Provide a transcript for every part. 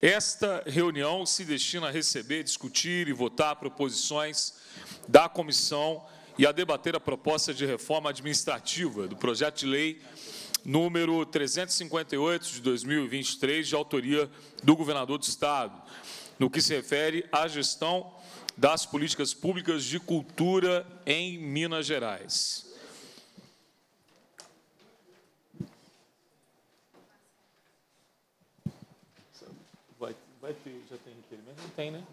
Esta reunião se destina a receber, discutir e votar proposições da comissão e a debater a proposta de reforma administrativa do projeto de lei número 358 de 2023, de autoria do governador do Estado, no que se refere à gestão das políticas públicas de cultura em Minas Gerais. Vai ter, já tem requerimento? Não tem, né?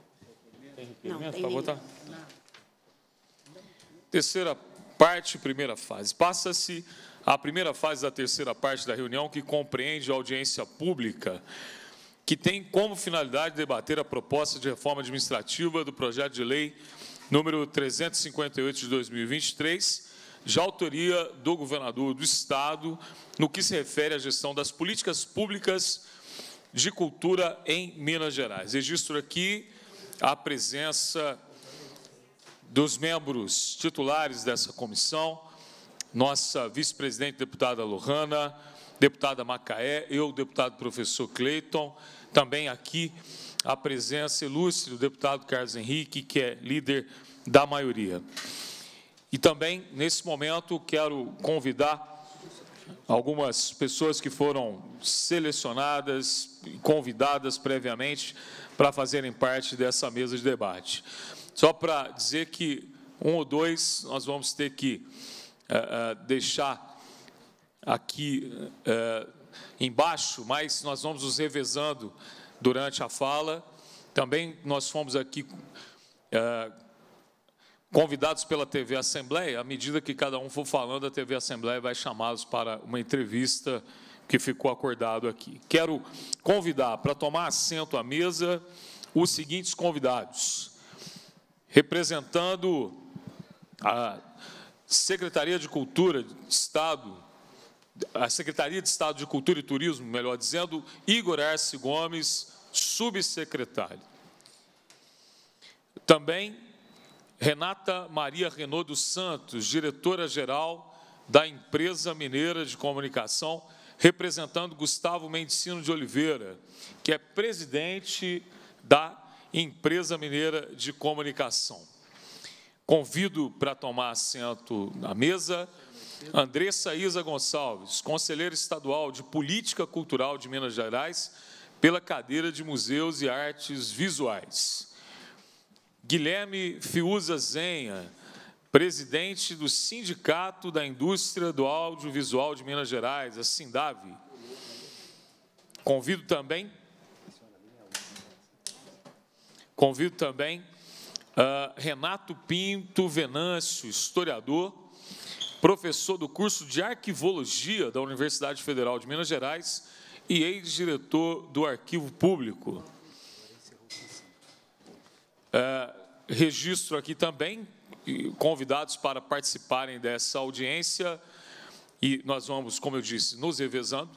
Tem requerimento? Não, tem votar. Terceira parte, primeira fase. Passa-se a primeira fase da terceira parte da reunião, que compreende a audiência pública, que tem como finalidade debater a proposta de reforma administrativa do projeto de lei número 358 de 2023, de autoria do governador do Estado, no que se refere à gestão das políticas públicas de cultura em Minas Gerais. Registro aqui a presença dos membros titulares dessa comissão, nossa vice-presidente, deputada Lohanna, deputada Macaé, eu, deputado professor Cleiton, também aqui a presença ilustre do deputado Carlos Henrique, que é líder da maioria. E também, nesse momento, quero convidar algumas pessoas que foram selecionadas e convidadas previamente para fazerem parte dessa mesa de debate. Só para dizer que um ou dois nós vamos ter que deixar aqui embaixo, mas nós vamos nos revezando durante a fala. Também nós fomos aqui convidados pela TV Assembleia. À medida que cada um for falando, a TV Assembleia vai chamá-los para uma entrevista que ficou acordado aqui. Quero convidar para tomar assento à mesa os seguintes convidados, representando a Secretaria de Cultura de Estado, a Secretaria de Estado de Cultura e Turismo, melhor dizendo, Igor Arce Gomes, subsecretário. Também Renata Maria Renô dos Santos, diretora-geral da Empresa Mineira de Comunicação, representando Gustavo Mendicino de Oliveira, que é presidente da Empresa Mineira de Comunicação. Convido para tomar assento na mesa Andressa Isa Gonçalves, conselheira estadual de Política Cultural de Minas Gerais, pela cadeira de Museus e Artes Visuais. Guilherme Fiúza Zenha, presidente do Sindicato da Indústria do Audiovisual de Minas Gerais, a SINDAV. Convido também Renato Pinto Venâncio, historiador, professor do curso de Arquivologia da Universidade Federal de Minas Gerais e ex-diretor do Arquivo Público. Registro aqui também convidados para participarem dessa audiência, e nós vamos, como eu disse, nos revezando.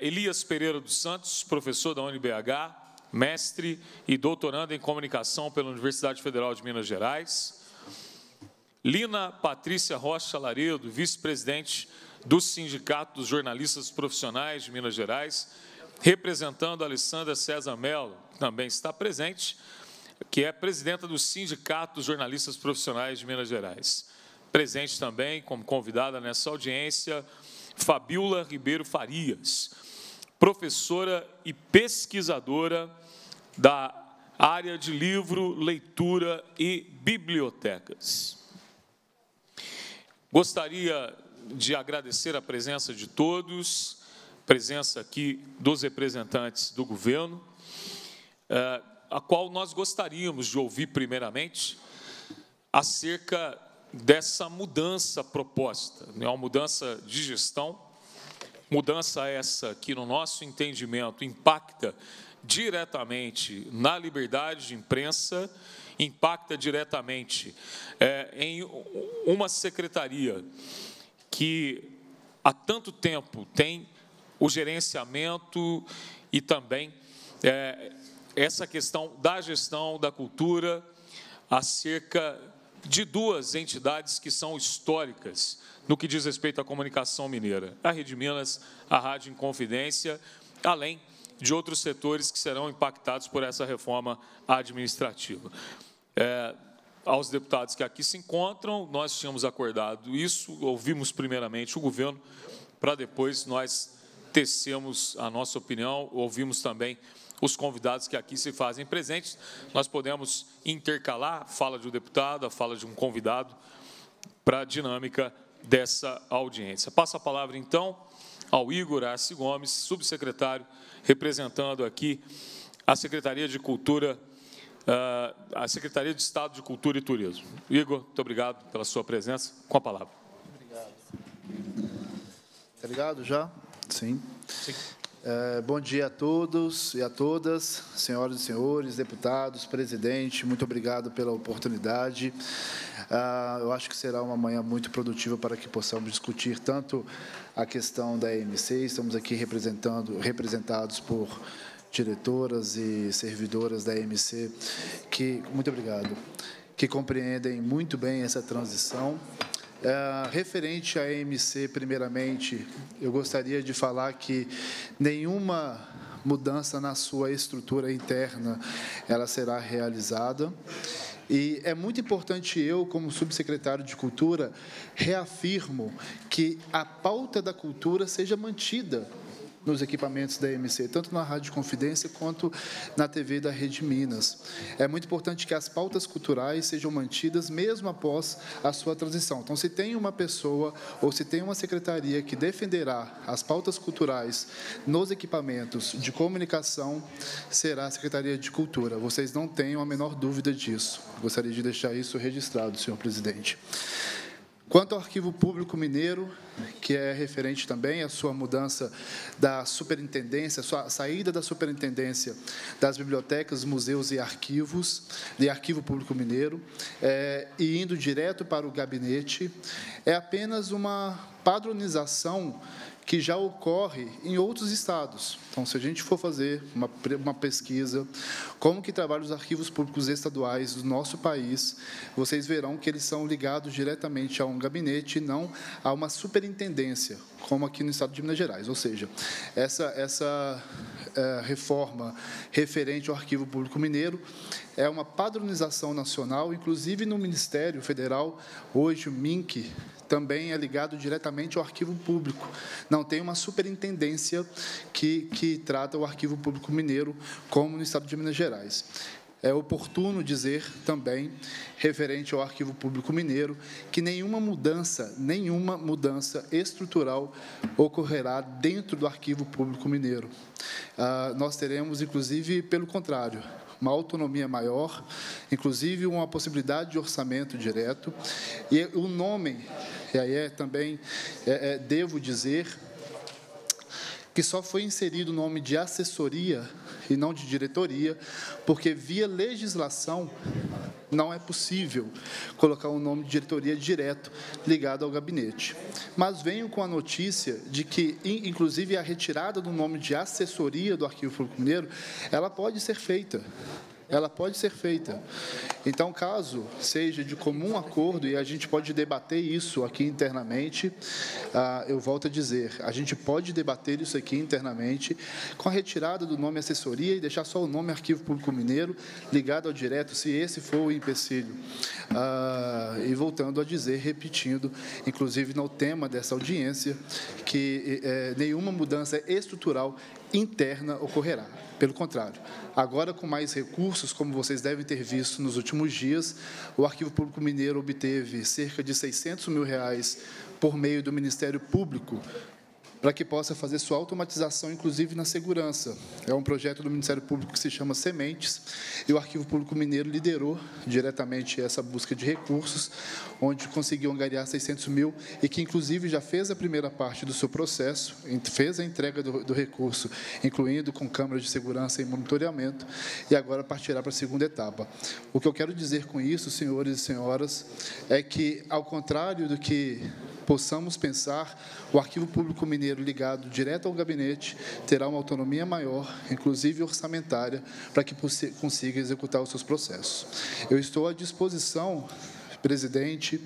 Elias Pereira dos Santos, professor da UNBH, mestre e doutorando em comunicação pela Universidade Federal de Minas Gerais. Lina Patrícia Rocha Laredo, vice-presidente do Sindicato dos Jornalistas Profissionais de Minas Gerais, representando a Alessandra César Melo, que também está presente, que é presidenta do Sindicato dos Jornalistas Profissionais de Minas Gerais. Presente também, como convidada nessa audiência, Fabiola Ribeiro Farias, professora e pesquisadora da área de livro, leitura e bibliotecas. Gostaria de agradecer a presença de todos, presença aqui dos representantes do governo, a qual nós gostaríamos de ouvir primeiramente acerca dessa mudança proposta, né? Uma mudança de gestão, mudança essa que, no nosso entendimento, impacta diretamente na liberdade de imprensa, impacta diretamente em uma secretaria que, há tanto tempo, tem o gerenciamento e também essa questão da gestão da cultura, acerca de duas entidades que são históricas no que diz respeito à comunicação mineira: a Rede Minas, a Rádio Inconfidência, além de outros setores que serão impactados por essa reforma administrativa. Aos deputados que aqui se encontram, nós tínhamos acordado isso, ouvimos primeiramente o governo, para depois nós tecemos a nossa opinião, ouvimos também os convidados que aqui se fazem presentes. Nós podemos intercalar a fala de um deputado, a fala de um convidado, para a dinâmica dessa audiência. Passo a palavra, então, ao Igor Arce Gomes, subsecretário, representando aqui a Secretaria de Cultura, a Secretaria de Estado de Cultura e Turismo. Igor, muito obrigado pela sua presença. Com a palavra. Obrigado. Está ligado já? Sim. Sim. Bom dia a todos e a todas, senhoras e senhores, deputados, presidente, muito obrigado pela oportunidade. Eu acho que será uma manhã muito produtiva para que possamos discutir tanto a questão da EMC, estamos aqui representados por diretoras e servidoras da EMC, que compreendem muito bem essa transição. Referente à EMC, primeiramente, eu gostaria de falar que nenhuma mudança na sua estrutura interna ela será realizada. E é muito importante eu, como subsecretário de Cultura, reafirmo que a pauta da cultura seja mantida nos equipamentos da EMC, tanto na Rádio Inconfidência quanto na TV da Rede Minas. É muito importante que as pautas culturais sejam mantidas mesmo após a sua transição. Então, se tem uma pessoa ou se tem uma secretaria que defenderá as pautas culturais nos equipamentos de comunicação, será a Secretaria de Cultura. Vocês não tenham a menor dúvida disso. Gostaria de deixar isso registrado, senhor presidente. Quanto ao Arquivo Público Mineiro, que é referente também à sua mudança da superintendência, sua saída da superintendência das bibliotecas, museus e arquivos, de Arquivo Público Mineiro, e indo direto para o gabinete, é apenas uma padronização que já ocorre em outros estados. Então, se a gente for fazer uma pesquisa, como que trabalham os arquivos públicos estaduais do nosso país, vocês verão que eles são ligados diretamente a um gabinete e não a uma superintendência, como aqui no estado de Minas Gerais. Ou seja, essa reforma referente ao Arquivo Público Mineiro é uma padronização nacional, inclusive no Ministério Federal, hoje o MINC, também é ligado diretamente ao arquivo público. Não tem uma superintendência que trata o Arquivo Público Mineiro, como no estado de Minas Gerais. É oportuno dizer também, referente ao Arquivo Público Mineiro, que nenhuma mudança estrutural ocorrerá dentro do Arquivo Público Mineiro. Nós teremos, inclusive, pelo contrário, uma autonomia maior, inclusive uma possibilidade de orçamento direto. E o nome, e aí devo dizer que só foi inserido o nome de assessoria e não de diretoria, porque, via legislação, não é possível colocar um nome de diretoria direto ligado ao gabinete. Mas venho com a notícia de que, inclusive, a retirada do nome de assessoria do Arquivo Público Mineiro, ela pode ser feita. Ela pode ser feita. Então, caso seja de comum acordo, e a gente pode debater isso aqui internamente, eu volto a dizer, a gente pode debater isso aqui internamente, com a retirada do nome assessoria e deixar só o nome Arquivo Público Mineiro ligado ao direto, se esse for o empecilho. E voltando a dizer, repetindo, inclusive no tema dessa audiência, que nenhuma mudança estrutural interna ocorrerá. Pelo contrário, agora com mais recursos, como vocês devem ter visto nos últimos dias, o Arquivo Público Mineiro obteve cerca de R$ 600 mil por meio do Ministério Público, para que possa fazer sua automatização, inclusive na segurança. É um projeto do Ministério Público que se chama Sementes, e o Arquivo Público Mineiro liderou diretamente essa busca de recursos, onde conseguiu angariar R$ 600 mil, e que, inclusive, já fez a primeira parte do seu processo, fez a entrega do recurso, incluindo com câmeras de segurança e monitoramento, e agora partirá para a segunda etapa. O que eu quero dizer com isso, senhores e senhoras, é que, ao contrário do que possamos pensar, o Arquivo Público Mineiro ligado direto ao gabinete terá uma autonomia maior, inclusive orçamentária, para que consiga executar os seus processos. Eu estou à disposição, presidente,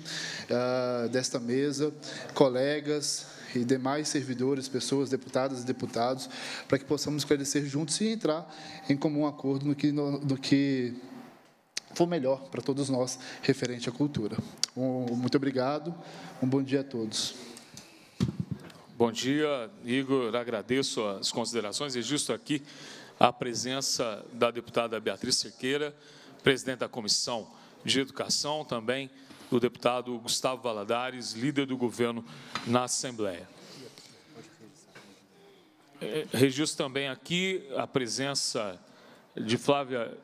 desta mesa, colegas, e demais servidores, pessoas, deputadas e deputados, para que possamos esclarecer juntos e entrar em comum acordo no que for melhor para todos nós referente à cultura. Muito obrigado, um bom dia a todos. Bom dia, Igor. Agradeço as considerações. Registro aqui a presença da deputada Beatriz Cerqueira, presidente da Comissão de Educação, também do deputado Gustavo Valadares, líder do governo na Assembleia. Registro também aqui a presença de Flávia...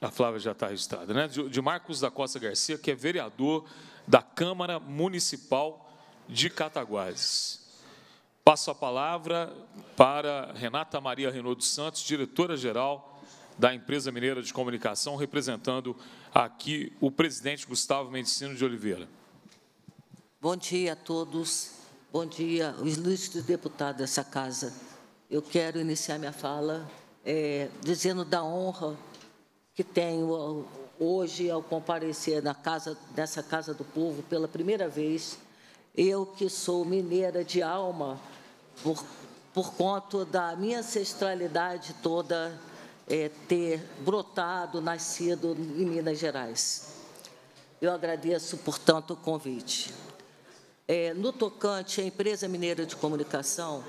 A Flávia já está registrada, né? De Marcos da Costa Garcia, que é vereador da Câmara Municipal de Cataguases. Passo a palavra para Renata Maria Renô dos Santos, diretora-geral da Empresa Mineira de Comunicação, representando aqui o presidente Gustavo Mendicino de Oliveira. Bom dia a todos. Bom dia, os ilustres deputados dessa casa. Eu quero iniciar minha fala dizendo da honra que tenho hoje ao comparecer nessa Casa do Povo pela primeira vez, eu que sou mineira de alma, por conta da minha ancestralidade toda ter brotado, nascido em Minas Gerais. Eu agradeço, portanto, o convite. No tocante à Empresa Mineira de Comunicação,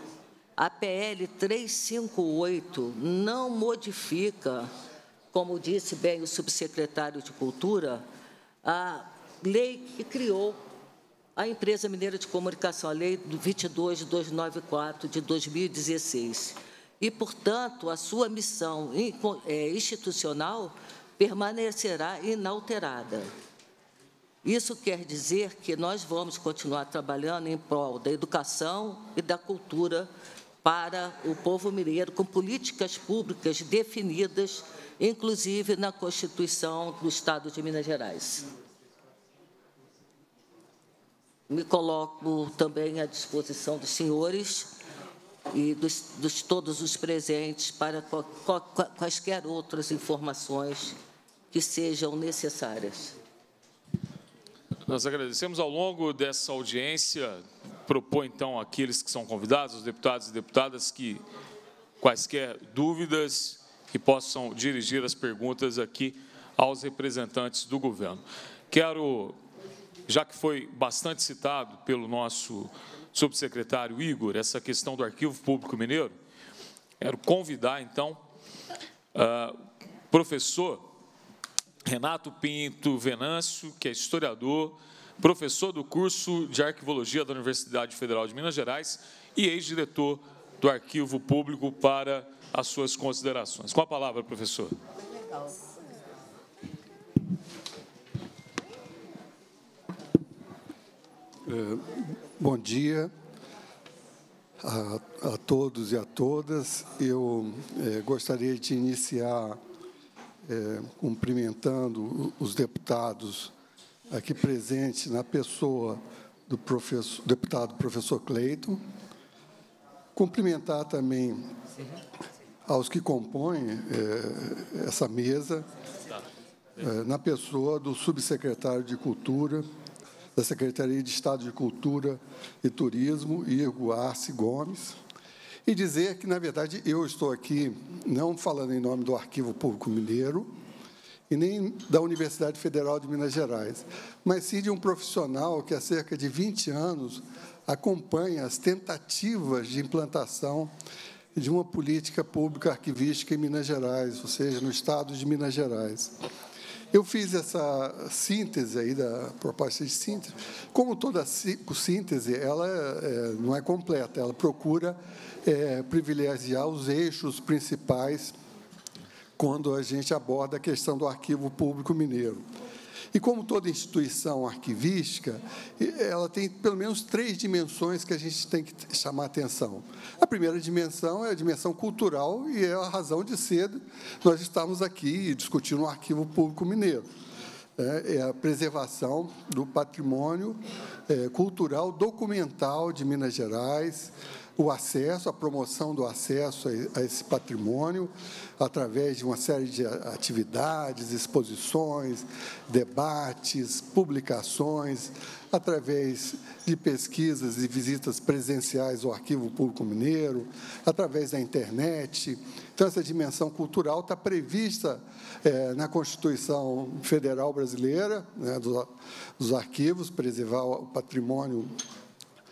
a PL 358 não modifica, como disse bem o subsecretário de Cultura, a lei que criou a Empresa Mineira de Comunicação, a Lei 22.294, de 2016. E, portanto, a sua missão institucional permanecerá inalterada. Isso quer dizer que nós vamos continuar trabalhando em prol da educação e da cultura para o povo mineiro, com políticas públicas definidas, inclusive na Constituição do Estado de Minas Gerais. Me coloco também à disposição dos senhores e dos todos os presentes para quaisquer outras informações que sejam necessárias. Nós agradecemos ao longo dessa audiência. Propõe, então, àqueles que são convidados, os deputados e deputadas, que quaisquer dúvidas que possam dirigir as perguntas aqui aos representantes do governo. Quero, já que foi bastante citado pelo nosso subsecretário Igor, essa questão do Arquivo Público Mineiro, quero convidar, então, o professor Renato Pinto Venâncio, que é historiador, professor do curso de Arquivologia da Universidade Federal de Minas Gerais e ex-diretor do Arquivo Público, para as suas considerações. Com a palavra, professor. Bom dia a todos e a todas. Eu gostaria de iniciar cumprimentando os deputados aqui presentes na pessoa do deputado professor Cleiton. Cumprimentar também aos que compõem essa mesa, na pessoa do subsecretário de Cultura, da Secretaria de Estado de Cultura e Turismo, Igor Arce Gomes, e dizer que, na verdade, eu estou aqui não falando em nome do Arquivo Público Mineiro e nem da Universidade Federal de Minas Gerais, mas sim de um profissional que há cerca de 20 anos acompanha as tentativas de implantação de uma política pública arquivística em Minas Gerais, ou seja, no Estado de Minas Gerais. Eu fiz essa síntese aí, da proposta de síntese. Como toda síntese, ela não é completa, ela procura privilegiar os eixos principais quando a gente aborda a questão do Arquivo Público Mineiro. E, como toda instituição arquivística, ela tem, pelo menos, 3 dimensões que a gente tem que chamar atenção. A primeira dimensão é a dimensão cultural e é a razão de ser nós estamos aqui discutindo o Arquivo Público Mineiro. É a preservação do patrimônio cultural documental de Minas Gerais, o acesso, a promoção do acesso a esse patrimônio, através de uma série de atividades, exposições, debates, publicações, através de pesquisas e visitas presenciais ao Arquivo Público Mineiro, através da internet. Então, essa dimensão cultural está prevista na Constituição Federal Brasileira, né, dos arquivos, preservar o patrimônio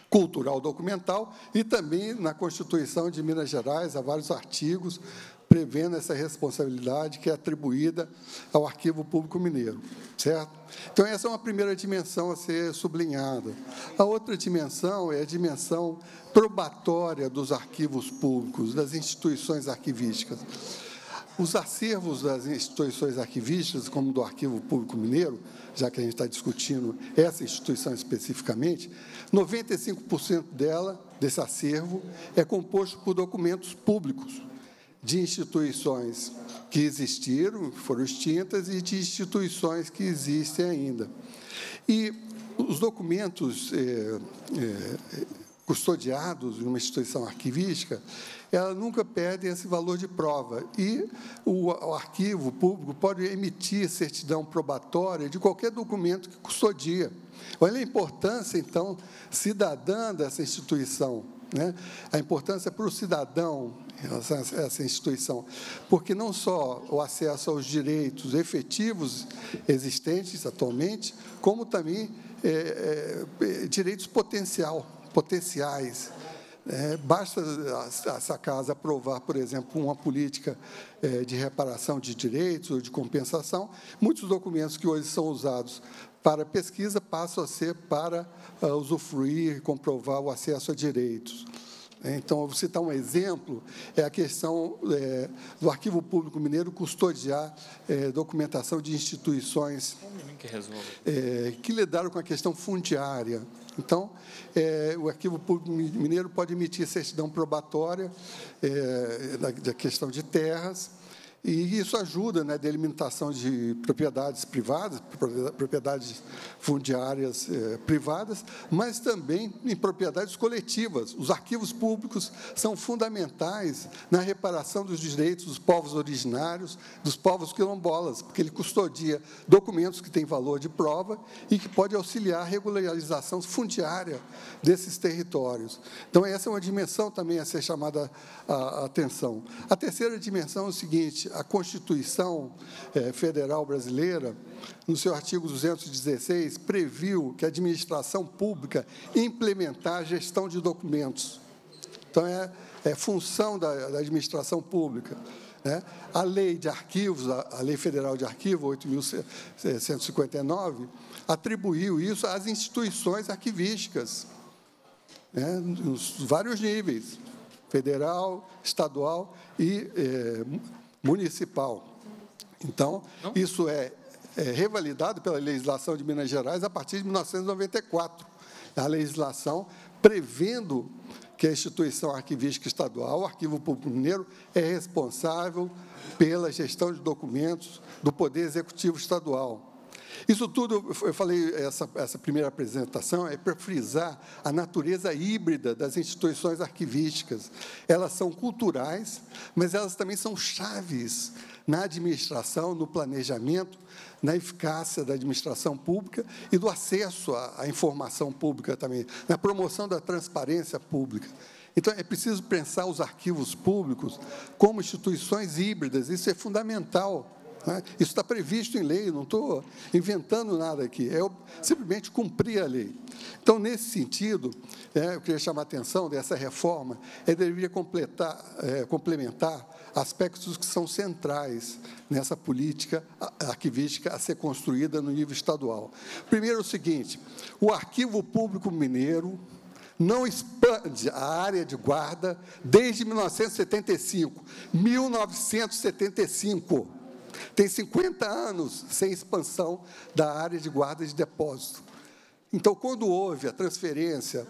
cultural documental, e também na Constituição de Minas Gerais há vários artigos prevendo essa responsabilidade que é atribuída ao Arquivo Público Mineiro, certo? Então, essa é uma primeira dimensão a ser sublinhada. A outra dimensão é a dimensão probatória dos arquivos públicos, das instituições arquivísticas. Os acervos das instituições arquivísticas, como do Arquivo Público Mineiro, já que a gente está discutindo essa instituição especificamente, 95% dela, desse acervo, é composto por documentos públicos de instituições que existiram, foram extintas, e de instituições que existem ainda. E os documentos custodiados em uma instituição arquivística, ela nunca perde esse valor de prova, e o arquivo público pode emitir certidão probatória de qualquer documento que custodia. Olha a importância, então, cidadã dessa instituição, né? A importância para o cidadão, essa instituição, porque não só o acesso aos direitos efetivos existentes atualmente, como também direitos potenciais. Basta essa casa aprovar, por exemplo, uma política de reparação de direitos ou de compensação, muitos documentos que hoje são usados para pesquisa passam a ser para usufruir, comprovar o acesso a direitos. Então, eu vou citar um exemplo, é a questão do Arquivo Público Mineiro custodiar documentação de instituições que lidaram com a questão fundiária. Então, o Arquivo Público Mineiro pode emitir certidão probatória da questão de terras, e isso ajuda na delimitação de propriedades privadas, propriedades fundiárias privadas, mas também em propriedades coletivas. Os arquivos públicos são fundamentais na reparação dos direitos dos povos originários, dos povos quilombolas, porque ele custodia documentos que têm valor de prova e que pode auxiliar a regularização fundiária desses territórios. Então, essa é uma dimensão também a ser chamada a atenção. A terceira dimensão é o seguinte: a Constituição Federal Brasileira, no seu artigo 216, previu que a administração pública implementar a gestão de documentos. Então, é função da administração pública, né? A Lei de Arquivos, a Lei Federal de Arquivos, 8.159, atribuiu isso às instituições arquivísticas, né, nos vários níveis, federal, estadual e municipal. Então, isso é revalidado pela legislação de Minas Gerais a partir de 1994, a legislação prevendo que a instituição arquivística estadual, o Arquivo Público Mineiro, é responsável pela gestão de documentos do Poder Executivo Estadual. Isso tudo, eu falei, essa primeira apresentação é para frisar a natureza híbrida das instituições arquivísticas. Elas são culturais, mas elas também são chaves na administração, no planejamento, na eficácia da administração pública e do acesso à informação pública também, na promoção da transparência pública. Então, é preciso pensar os arquivos públicos como instituições híbridas, isso é fundamental. Isso está previsto em lei, não estou inventando nada aqui, é simplesmente cumprir a lei. Então, nesse sentido, eu queria chamar a atenção dessa reforma, ela deveria complementar aspectos que são centrais nessa política arquivística a ser construída no nível estadual. Primeiro, é o seguinte: o Arquivo Público Mineiro não expande a área de guarda desde 1975. 1975! Tem 50 anos sem expansão da área de guarda de depósito. Então, quando houve a transferência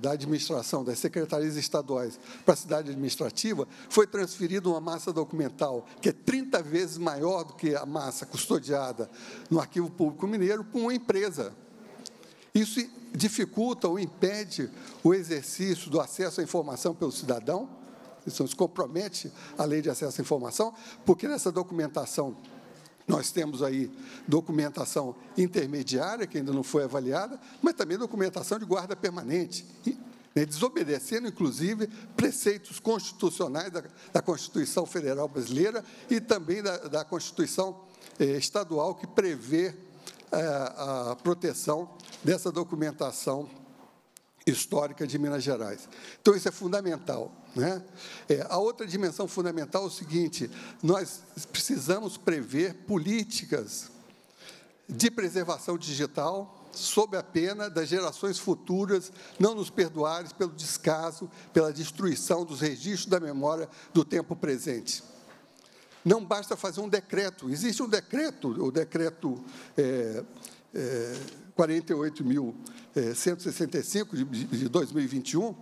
da administração das secretarias estaduais para a cidade administrativa, foi transferida uma massa documental que é 30 vezes maior do que a massa custodiada no Arquivo Público Mineiro para uma empresa. Isso dificulta ou impede o exercício do acesso à informação pelo cidadão, isso nos compromete a lei de acesso à informação, porque nessa documentação nós temos aí documentação intermediária, que ainda não foi avaliada, mas também documentação de guarda permanente, desobedecendo, inclusive, preceitos constitucionais da Constituição Federal Brasileira e também da Constituição Estadual, que prevê a proteção dessa documentação histórica de Minas Gerais. Então, isso é fundamental, né? A outra dimensão fundamental é o seguinte: nós precisamos prever políticas de preservação digital sob a pena das gerações futuras não nos perdoarem pelo descaso, pela destruição dos registros da memória do tempo presente. Não basta fazer um decreto. Existe um decreto, o decreto 48.165, de 2021,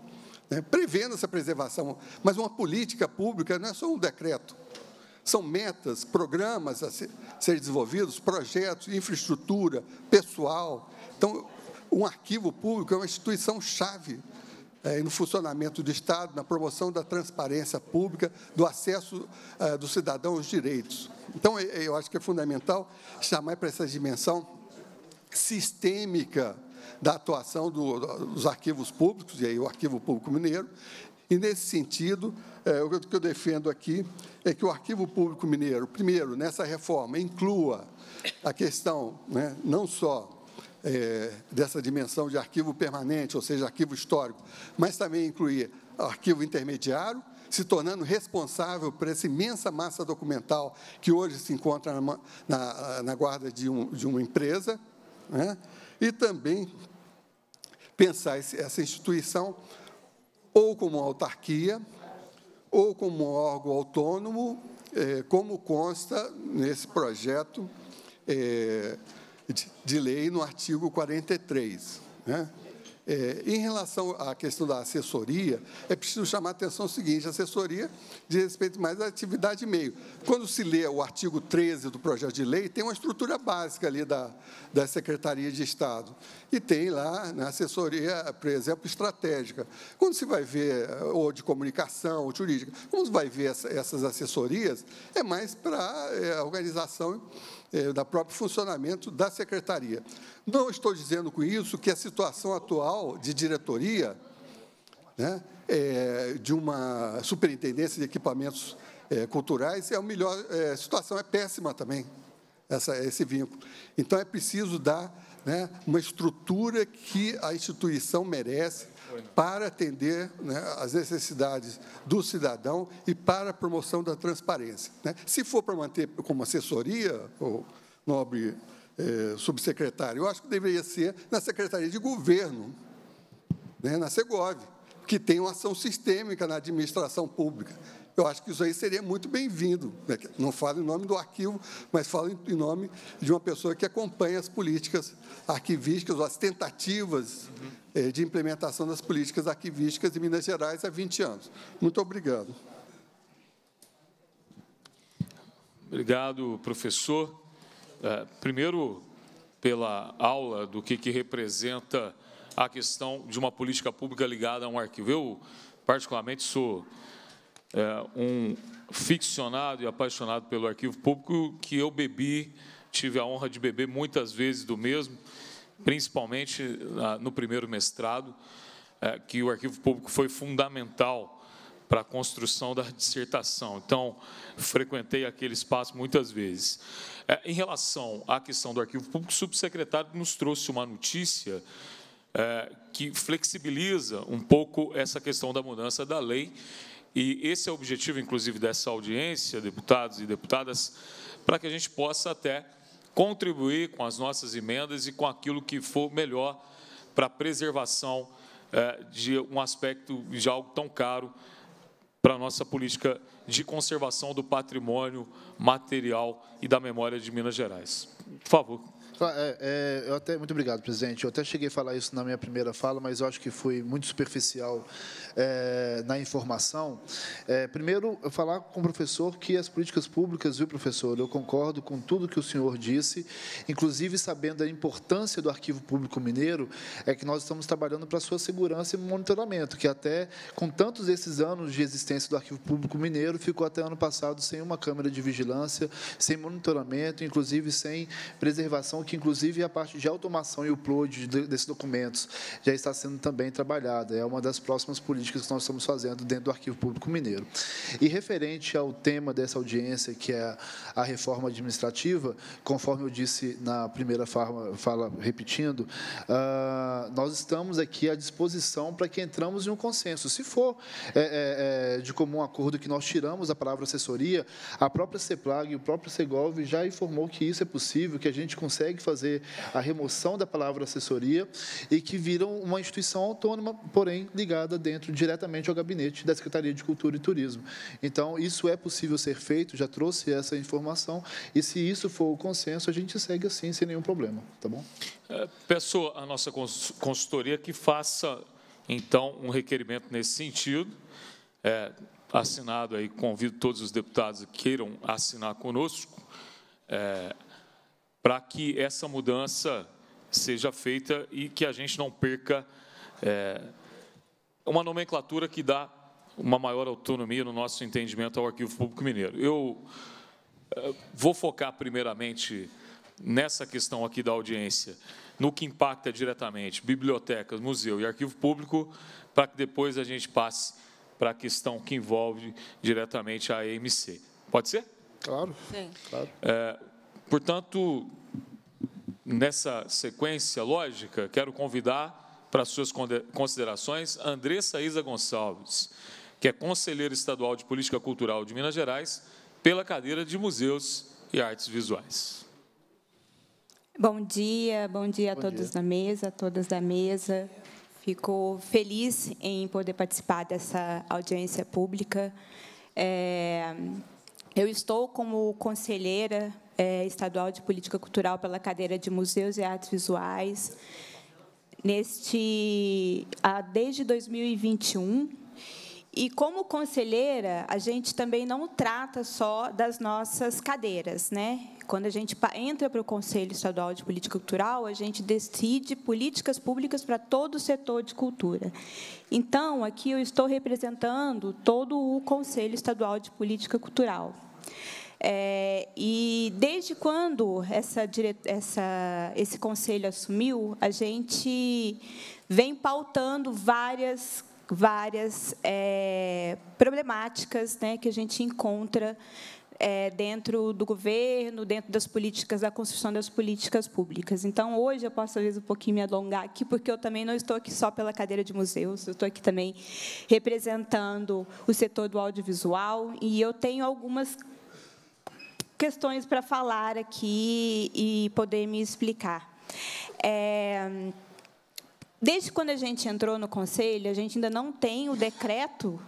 né, prevendo essa preservação, mas uma política pública não é só um decreto. São metas, programas a ser desenvolvidos, projetos, infraestrutura, pessoal. Então, um arquivo público é uma instituição-chave no funcionamento do Estado, na promoção da transparência pública, do acesso do cidadão aos direitos. Então, eu acho que é fundamental chamar para essa dimensão sistêmica da atuação dos arquivos públicos, e aí o Arquivo Público Mineiro. E, nesse sentido, o que eu defendo aqui é que o Arquivo Público Mineiro, primeiro, nessa reforma, inclua a questão, né, não só dessa dimensão de arquivo permanente, ou seja, arquivo histórico, mas também incluir arquivo intermediário, se tornando responsável por essa imensa massa documental que hoje se encontra na guarda de uma empresa, né, e também pensar essa instituição ou como autarquia, ou como órgão autônomo, como consta nesse projeto de lei no artigo 43. Né? Em relação à questão da assessoria, é preciso chamar a atenção o seguinte: a assessoria diz respeito mais à atividade e meio. Quando se lê o artigo 13 do projeto de lei, tem uma estrutura básica ali da Secretaria de Estado, e tem lá na assessoria, por exemplo, estratégica. Quando se vai ver, ou de comunicação, ou jurídica, quando se vai ver essas assessorias, é mais para a organização da próprio funcionamento da secretaria. Não estou dizendo com isso que a situação atual de diretoria, né, de uma superintendência de equipamentos culturais é a melhor, situação é péssima também, esse vínculo. Então, é preciso dar, né, uma estrutura que a instituição merece para atender, né, as necessidades do cidadão e para a promoção da transparência, né? Se for para manter como assessoria, o nobre subsecretário, eu acho que deveria ser na Secretaria de Governo, né, na SEGOV, que tem uma ação sistêmica na administração pública. Eu acho que isso aí seria muito bem-vindo. Não falo em nome do arquivo, mas falo em nome de uma pessoa que acompanha as políticas arquivísticas, ou as tentativas de implementação das políticas arquivísticas de Minas Gerais há 20 anos. Muito obrigado. Obrigado, professor. Primeiro, pela aula do que representa a questão de uma política pública ligada a um arquivo. Eu, particularmente, sou um ficcionado e apaixonado pelo arquivo público, que eu tive a honra de beber muitas vezes do mesmo, principalmente no primeiro mestrado, que o arquivo público foi fundamental para a construção da dissertação. Então, frequentei aquele espaço muitas vezes. Em relação à questão do arquivo público, o subsecretário nos trouxe uma notícia que flexibiliza um pouco essa questão da mudança da lei. E esse é o objetivo, inclusive, dessa audiência, deputados e deputadas, para que a gente possa até contribuir com as nossas emendas e com aquilo que for melhor para a preservação de um aspecto de algo tão caro para a nossa política de conservação do patrimônio material e da memória de Minas Gerais. Por favor. Muito obrigado, presidente. Eu até cheguei a falar isso na minha primeira fala, mas eu acho que fui muito superficial na informação. Primeiro, eu falar com o professor que as políticas públicas, viu, professor, eu concordo com tudo que o senhor disse, inclusive sabendo a importância do Arquivo Público Mineiro, é que nós estamos trabalhando para a sua segurança e monitoramento, que até com tantos desses anos de existência do Arquivo Público Mineiro, ficou até ano passado sem uma câmera de vigilância, sem monitoramento, inclusive sem preservação, que, inclusive, a parte de automação e upload desses documentos já está sendo também trabalhada. É uma das próximas políticas que nós estamos fazendo dentro do Arquivo Público Mineiro. E, referente ao tema dessa audiência, que é a reforma administrativa, conforme eu disse na primeira fala, repetindo, nós estamos aqui à disposição para que entramos em um consenso. Se for de comum acordo que nós tiramos a palavra assessoria, a própria CEPLAG e o próprio CEGOV já informou que isso é possível, que a gente consegue fazer a remoção da palavra assessoria e que viram uma instituição autônoma, porém ligada diretamente ao gabinete da Secretaria de Cultura e Turismo. Então, isso é possível ser feito, já trouxe essa informação, e se isso for o consenso, a gente segue assim, sem nenhum problema, tá bom? Peço à nossa consultoria que faça, então, um requerimento nesse sentido, assinado aí, convido todos os deputados que queiram assinar conosco, para que essa mudança seja feita e que a gente não perca uma nomenclatura que dá uma maior autonomia no nosso entendimento ao Arquivo Público Mineiro. Eu vou focar primeiramente nessa questão aqui da audiência, no que impacta diretamente bibliotecas, museu e arquivo público, para que depois a gente passe para a questão que envolve diretamente a EMC. Pode ser? Claro. Sim. Claro. Portanto, nessa sequência lógica, quero convidar para suas considerações Andressa Isa Gonçalves, que é conselheira estadual de Política Cultural de Minas Gerais, pela cadeira de Museus e Artes Visuais. Bom dia a todos da mesa, a todas da mesa. Fico feliz em poder participar dessa audiência pública. Eu estou como conselheira estadual de Política Cultural pela cadeira de Museus e Artes Visuais desde 2021. E, como conselheira, a gente também não trata só das nossas cadeiras, né? Quando a gente entra para o Conselho Estadual de Política Cultural, a gente decide políticas públicas para todo o setor de cultura. Então, aqui eu estou representando todo o Conselho Estadual de Política Cultural. E, desde quando esse conselho assumiu, a gente vem pautando várias problemáticas, né, que a gente encontra dentro do governo, dentro das políticas, da construção das políticas públicas. Então, hoje, eu posso, às vezes, um pouquinho me alongar aqui, porque eu também não estou aqui só pela cadeira de museus, eu estou aqui também representando o setor do audiovisual, e eu tenho algumas questões para falar aqui e poder me explicar. Desde quando a gente entrou no Conselho, a gente ainda não tem o decreto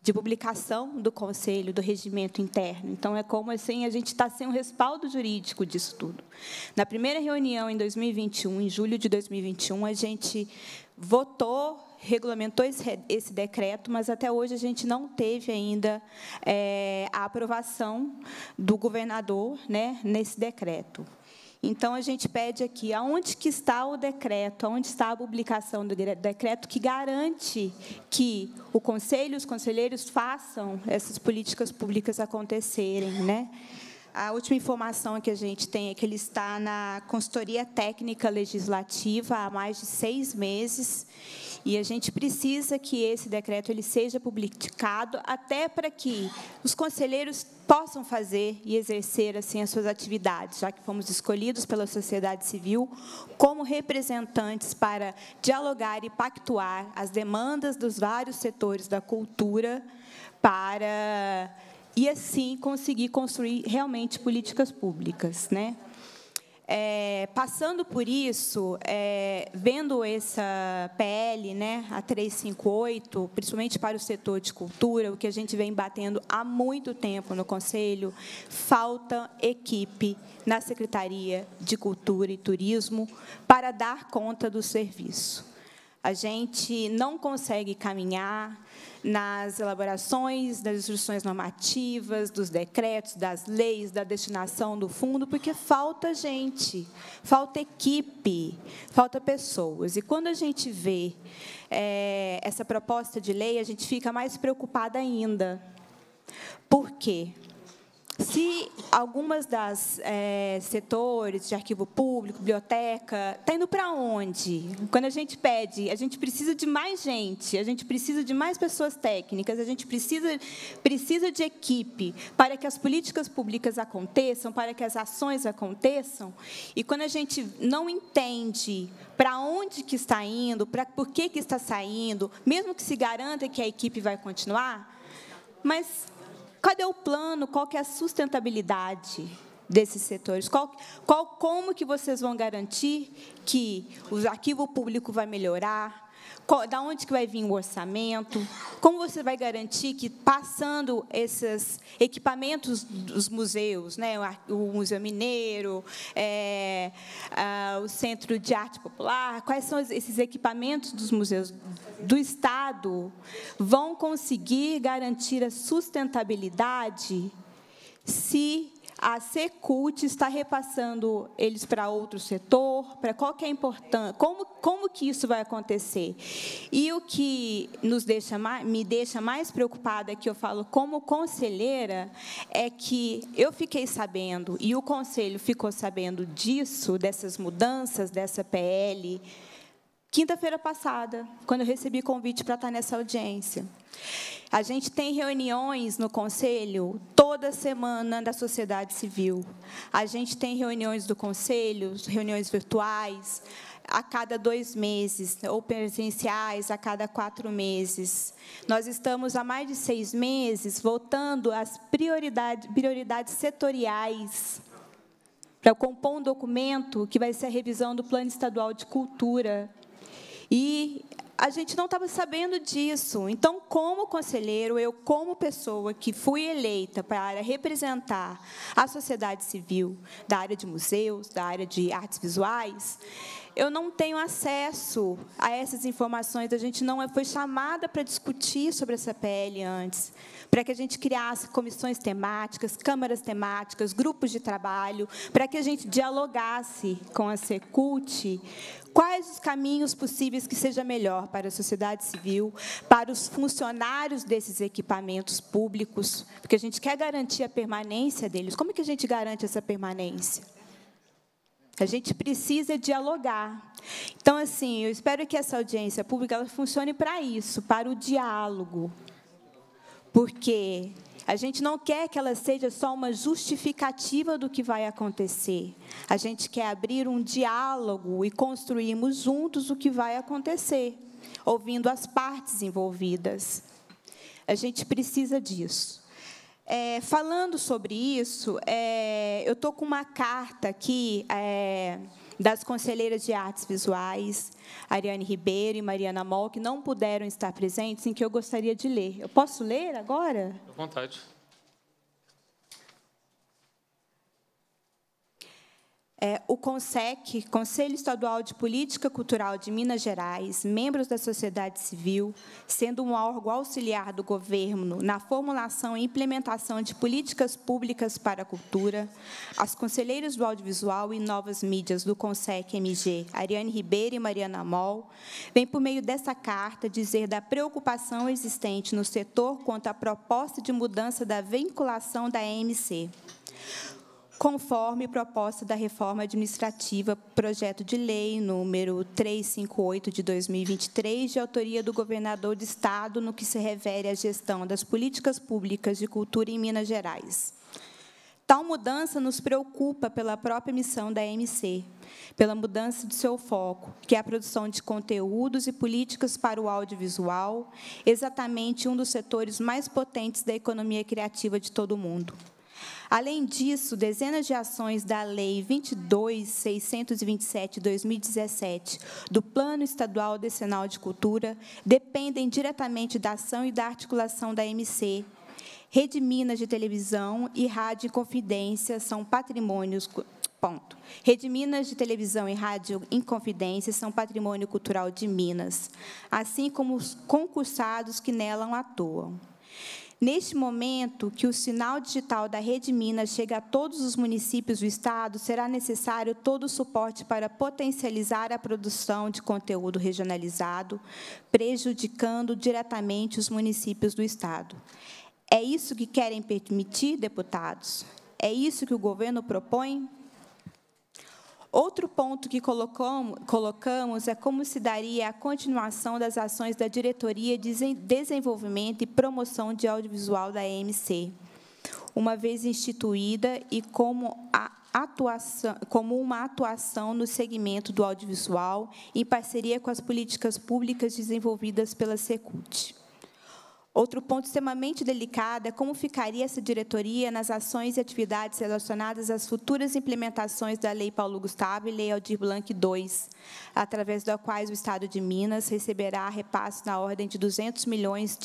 de publicação do Conselho, do regimento interno. Então, é como assim, a gente está sem um respaldo jurídico disso tudo. Na primeira reunião, em 2021, em julho de 2021, a gente votou, regulamentou esse decreto, mas, até hoje, a gente não teve ainda a aprovação do governador, né, nesse decreto. Então, a gente pede aqui, aonde que está o decreto, aonde está a publicação do decreto que garante que o Conselho, os conselheiros façam essas políticas públicas acontecerem, né? A última informação que a gente tem é que ele está na consultoria técnica legislativa há mais de 6 meses, e a gente precisa que esse decreto ele seja publicado, até para que os conselheiros possam fazer e exercer assim as suas atividades, já que fomos escolhidos pela sociedade civil como representantes para dialogar e pactuar as demandas dos vários setores da cultura e, assim, conseguir construir realmente políticas públicas, né? Passando por isso, vendo essa PL, né, a 358, principalmente para o setor de cultura, o que a gente vem batendo há muito tempo no Conselho, falta equipe na Secretaria de Cultura e Turismo para dar conta do serviço. A gente não consegue caminhar nas elaborações das instruções normativas, dos decretos, das leis, da destinação do fundo, porque falta gente, falta equipe, falta pessoas. E, quando a gente vê essa proposta de lei, a gente fica mais preocupada ainda. Por quê? Se algumas das setores de arquivo público, biblioteca, está indo para onde? Quando a gente pede, a gente precisa de mais gente, a gente precisa de mais pessoas técnicas, a gente precisa de equipe para que as políticas públicas aconteçam, para que as ações aconteçam. E, quando a gente não entende para onde que está indo, por que que está saindo, mesmo que se garanta que a equipe vai continuar, mas cadê o plano? Qual que é a sustentabilidade desses setores? Como que vocês vão garantir que o arquivo público vai melhorar? Da onde que vai vir o orçamento? Como você vai garantir que, passando esses equipamentos dos museus, né, o Museu Mineiro, o Centro de Arte Popular, quais são esses equipamentos dos museus do Estado vão conseguir garantir a sustentabilidade se a Secult está repassando eles para outro setor, para qual que é importante, como que isso vai acontecer? E o que me deixa mais preocupada, que eu falo como conselheira, é que eu fiquei sabendo, e o Conselho ficou sabendo disso, dessas mudanças, dessa PL, quinta-feira passada, quando eu recebi convite para estar nessa audiência. A gente tem reuniões no Conselho toda semana da sociedade civil. A gente tem reuniões do Conselho, reuniões virtuais, a cada 2 meses, ou presenciais a cada 4 meses. Nós estamos há mais de 6 meses voltando às prioridades setoriais, para compor um documento que vai ser a revisão do Plano Estadual de Cultura. E a gente não estava sabendo disso. Então, como conselheiro, eu, como pessoa que fui eleita para representar a sociedade civil da área de museus, da área de artes visuais, eu não tenho acesso a essas informações. A gente não foi chamada para discutir sobre essa PL antes, para que a gente criasse comissões temáticas, câmaras temáticas, grupos de trabalho, para que a gente dialogasse com a Secult quais os caminhos possíveis que seja melhor para a sociedade civil, para os funcionários desses equipamentos públicos, porque a gente quer garantir a permanência deles. Como é que a gente garante essa permanência? A gente precisa dialogar. Então, assim, eu espero que essa audiência pública ela funcione para isso, para o diálogo, porque a gente não quer que ela seja só uma justificativa do que vai acontecer. A gente quer abrir um diálogo e construirmos juntos o que vai acontecer, ouvindo as partes envolvidas. A gente precisa disso. Falando sobre isso, eu estou com uma carta aqui das conselheiras de artes visuais, Ariane Ribeiro e Mariana Moll, que não puderam estar presentes, em que eu gostaria de ler. Eu posso ler agora? À vontade. O CONSEC, Conselho Estadual de Política Cultural de Minas Gerais, membros da sociedade civil, sendo um órgão auxiliar do governo na formulação e implementação de políticas públicas para a cultura, as conselheiras do audiovisual e novas mídias do CONSEC MG, Ariane Ribeiro e Mariana Moll, vêm, por meio dessa carta, dizer da preocupação existente no setor quanto à proposta de mudança da vinculação da EMC, conforme proposta da reforma administrativa, projeto de lei número 358 de 2023, de autoria do governador do Estado, no que se refere à gestão das políticas públicas de cultura em Minas Gerais. Tal mudança nos preocupa pela própria missão da EMC, pela mudança de seu foco, que é a produção de conteúdos e políticas para o audiovisual, exatamente um dos setores mais potentes da economia criativa de todo o mundo. Além disso, dezenas de ações da Lei 22.627/2017 do Plano Estadual Decenal de Cultura dependem diretamente da ação e da articulação da EMC. Rede Minas de Televisão e Rádio Inconfidência são patrimônios... Ponto. Rede Minas de Televisão e Rádio Inconfidência são patrimônio cultural de Minas, assim como os concursados que nela atuam. Neste momento que o sinal digital da Rede Minas chega a todos os municípios do Estado, será necessário todo o suporte para potencializar a produção de conteúdo regionalizado, prejudicando diretamente os municípios do Estado. É isso que querem permitir, deputados? É isso que o governo propõe? Outro ponto que colocamos é como se daria a continuação das ações da Diretoria de Desenvolvimento e Promoção de Audiovisual da EMC, uma vez instituída e como uma atuação no segmento do audiovisual, em parceria com as políticas públicas desenvolvidas pela Secult. Outro ponto extremamente delicado é como ficaria essa diretoria nas ações e atividades relacionadas às futuras implementações da Lei Paulo Gustavo e Lei Aldir Blanc II, através da qual o Estado de Minas receberá repasse na ordem de R$ 200 milhões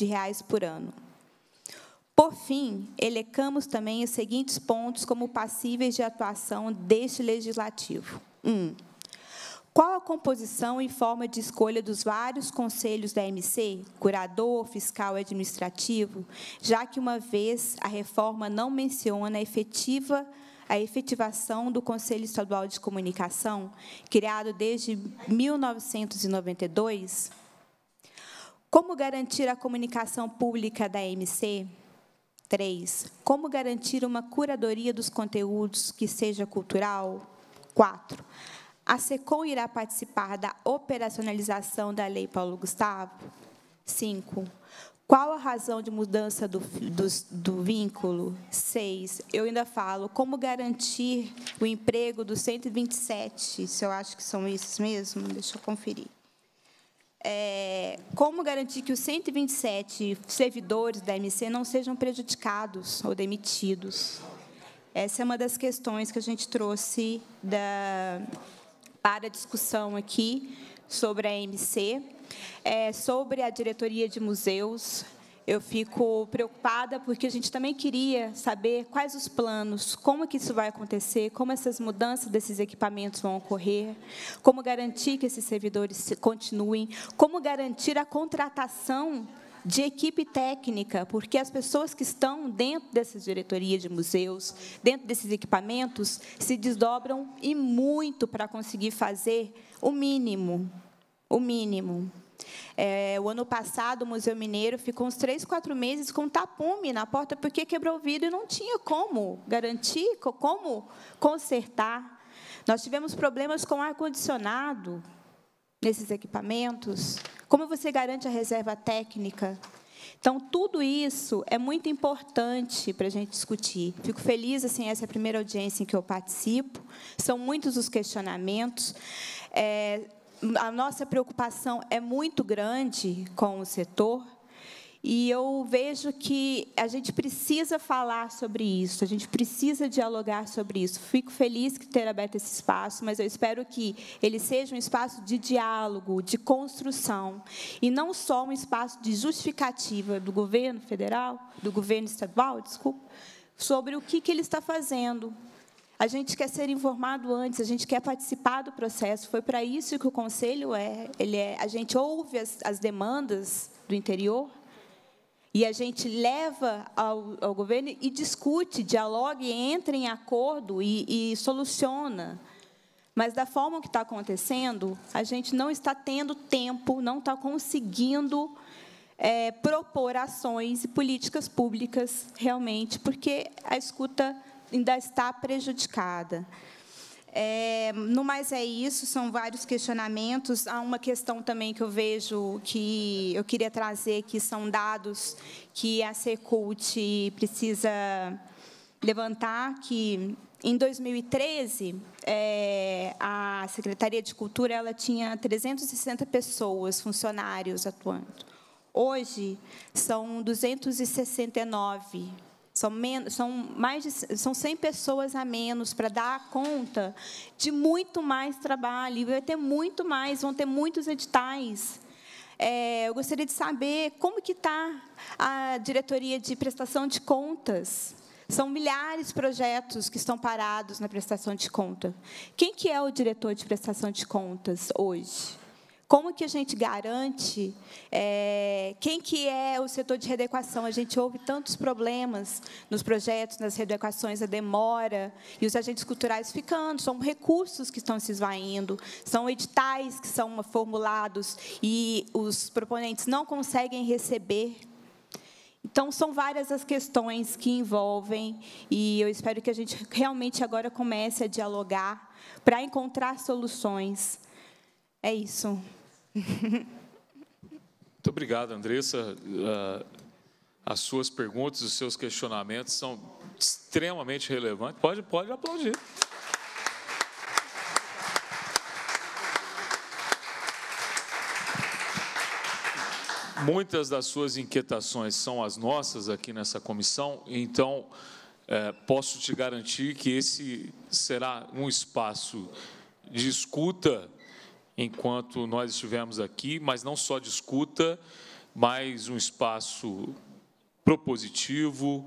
por ano. Por fim, elencamos também os seguintes pontos como passíveis de atuação deste legislativo. 1. Qual a composição e forma de escolha dos vários conselhos da EMC, curador, fiscal e administrativo, já que, uma vez, a reforma não menciona a efetivação do Conselho Estadual de Comunicação, criado desde 1992? Como garantir a comunicação pública da EMC? 3. Como garantir uma curadoria dos conteúdos que seja cultural? 4. A SECOM irá participar da operacionalização da Lei Paulo Gustavo? 5. Qual a razão de mudança do vínculo? 6. Eu ainda falo, como garantir o emprego dos 127? Se eu acho que são esses mesmo, deixa eu conferir. Como garantir que os 127 servidores da EMC não sejam prejudicados ou demitidos? Essa é uma das questões que a gente trouxe para a discussão aqui sobre a EMC, sobre a diretoria de museus. Eu fico preocupada porque a gente também queria saber quais os planos, como que isso vai acontecer, como essas mudanças desses equipamentos vão ocorrer, como garantir que esses servidores continuem, como garantir a contratação de equipe técnica, porque as pessoas que estão dentro dessa diretoria de museus, dentro desses equipamentos, se desdobram e muito para conseguir fazer o mínimo, o mínimo. O ano passado, o Museu Mineiro ficou uns 3, 4 meses com tapume na porta, porque quebrou o vidro e não tinha como garantir, como consertar. Nós tivemos problemas com ar-condicionado nesses equipamentos. Como você garante a reserva técnica? Então, tudo isso é muito importante para a gente discutir. Fico feliz, assim, essa é a primeira audiência em que eu participo. São muitos os questionamentos. A nossa preocupação é muito grande com o setor. E eu vejo que a gente precisa falar sobre isso, a gente precisa dialogar sobre isso. Fico feliz de ter aberto esse espaço, mas eu espero que ele seja um espaço de diálogo, de construção, e não só um espaço de justificativa do governo federal, do governo estadual, desculpa, sobre o que ele está fazendo. A gente quer ser informado antes, a gente quer participar do processo. Foi para isso que o Conselho a gente ouve as demandas do interior, e a gente leva ao governo e discute, dialoga, e entra em acordo e soluciona. Mas, da forma que está acontecendo, a gente não está tendo tempo, não está conseguindo propor ações e políticas públicas, realmente, porque a escuta ainda está prejudicada. No mais, é isso, são vários questionamentos. Há uma questão também que eu vejo, que eu queria trazer, que são dados que a Secult precisa levantar, que, em 2013, a Secretaria de Cultura ela tinha 360 pessoas, funcionários atuando. Hoje, são 269 São 100 pessoas a menos para dar conta de muito mais trabalho. Vai ter muito mais, vão ter muitos editais. Eu gostaria de saber como que está a diretoria de prestação de contas. São milhares de projetos que estão parados na prestação de conta. Quem que é o diretor de prestação de contas hoje? Como que a gente garante? Quem que é o setor de readequação? A gente ouve tantos problemas nos projetos, nas readequações, a demora, e os agentes culturais ficando. São recursos que estão se esvaindo, são editais que são formulados e os proponentes não conseguem receber. Então, são várias as questões que envolvem, e eu espero que a gente realmente agora comece a dialogar para encontrar soluções. É isso. Muito obrigado, Andressa. As suas perguntas, os seus questionamentos são extremamente relevantes. Pode aplaudir. Muitas das suas inquietações são as nossas aqui nessa comissão, então posso te garantir que esse será um espaço de escuta enquanto nós estivermos aqui, mas não só de escuta, mas um espaço propositivo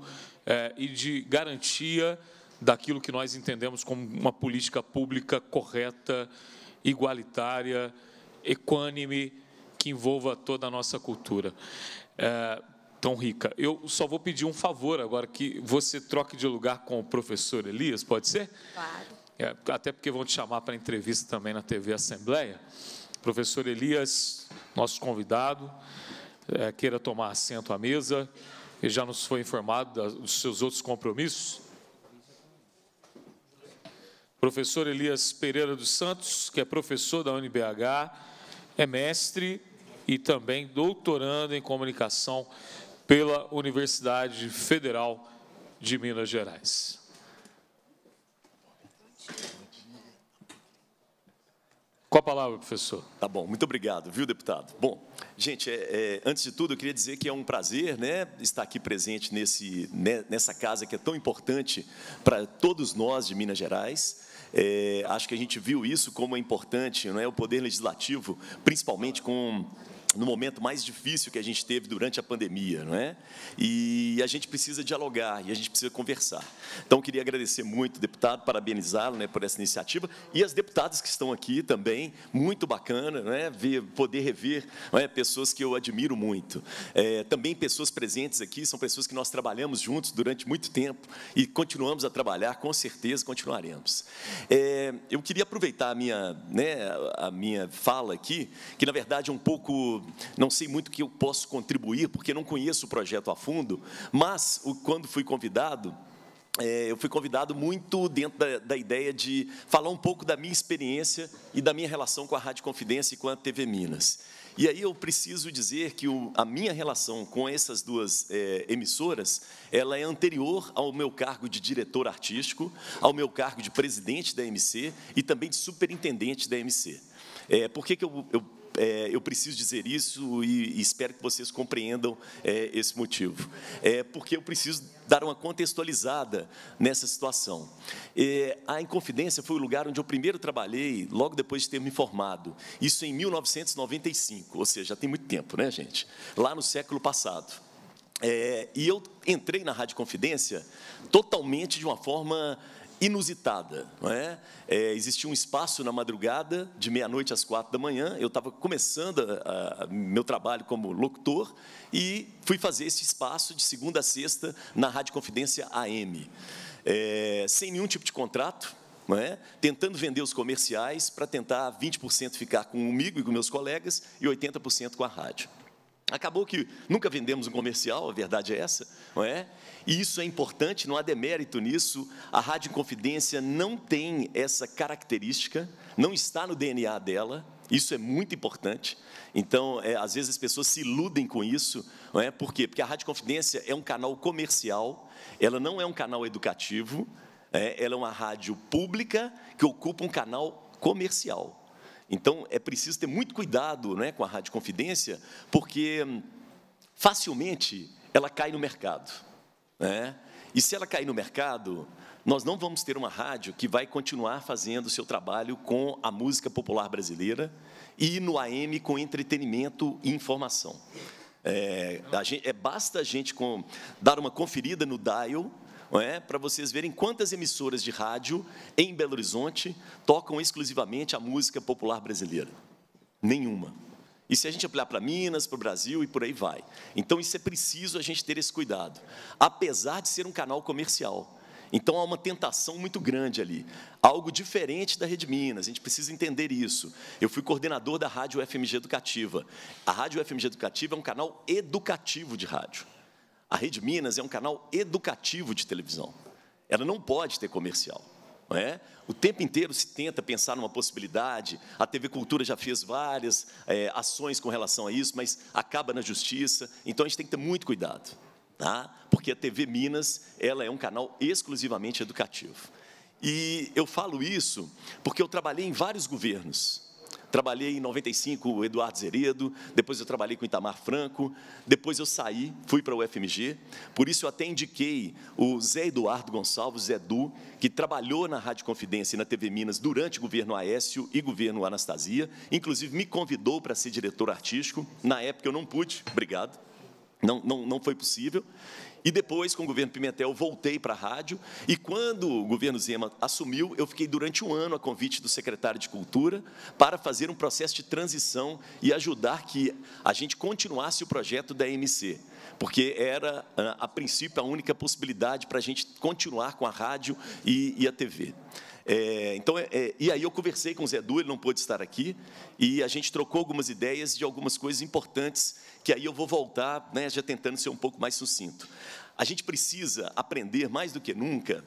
e de garantia daquilo que nós entendemos como uma política pública correta, igualitária, equânime, que envolva toda a nossa cultura tão rica. Eu só vou pedir um favor agora, que você troque de lugar com o professor Elias, pode ser? Claro. Até porque vão te chamar para entrevista também na TV Assembleia. Professor Elias, nosso convidado, queira tomar assento à mesa, ele já nos foi informado dos seus outros compromissos. Professor Elias Pereira dos Santos, que é professor da UNBH, é mestre e também doutorando em comunicação pela Universidade Federal de Minas Gerais. Qual a palavra, professor? Tá bom, muito obrigado, viu, deputado? Bom, gente, antes de tudo, eu queria dizer que é um prazer, né, estar aqui presente nessa casa que é tão importante para todos nós de Minas Gerais. Acho que a gente viu isso como é importante, não é? O poder legislativo, principalmente no momento mais difícil que a gente teve durante a pandemia, não é? E a gente precisa dialogar, e a gente precisa conversar. Então, queria agradecer muito, deputado, parabenizá-lo, né, por essa iniciativa, e as deputadas que estão aqui também, muito bacana, não é? Poder rever, não é? Pessoas que eu admiro muito. Também pessoas presentes aqui, são pessoas que nós trabalhamos juntos durante muito tempo, e continuamos a trabalhar, com certeza continuaremos. Eu queria aproveitar a minha fala aqui, que, na verdade, é um pouco... Não sei muito o que eu posso contribuir, porque não conheço o projeto a fundo, mas, quando fui convidado, eu fui convidado muito dentro da ideia de falar um pouco da minha experiência e da minha relação com a Rádio Inconfidência e com a TV Minas. E aí eu preciso dizer que a minha relação com essas duas emissoras, ela é anterior ao meu cargo de diretor artístico, ao meu cargo de presidente da MC e também de superintendente da MC. Por que que eu preciso dizer isso e espero que vocês compreendam esse motivo. Porque eu preciso dar uma contextualizada nessa situação. A Inconfidência foi o lugar onde eu primeiro trabalhei, logo depois de ter me formado. Isso em 1995, ou seja, já tem muito tempo, né, gente? Lá no século passado. E eu entrei na Rádio Inconfidência totalmente de uma forma... inusitada, não é? Existia um espaço na madrugada, de meia-noite às 4 da manhã, eu estava começando meu trabalho como locutor e fui fazer esse espaço de segunda a sexta na Rádio Inconfidência AM, sem nenhum tipo de contrato, não é? Tentando vender os comerciais para tentar 20% ficar comigo e com meus colegas e 80% com a rádio. Acabou que nunca vendemos um comercial, a verdade é essa, não é? E isso é importante, não há demérito nisso. A Rádio Inconfidência não tem essa característica, não está no DNA dela, isso é muito importante. Então, às vezes as pessoas se iludem com isso, não é? Por quê? Porque a Rádio Inconfidência é um canal comercial, ela não é um canal educativo, ela é uma rádio pública que ocupa um canal comercial. Então, é preciso ter muito cuidado, né, com a Rádio Inconfidência, porque facilmente ela cai no mercado, né? E se ela cair no mercado, nós não vamos ter uma rádio que vai continuar fazendo o seu trabalho com a música popular brasileira e no AM com entretenimento e informação. Basta a gente dar uma conferida no dial, para vocês verem quantas emissoras de rádio em Belo Horizonte tocam exclusivamente a música popular brasileira. Nenhuma. E se a gente ampliar para Minas, para o Brasil e por aí vai. Então, isso é preciso a gente ter esse cuidado, apesar de ser um canal comercial. Então, há uma tentação muito grande ali, algo diferente da Rede Minas, a gente precisa entender isso. Eu fui coordenador da Rádio FMG Educativa. A Rádio FMG Educativa é um canal educativo de rádio. A Rede Minas é um canal educativo de televisão. Ela não pode ter comercial. Não é? O tempo inteiro se tenta pensar numa possibilidade, a TV Cultura já fez várias ações com relação a isso, mas acaba na justiça, então a gente tem que ter muito cuidado, tá? Porque a TV Minas ela é um canal exclusivamente educativo. E eu falo isso porque eu trabalhei em vários governos. Trabalhei em 95 com o Eduardo Zeredo, depois eu trabalhei com o Itamar Franco, depois eu saí, fui para o UFMG, por isso eu até indiquei o Zé Eduardo Gonçalves, Zé Du, que trabalhou na Rádio Confidência e na TV Minas durante o governo Aécio e governo Anastasia, inclusive me convidou para ser diretor artístico, na época eu não pude, obrigado, não foi possível. E depois, com o governo Pimentel, voltei para a rádio, e quando o governo Zema assumiu, eu fiquei durante um ano a convite do secretário de Cultura para fazer um processo de transição e ajudar que a gente continuasse o projeto da EMC, porque era, a princípio, a única possibilidade para a gente continuar com a rádio e a TV. E aí eu conversei com o Zé Du, ele não pôde estar aqui, e a gente trocou algumas ideias de algumas coisas importantes, que aí eu vou voltar, né, já tentando ser um pouco mais sucinto. A gente precisa aprender, mais do que nunca,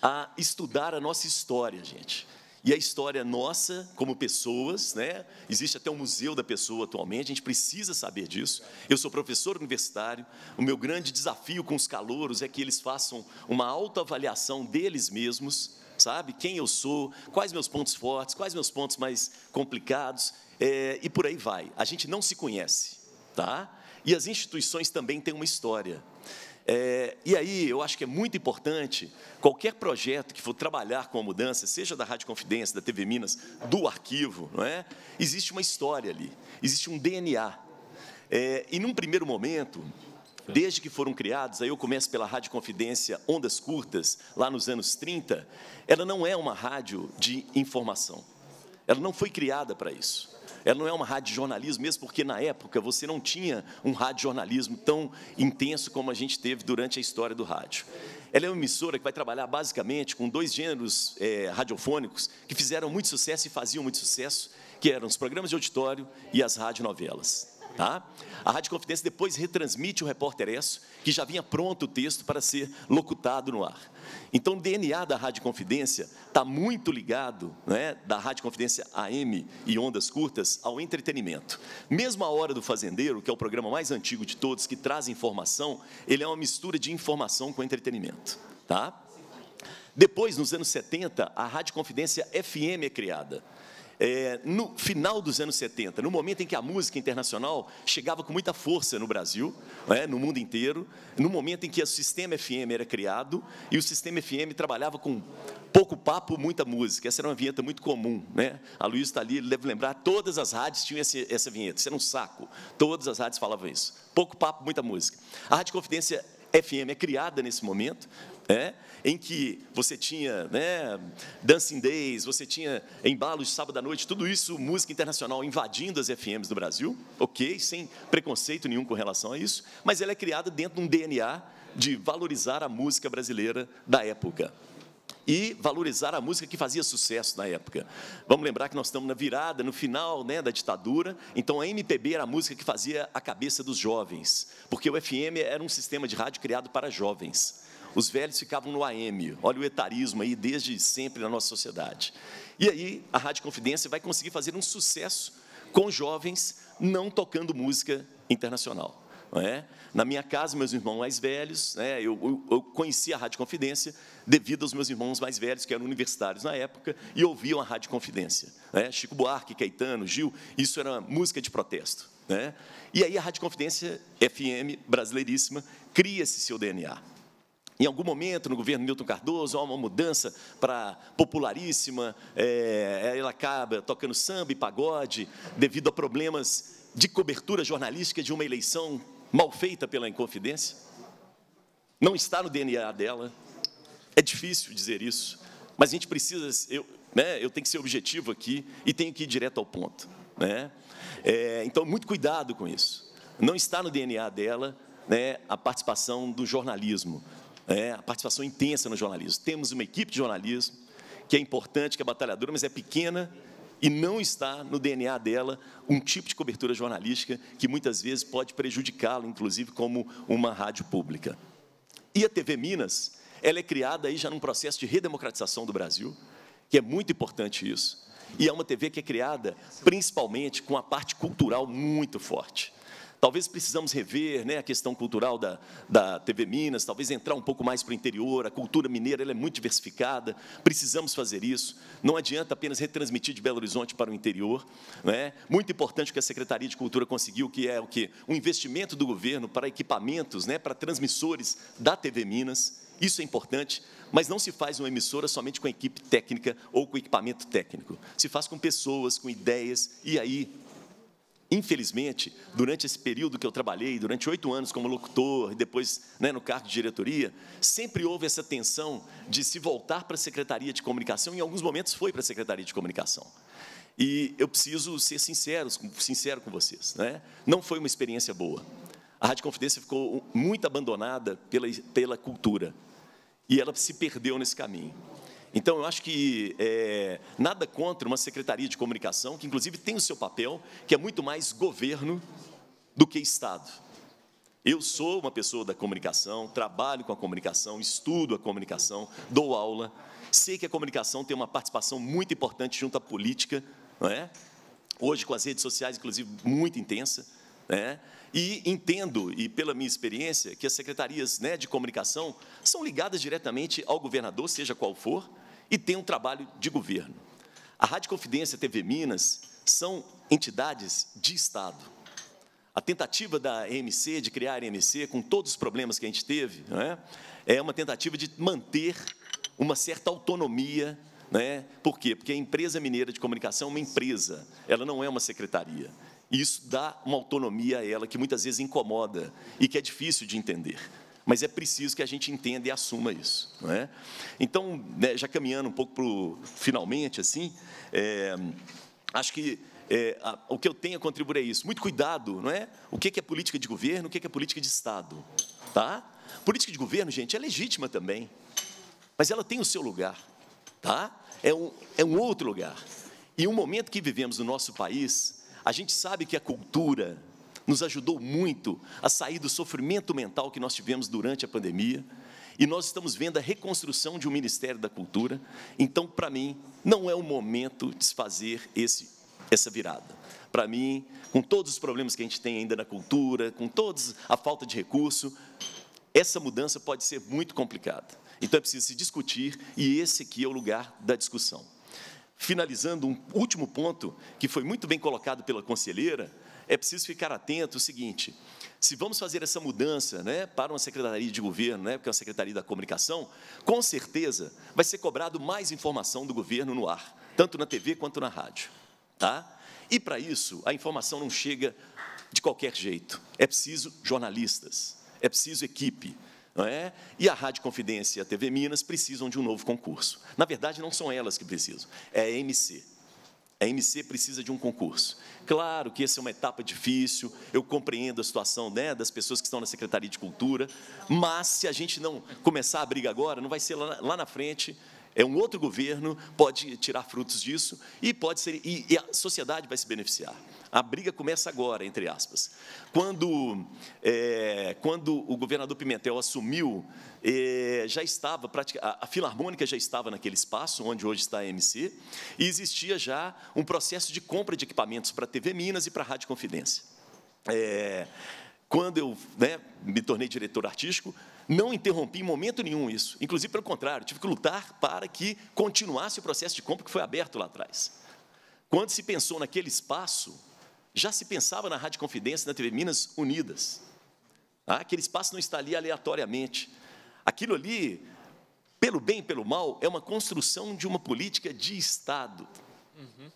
a estudar a nossa história, gente. E a história nossa, como pessoas, né? Existe até um museu da pessoa atualmente, a gente precisa saber disso. Eu sou professor universitário, o meu grande desafio com os calouros é que eles façam uma autoavaliação deles mesmos, sabe? Quem eu sou, quais meus pontos fortes, quais meus pontos mais complicados, e por aí vai. A gente não se conhece, tá? E as instituições também têm uma história. E aí, eu acho que é muito importante, qualquer projeto que for trabalhar com a mudança, seja da Rádio Confidência, da TV Minas, do arquivo, não é? Existe uma história ali, existe um DNA. E, num primeiro momento, desde que foram criados, aí eu começo pela Rádio Confidência Ondas Curtas, lá nos anos 30, ela não é uma rádio de informação, ela não foi criada para isso. Ela não é uma rádio jornalismo, mesmo porque, na época, você não tinha um rádio jornalismo tão intenso como a gente teve durante a história do rádio. Ela é uma emissora que vai trabalhar, basicamente, com dois gêneros radiofônicos que fizeram muito sucesso e faziam muito sucesso, que eram os programas de auditório e as radionovelas. Tá? A Rádio Confidência depois retransmite o Repórter Esso, que já vinha pronto o texto para ser locutado no ar. Então, o DNA da Rádio Confidência está muito ligado, né, da Rádio Confidência AM e Ondas Curtas, ao entretenimento. Mesmo A Hora do Fazendeiro, que é o programa mais antigo de todos, que traz informação, ele é uma mistura de informação com entretenimento. Tá? Depois, nos anos 70, a Rádio Confidência FM é criada. No final dos anos 70, no momento em que a música internacional chegava com muita força no Brasil, no mundo inteiro, no momento em que o sistema FM era criado, e o sistema FM trabalhava com pouco papo, muita música. Essa era uma vinheta muito comum, né? A Luísa está ali, deve lembrar, todas as rádios tinham essa vinheta, isso era um saco, todas as rádios falavam isso, pouco papo, muita música. A Rádio Confidência FM é criada nesse momento, em que você tinha, né, Dancing Days, você tinha embalos de sábado à noite, tudo isso, música internacional invadindo as FMs do Brasil, ok, sem preconceito nenhum com relação a isso, mas ela é criada dentro de um DNA de valorizar a música brasileira da época e valorizar a música que fazia sucesso na época. Vamos lembrar que nós estamos na virada, no final, né, da ditadura, então a MPB era a música que fazia a cabeça dos jovens, porque o FM era um sistema de rádio criado para jovens. Os velhos ficavam no AM, olha o etarismo aí desde sempre na nossa sociedade. E aí a Rádio Confidência vai conseguir fazer um sucesso com jovens não tocando música internacional. Não é? Na minha casa, meus irmãos mais velhos, né, eu conheci a Rádio Confidência devido aos meus irmãos mais velhos, que eram universitários na época, e ouviam a Rádio Confidência. Né? Chico Buarque, Caetano, Gil, isso era música de protesto. Né? E aí a Rádio Confidência FM, brasileiríssima, cria esse seu DNA. Em algum momento, no governo Milton Cardoso, há uma mudança para popularíssima, ela acaba tocando samba e pagode, devido a problemas de cobertura jornalística de uma eleição mal feita pela Inconfidência. Não está no DNA dela, é difícil dizer isso, mas a gente precisa, eu tenho que ser objetivo aqui e tenho que ir direto ao ponto, né? Então, muito cuidado com isso. Não está no DNA dela, né, a participação do jornalismo. A participação intensa no jornalismo. Temos uma equipe de jornalismo que é importante, que é batalhadora, mas é pequena e não está no DNA dela um tipo de cobertura jornalística que muitas vezes pode prejudicá-la, inclusive como uma rádio pública. E a TV Minas, ela é criada aí já num processo de redemocratização do Brasil, que é muito importante isso, e é uma TV que é criada principalmente com a parte cultural muito forte. Talvez precisamos rever, né, a questão cultural da TV Minas, talvez entrar um pouco mais para o interior, a cultura mineira ela é muito diversificada, precisamos fazer isso, não adianta apenas retransmitir de Belo Horizonte para o interior, né? Muito importante o que a Secretaria de Cultura conseguiu, que é o quê? Um investimento do governo para equipamentos, né, para transmissores da TV Minas, isso é importante, mas não se faz uma emissora somente com a equipe técnica ou com equipamento técnico, se faz com pessoas, com ideias, e aí... Infelizmente, durante esse período que eu trabalhei, durante 8 anos como locutor e depois, né, no cargo de diretoria, sempre houve essa tensão de se voltar para a Secretaria de Comunicação, em alguns momentos foi para a Secretaria de Comunicação. E eu preciso ser sincero com vocês, né? Não foi uma experiência boa. A Rádio Inconfidência ficou muito abandonada pela cultura e ela se perdeu nesse caminho. Então, eu acho que nada contra uma Secretaria de Comunicação, que, inclusive, tem o seu papel, que é muito mais governo do que Estado. Eu sou uma pessoa da comunicação, trabalho com a comunicação, estudo a comunicação, dou aula, sei que a comunicação tem uma participação muito importante junto à política, não é? Hoje, com as redes sociais, inclusive, muito intensa, né? E entendo, e pela minha experiência, que as secretarias, né, de comunicação são ligadas diretamente ao governador, seja qual for, e tem um trabalho de governo. A Rádio Inconfidência e a TV Minas são entidades de Estado. A tentativa da EMC, de criar a EMC, com todos os problemas que a gente teve, né, é uma tentativa de manter uma certa autonomia, né? Por quê? Porque a Empresa Mineira de Comunicação é uma empresa, ela não é uma secretaria. E isso dá uma autonomia a ela que muitas vezes incomoda e que é difícil de entender. Mas é preciso que a gente entenda e assuma isso, não é? Então, né, já caminhando um pouco para o finalmente, assim, acho que o que eu tenho a contribuir é isso. Muito cuidado, não é? O que é política de governo, o que é política de Estado, tá? Política de governo, gente, é legítima também, mas ela tem o seu lugar, tá? É um outro lugar. E o momento que vivemos no nosso país, a gente sabe que a cultura nos ajudou muito a sair do sofrimento mental que nós tivemos durante a pandemia, e nós estamos vendo a reconstrução de um Ministério da Cultura. Então, para mim, não é o momento de se fazer essa virada. Para mim, com todos os problemas que a gente tem ainda na cultura, com toda a falta de recurso, essa mudança pode ser muito complicada. Então, é preciso se discutir, e esse aqui é o lugar da discussão. Finalizando, um último ponto que foi muito bem colocado pela conselheira, é preciso ficar atento ao seguinte: se vamos fazer essa mudança, né, para uma secretaria de governo, né, porque é uma secretaria da comunicação, com certeza vai ser cobrado mais informação do governo no ar, tanto na TV quanto na rádio, tá? E, para isso, a informação não chega de qualquer jeito. É preciso jornalistas, é preciso equipe. Não é? E a Rádio Inconfidência e a TV Minas precisam de um novo concurso. Na verdade, não são elas que precisam, é a EMC. A EMC precisa de um concurso. Claro que essa é uma etapa difícil, eu compreendo a situação, né, das pessoas que estão na Secretaria de Cultura, mas se a gente não começar a briga agora, não vai ser lá na frente. É um outro governo, pode tirar frutos disso e pode ser, e a sociedade vai se beneficiar. A briga começa agora, entre aspas. Quando o governador Pimentel assumiu, já estava a Filarmônica já estava naquele espaço onde hoje está a MC, e existia já um processo de compra de equipamentos para a TV Minas e para a Rádio Inconfidência. Quando eu, né, me tornei diretor artístico, não interrompi em momento nenhum isso. Inclusive, pelo contrário, tive que lutar para que continuasse o processo de compra que foi aberto lá atrás. Quando se pensou naquele espaço, já se pensava na Rádio Inconfidência e na TV Minas unidas. Aquele espaço não está ali aleatoriamente. Aquilo ali, pelo bem e pelo mal, é uma construção de uma política de Estado.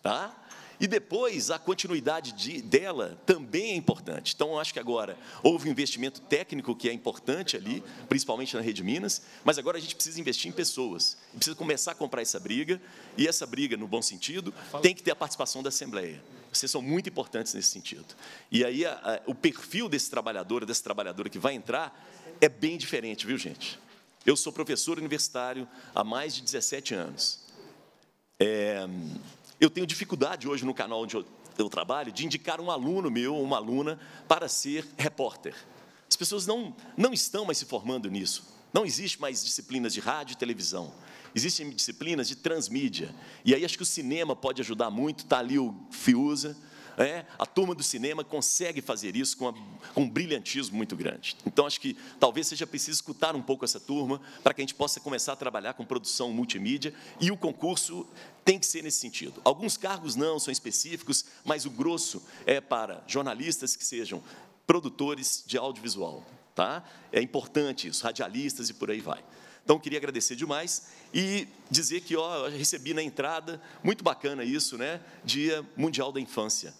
Tá? E depois, a continuidade dela também é importante. Então, eu acho que agora houve um investimento técnico que é importante ali, principalmente na Rede Minas, mas agora a gente precisa investir em pessoas. Precisa começar a comprar essa briga, e essa briga, no bom sentido, tem que ter a participação da Assembleia. Vocês são muito importantes nesse sentido. E aí, o perfil desse trabalhador, dessa trabalhadora que vai entrar é bem diferente, viu, gente? Eu sou professor universitário há mais de 17 anos. Eu tenho dificuldade hoje no canal onde eu trabalho de indicar um aluno meu ou uma aluna para ser repórter. As pessoas não estão mais se formando nisso. Não existe mais disciplinas de rádio e televisão. Existem disciplinas de transmídia. E aí acho que o cinema pode ajudar muito. Está ali o Fiúza. A turma do cinema consegue fazer isso com um brilhantismo muito grande. Então, acho que talvez seja preciso escutar um pouco essa turma para que a gente possa começar a trabalhar com produção multimídia, e o concurso tem que ser nesse sentido. Alguns cargos não são específicos, mas o grosso é para jornalistas que sejam produtores de audiovisual. Tá? É importante isso, radialistas e por aí vai. Então, queria agradecer demais e dizer que eu recebi na entrada, muito bacana isso, né? Dia Mundial da Infância.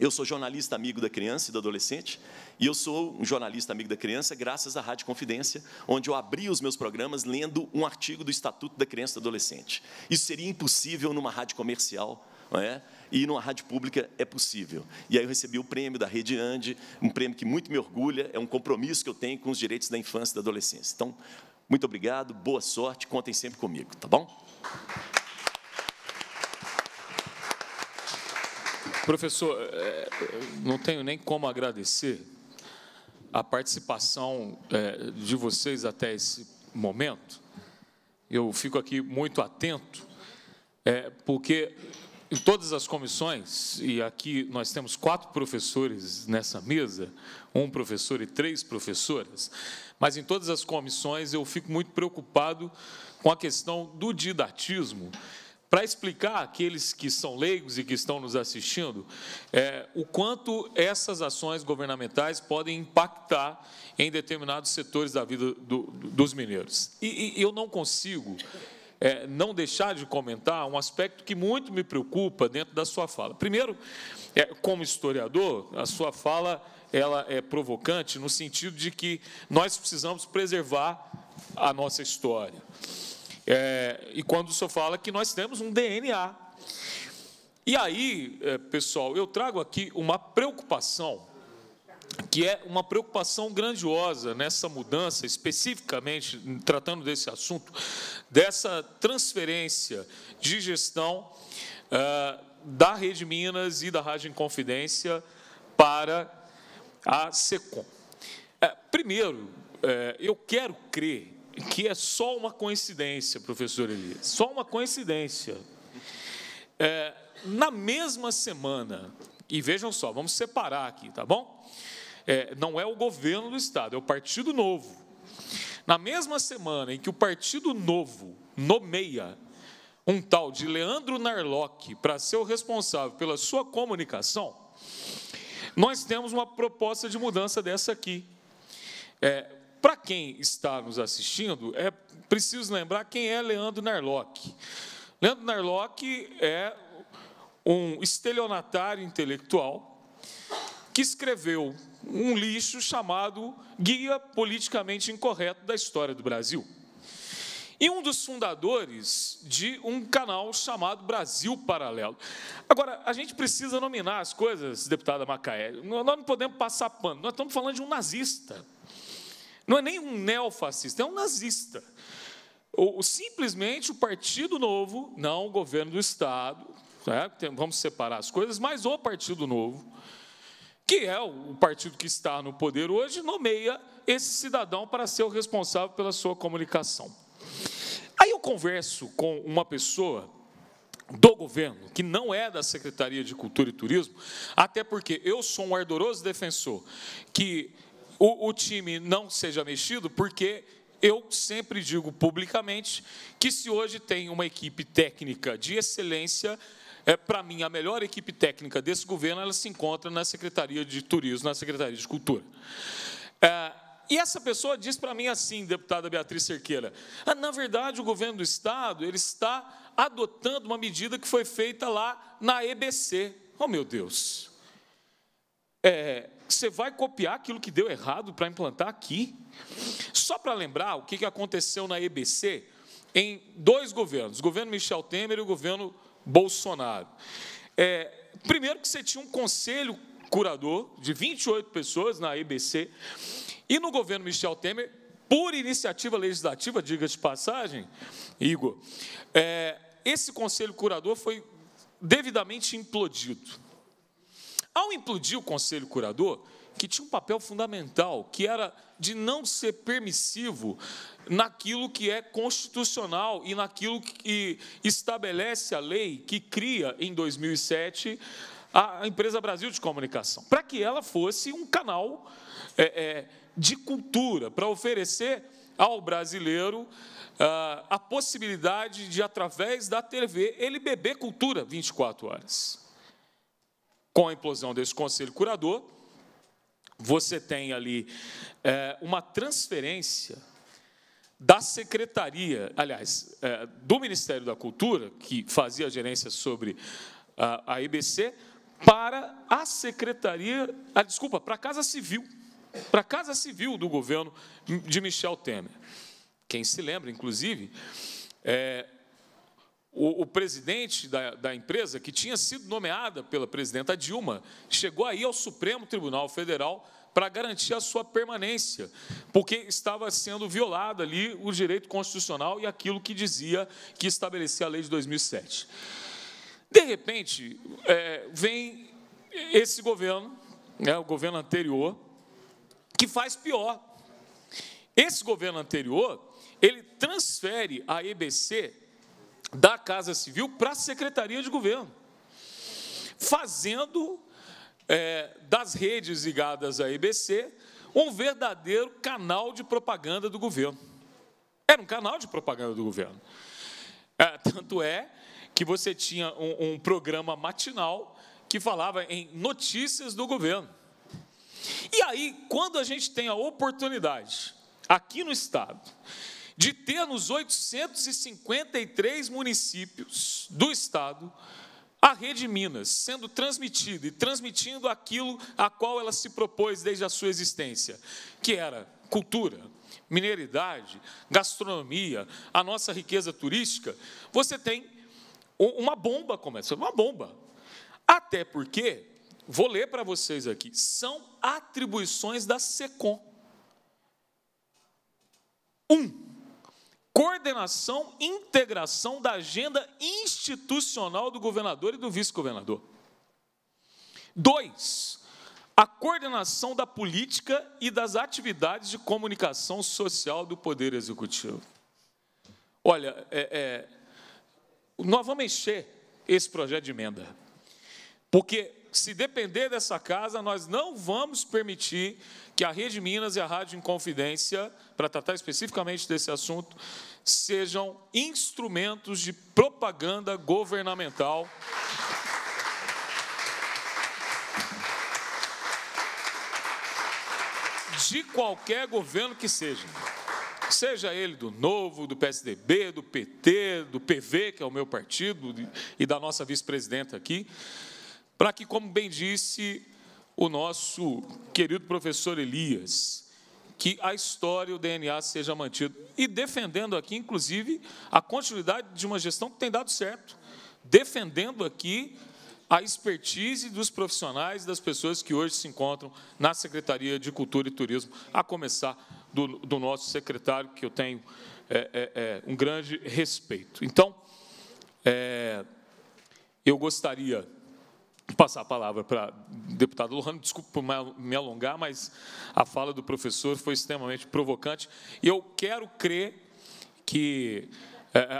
Eu sou jornalista amigo da criança e do adolescente, e eu sou um jornalista amigo da criança graças à Rádio Inconfidência, onde eu abri os meus programas lendo um artigo do Estatuto da Criança e do Adolescente. Isso seria impossível numa rádio comercial, não é? E numa rádio pública é possível. E aí eu recebi o prêmio da Rede Ande, um prêmio que muito me orgulha, é um compromisso que eu tenho com os direitos da infância e da adolescência. Então, muito obrigado, boa sorte, contem sempre comigo, tá bom? Professor, não tenho nem como agradecer a participação de vocês até esse momento. Eu fico aqui muito atento, porque em todas as comissões, e aqui nós temos 4 professores nessa mesa, 1 professor e 3 professoras, mas em todas as comissões eu fico muito preocupado com a questão do didatismo, para explicar àqueles que são leigos e que estão nos assistindo o quanto essas ações governamentais podem impactar em determinados setores da vida dos mineiros. E eu não consigo não deixar de comentar um aspecto que muito me preocupa dentro da sua fala. Primeiro, como historiador, a sua fala ela é provocante no sentido de que nós precisamos preservar a nossa história. E quando o senhor fala que nós temos um DNA. E aí, pessoal, eu trago aqui uma preocupação, que é uma preocupação grandiosa nessa mudança, especificamente, tratando desse assunto, dessa transferência de gestão da Rede Minas e da Rádio Inconfidência para a SECOM. Primeiro, eu quero crer que é só uma coincidência, professor Elias, só uma coincidência. Na mesma semana, e vejam só, vamos separar aqui, tá bom? Não é o governo do Estado, é o Partido Novo. Na mesma semana em que o Partido Novo nomeia um tal de Leandro Narlock para ser o responsável pela sua comunicação, nós temos uma proposta de mudança dessa aqui. Para quem está nos assistindo, é preciso lembrar quem é Leandro Narlock. Leandro Narlock é um estelionatário intelectual que escreveu um lixo chamado Guia Politicamente Incorreto da História do Brasil. E um dos fundadores de um canal chamado Brasil Paralelo. Agora, a gente precisa nominar as coisas, deputada Macaé. Nós não podemos passar pano. Nós estamos falando de um nazista. Não é nem um neofascista, é um nazista. Simplesmente o Partido Novo, não o governo do Estado, vamos separar as coisas, mas o Partido Novo, que é o partido que está no poder hoje, nomeia esse cidadão para ser o responsável pela sua comunicação. Aí eu converso com uma pessoa do governo, que não é da Secretaria de Cultura e Turismo, até porque eu sou um ardoroso defensor que o time não seja mexido, porque eu sempre digo publicamente que, se hoje tem uma equipe técnica de excelência, para mim, a melhor equipe técnica desse governo, ela se encontra na Secretaria de Turismo, na Secretaria de Cultura. E essa pessoa diz para mim assim, deputada Beatriz Cerqueira, na verdade o governo do estado ele está adotando uma medida que foi feita lá na EBC. Oh, meu Deus! Você vai copiar aquilo que deu errado para implantar aqui? Só para lembrar o que aconteceu na EBC em dois governos, o governo Michel Temer e o governo Bolsonaro. Primeiro que você tinha um conselho curador de 28 pessoas na EBC, e no governo Michel Temer, por iniciativa legislativa, diga-se de passagem, Igor, esse conselho curador foi devidamente implodido. Ao implodir o conselho curador, que tinha um papel fundamental, que era de não ser permissivo naquilo que é constitucional e naquilo que estabelece a lei que cria, em 2007, a Empresa Brasil de Comunicação, para que ela fosse um canal de cultura, para oferecer ao brasileiro a possibilidade de, através da TV, ele beber cultura 24 horas. Com a implosão desse conselho curador, você tem ali uma transferência da secretaria, aliás, do Ministério da Cultura, que fazia a gerência sobre a EBC, para a secretaria, desculpa, para a Casa Civil, para a Casa Civil do governo de Michel Temer. Quem se lembra, inclusive, o presidente da empresa, que tinha sido nomeada pela presidenta Dilma, chegou aí ao Supremo Tribunal Federal para garantir a sua permanência, porque estava sendo violado ali o direito constitucional e aquilo que dizia, que estabelecia a lei de 2007. De repente, vem esse governo, o governo anterior, que faz pior. Esse governo anterior, ele transfere a EBC da Casa Civil para a Secretaria de Governo, fazendo das redes ligadas à EBC um verdadeiro canal de propaganda do governo. Era um canal de propaganda do governo. Tanto é que você tinha um programa matinal que falava em notícias do governo. E aí, quando a gente tem a oportunidade, aqui no estado, de ter nos 853 municípios do estado a Rede Minas sendo transmitida e transmitindo aquilo a qual ela se propôs desde a sua existência, que era cultura, mineridade, gastronomia, a nossa riqueza turística, você tem uma bomba, começa, uma bomba. Até porque, vou ler para vocês aqui, são atribuições da SECOM. 1. Coordenação e integração da agenda institucional do governador e do vice-governador. 2. A coordenação da política e das atividades de comunicação social do Poder Executivo. Olha, nós vamos encher esse projeto de emenda, porque, se depender dessa casa, nós não vamos permitir que a Rede Minas e a Rádio Inconfidência, para tratar especificamente desse assunto, sejam instrumentos de propaganda governamental. De qualquer governo que seja. Seja ele do Novo, do PSDB, do PT, do PV, que é o meu partido, e da nossa vice-presidenta aqui, para que, como bem disse o nosso querido professor Elias, que a história e o DNA seja mantido, e defendendo aqui, inclusive, a continuidade de uma gestão que tem dado certo, defendendo aqui a expertise dos profissionais, das pessoas que hoje se encontram na Secretaria de Cultura e Turismo, a começar do nosso secretário, que eu tenho um grande respeito. Então, eu gostaria de passar a palavra para a deputada Lohanna, desculpe por me alongar, mas a fala do professor foi extremamente provocante, e eu quero crer que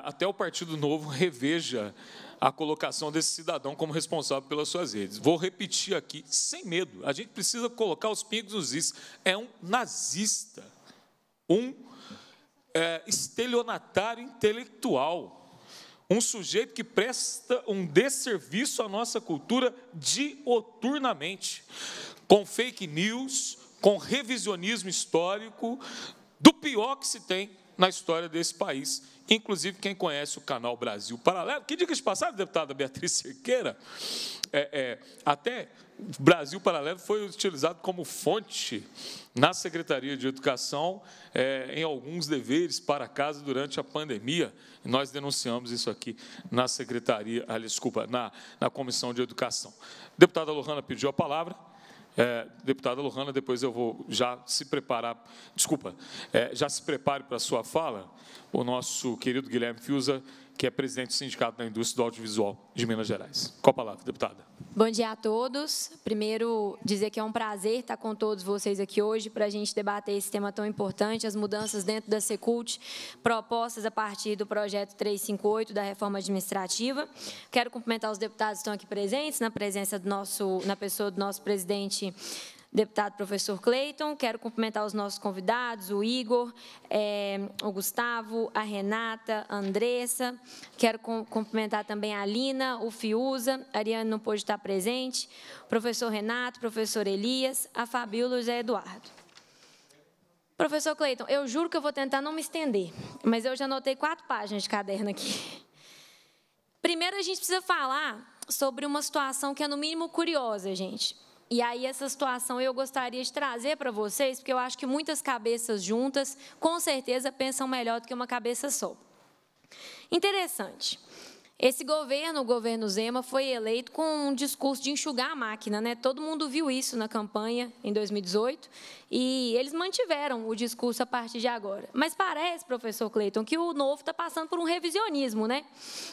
até o Partido Novo reveja a colocação desse cidadão como responsável pelas suas redes. Vou repetir aqui, sem medo, a gente precisa colocar os pingos nos is. É um nazista, um estelionatário intelectual, um sujeito que presta um desserviço à nossa cultura dioturnamente, com fake news, com revisionismo histórico do pior que se tem na história desse país. Inclusive, quem conhece o canal Brasil Paralelo, que diga de passagem, deputada Beatriz Cerqueira, até Brasil Paralelo foi utilizado como fonte na Secretaria de Educação em alguns deveres para casa durante a pandemia. Nós denunciamos isso aqui na Secretaria, na Comissão de Educação. A deputada Lohanna pediu a palavra. Deputada Lohanna, depois eu vou já se preparar, já se prepare para a sua fala, o nosso querido Guilherme Fiúza, que é presidente do Sindicato da Indústria do Audiovisual de Minas Gerais. Qual a palavra, deputada? Bom dia a todos. Primeiro, dizer que é um prazer estar com todos vocês aqui hoje para a gente debater esse tema tão importante, as mudanças dentro da Secult, propostas a partir do projeto 358 da reforma administrativa. Quero cumprimentar os deputados que estão aqui presentes, na pessoa do nosso presidente, deputado professor Cleiton. Quero cumprimentar os nossos convidados, o Igor, o Gustavo, a Renata, a Andressa. Quero cumprimentar também a Lina, o Fiúza, a Ariane não pôde estar presente, o professor Renato, o professor Elias, a Fabiola e o José Eduardo. Professor Cleiton, eu juro que eu vou tentar não me estender, mas eu já anotei 4 páginas de caderno aqui. Primeiro, a gente precisa falar sobre uma situação que é, no mínimo, curiosa, gente. E aí, essa situação eu gostaria de trazer para vocês, porque eu acho que muitas cabeças juntas, com certeza, pensam melhor do que uma cabeça só. Interessante. Esse governo, o governo Zema, foi eleito com um discurso de enxugar a máquina, né? Todo mundo viu isso na campanha em 2018, e eles mantiveram o discurso a partir de agora. Mas parece, professor Cleiton, que o Novo está passando por um revisionismo, né?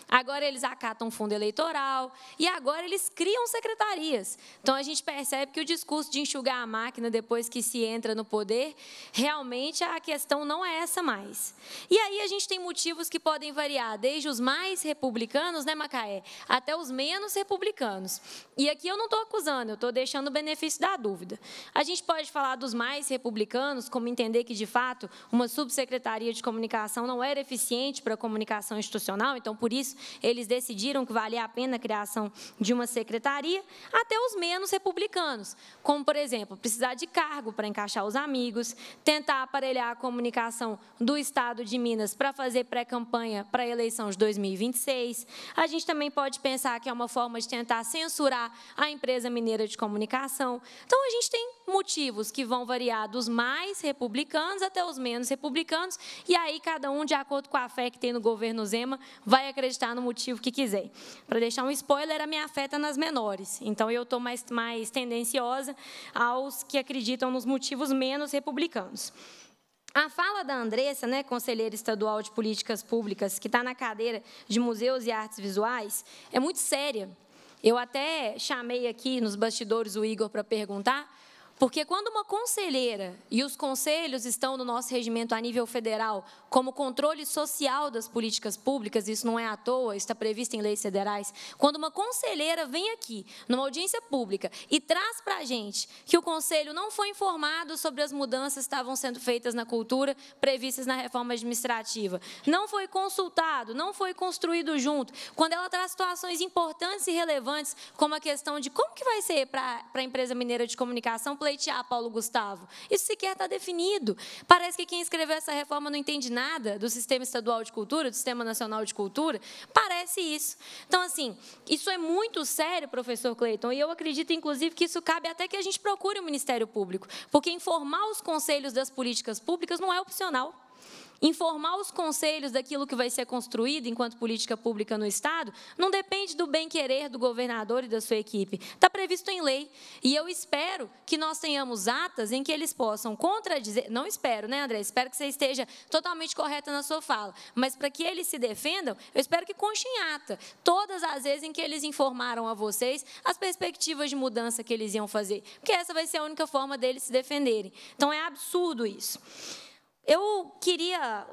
Agora eles acatam fundo eleitoral e agora eles criam secretarias. Então a gente percebe que o discurso de enxugar a máquina depois que se entra no poder, realmente a questão não é essa mais. E aí a gente tem motivos que podem variar, desde os mais republicanos, né, Macaé, até os menos republicanos. E aqui eu não estou acusando, eu estou deixando o benefício da dúvida. A gente pode falar dos mais republicanos, como entender que, de fato, uma subsecretaria de comunicação não era eficiente para a comunicação institucional, então, por isso, eles decidiram que valia a pena a criação de uma secretaria, até os menos republicanos, como, por exemplo, precisar de cargo para encaixar os amigos, tentar aparelhar a comunicação do Estado de Minas para fazer pré-campanha para a eleição de 2026, A gente também pode pensar que é uma forma de tentar censurar a Empresa Mineira de Comunicação. Então, a gente tem motivos que vão variar dos mais republicanos até os menos republicanos, e aí cada um, de acordo com a fé que tem no governo Zema, vai acreditar no motivo que quiser. Para deixar um spoiler, a minha fé está nas menores, então eu estou mais tendenciosa aos que acreditam nos motivos menos republicanos. A fala da Andressa, né, conselheira estadual de políticas públicas, que está na cadeira de museus e artes visuais, é muito séria. Eu até chamei aqui nos bastidores o Igor para perguntar, porque quando uma conselheira, e os conselhos estão no nosso regimento a nível federal, como controle social das políticas públicas, isso não é à toa, está previsto em leis federais, quando uma conselheira vem aqui, numa audiência pública, e traz para a gente que o conselho não foi informado sobre as mudanças que estavam sendo feitas na cultura, previstas na reforma administrativa, não foi consultado, não foi construído junto, quando ela traz situações importantes e relevantes, como a questão de como que vai ser para a Empresa Mineira de Comunicação pleitear Paulo Gustavo. Isso sequer está definido. Parece que quem escreveu essa reforma não entende nada do Sistema Estadual de Cultura, do Sistema Nacional de Cultura. Parece isso. Então, assim, isso é muito sério, professor Cleiton, e eu acredito, inclusive, que isso cabe até que a gente procure o Ministério Público, porque informar os conselhos das políticas públicas não é opcional. Informar os conselhos daquilo que vai ser construído enquanto política pública no Estado não depende do bem-querer do governador e da sua equipe. Está previsto em lei. E eu espero que nós tenhamos atas em que eles possam contradizer... Não espero, né, André? Espero que você esteja totalmente correta na sua fala. Mas, para que eles se defendam, eu espero que conste em ata todas as vezes em que eles informaram a vocês as perspectivas de mudança que eles iam fazer. Porque essa vai ser a única forma deles se defenderem. Então, é absurdo isso. Eu queria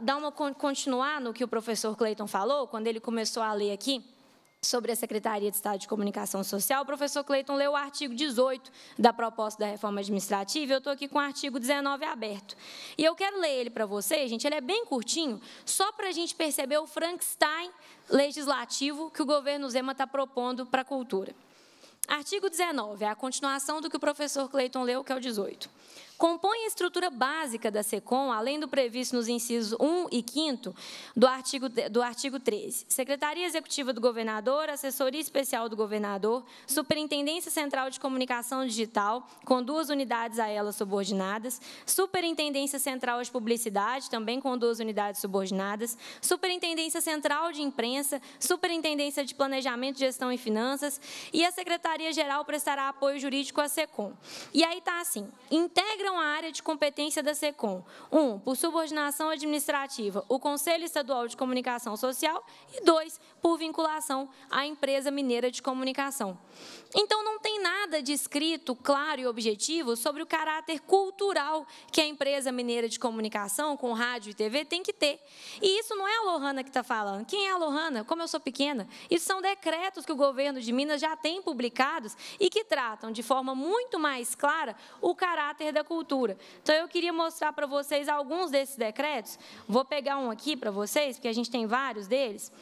continuar no que o professor Cleiton falou, quando ele começou a ler aqui sobre a Secretaria de Estado de Comunicação Social. O professor Cleiton leu o artigo 18 da proposta da reforma administrativa, eu estou aqui com o artigo 19 aberto. E eu quero ler ele para vocês, gente, ele é bem curtinho, só para a gente perceber o Frankenstein legislativo que o governo Zema está propondo para a cultura. Artigo 19, é a continuação do que o professor Cleiton leu, que é o 18. compõe a estrutura básica da SECOM, além do previsto nos incisos 1 e 5º do artigo 13. Secretaria Executiva do Governador, Assessoria Especial do Governador, Superintendência Central de Comunicação Digital, com 2 unidades a ela subordinadas, Superintendência Central de Publicidade, também com 2 unidades subordinadas, Superintendência Central de Imprensa, Superintendência de Planejamento, Gestão e Finanças, e a Secretaria-Geral prestará apoio jurídico à SECOM. E aí está assim, integram a área de competência da SECOM, 1, por subordinação administrativa, o Conselho Estadual de Comunicação Social, e 2, por vinculação à Empresa Mineira de Comunicação. Então, não tem nada de escrito, claro e objetivo sobre o caráter cultural que a Empresa Mineira de Comunicação, com rádio e TV, tem que ter. E isso não é a Lohanna que está falando. Quem é a Lohanna? Como eu sou pequena. Isso são decretos que o governo de Minas já tem publicados e que tratam de forma muito mais clara o caráter da cultura. Então, eu queria mostrar para vocês alguns desses decretos. Vou pegar um aqui para vocês, porque a gente tem vários deles.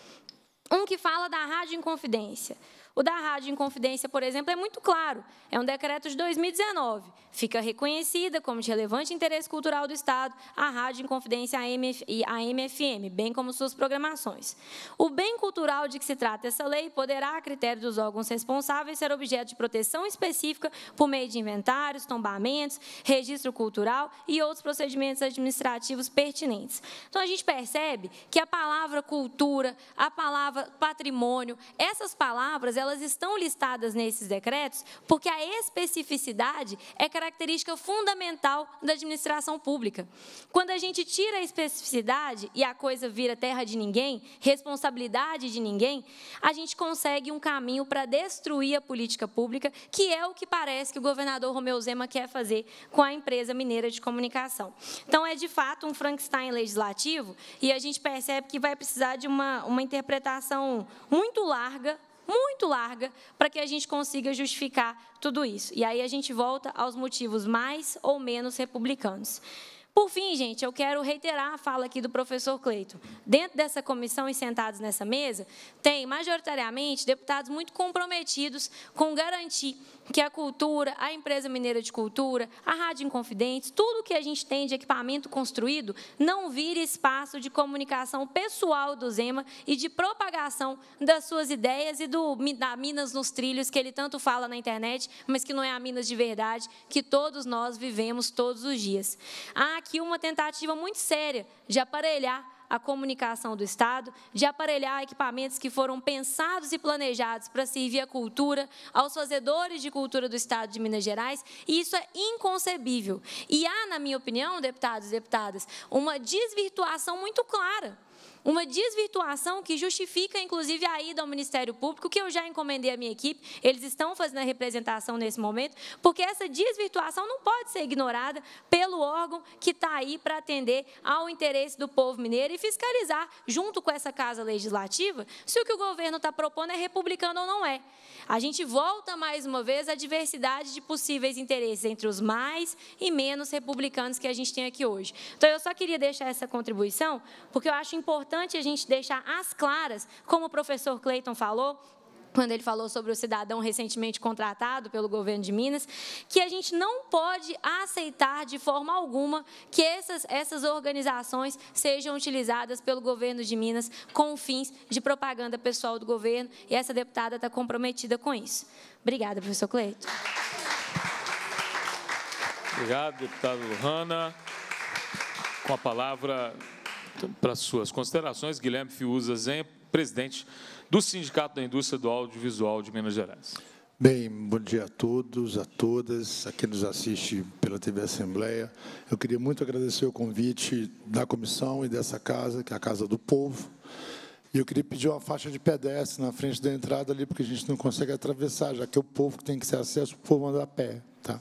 Um que fala da Rádio Inconfidência. O da Rádio Inconfidência, por exemplo, é muito claro. É um decreto de 2019. Fica reconhecida como de relevante interesse cultural do Estado a Rádio Inconfidência e a AM/FM, bem como suas programações. O bem cultural de que se trata essa lei poderá, a critério dos órgãos responsáveis, ser objeto de proteção específica por meio de inventários, tombamentos, registro cultural e outros procedimentos administrativos pertinentes. Então, a gente percebe que a palavra cultura, a palavra patrimônio, essas palavras, elas estão listadas nesses decretos porque a especificidade é característica fundamental da administração pública. Quando a gente tira a especificidade e a coisa vira terra de ninguém, responsabilidade de ninguém, a gente consegue um caminho para destruir a política pública, que é o que parece que o governador Romeu Zema quer fazer com a Empresa Mineira de Comunicação. Então, é de fato um Frankenstein legislativo e a gente percebe que vai precisar de uma interpretação muito larga, para que a gente consiga justificar tudo isso. E aí a gente volta aos motivos mais ou menos republicanos. Por fim, gente, eu quero reiterar a fala aqui do professor Cleiton. Dentro dessa comissão e sentados nessa mesa, tem, majoritariamente, deputados muito comprometidos com garantir que a cultura, a Empresa Mineira de Cultura, a Rádio Inconfidência, tudo que a gente tem de equipamento construído, não vire espaço de comunicação pessoal do Zema e de propagação das suas ideias e da Minas nos trilhos, que ele tanto fala na internet, mas que não é a Minas de verdade, que todos nós vivemos todos os dias. Há aqui uma tentativa muito séria de aparelhar a comunicação do Estado, de aparelhar equipamentos que foram pensados e planejados para servir à cultura, aos fazedores de cultura do Estado de Minas Gerais, e isso é inconcebível. E há, na minha opinião, deputados e deputadas, uma desvirtuação muito clara, uma desvirtuação que justifica, inclusive, a ida ao Ministério Público, que eu já encomendei à minha equipe, eles estão fazendo a representação nesse momento, porque essa desvirtuação não pode ser ignorada pelo órgão que está aí para atender ao interesse do povo mineiro e fiscalizar, junto com essa casa legislativa, se o que o governo está propondo é republicano ou não é. A gente volta, mais uma vez, à diversidade de possíveis interesses entre os mais e menos republicanos que a gente tem aqui hoje. Então, eu só queria deixar essa contribuição, porque eu acho importante a gente deixar às claras, como o professor Cleiton falou, quando ele falou sobre o cidadão recentemente contratado pelo governo de Minas, que a gente não pode aceitar de forma alguma que essas organizações sejam utilizadas pelo governo de Minas com fins de propaganda pessoal do governo, e essa deputada está comprometida com isso. Obrigada, professor Cleiton. Obrigado, deputada Lohanna. Com a palavra, para suas considerações, Guilherme Fiúza Zenha, presidente do Sindicato da Indústria do Audiovisual de Minas Gerais. Bem, bom dia a todos, a todas, a quem nos assiste pela TV Assembleia. Eu queria muito agradecer o convite da comissão e dessa casa, que é a Casa do Povo, e eu queria pedir uma faixa de pedestre na frente da entrada ali, porque a gente não consegue atravessar, já que é o povo que tem que ser acesso, o povo anda a pé. Tá?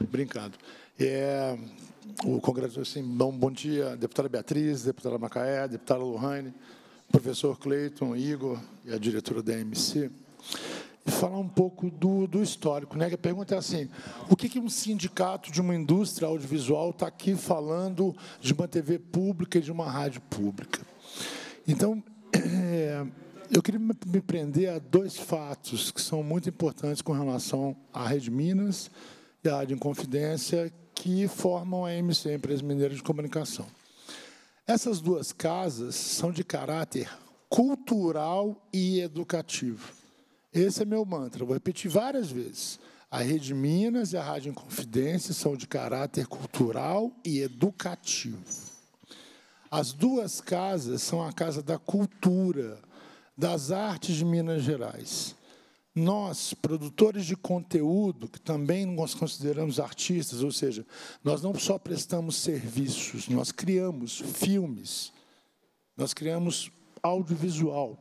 Brincando. O Congresso, assim, bom dia, deputada Beatriz, deputada Macaé, deputada Lohanna, professor Cleiton, Igor e a diretora da EMC, e falar um pouco do histórico, né? A pergunta é assim: o que um sindicato de uma indústria audiovisual está aqui falando de uma TV pública e de uma rádio pública? Então, eu queria me prender a 2 fatos que são muito importantes com relação à Rede Minas e à Rádio Inconfidência, que formam a EMC, a Empresa Mineira de Comunicação. Essas duas casas são de caráter cultural e educativo. Esse é meu mantra, vou repetir várias vezes. A Rede Minas e a Rádio Inconfidência são de caráter cultural e educativo. As duas casas são a Casa da Cultura, das Artes de Minas Gerais. Nós, produtores de conteúdo, que também nós consideramos artistas, ou seja, nós não só prestamos serviços, nós criamos filmes, nós criamos audiovisual.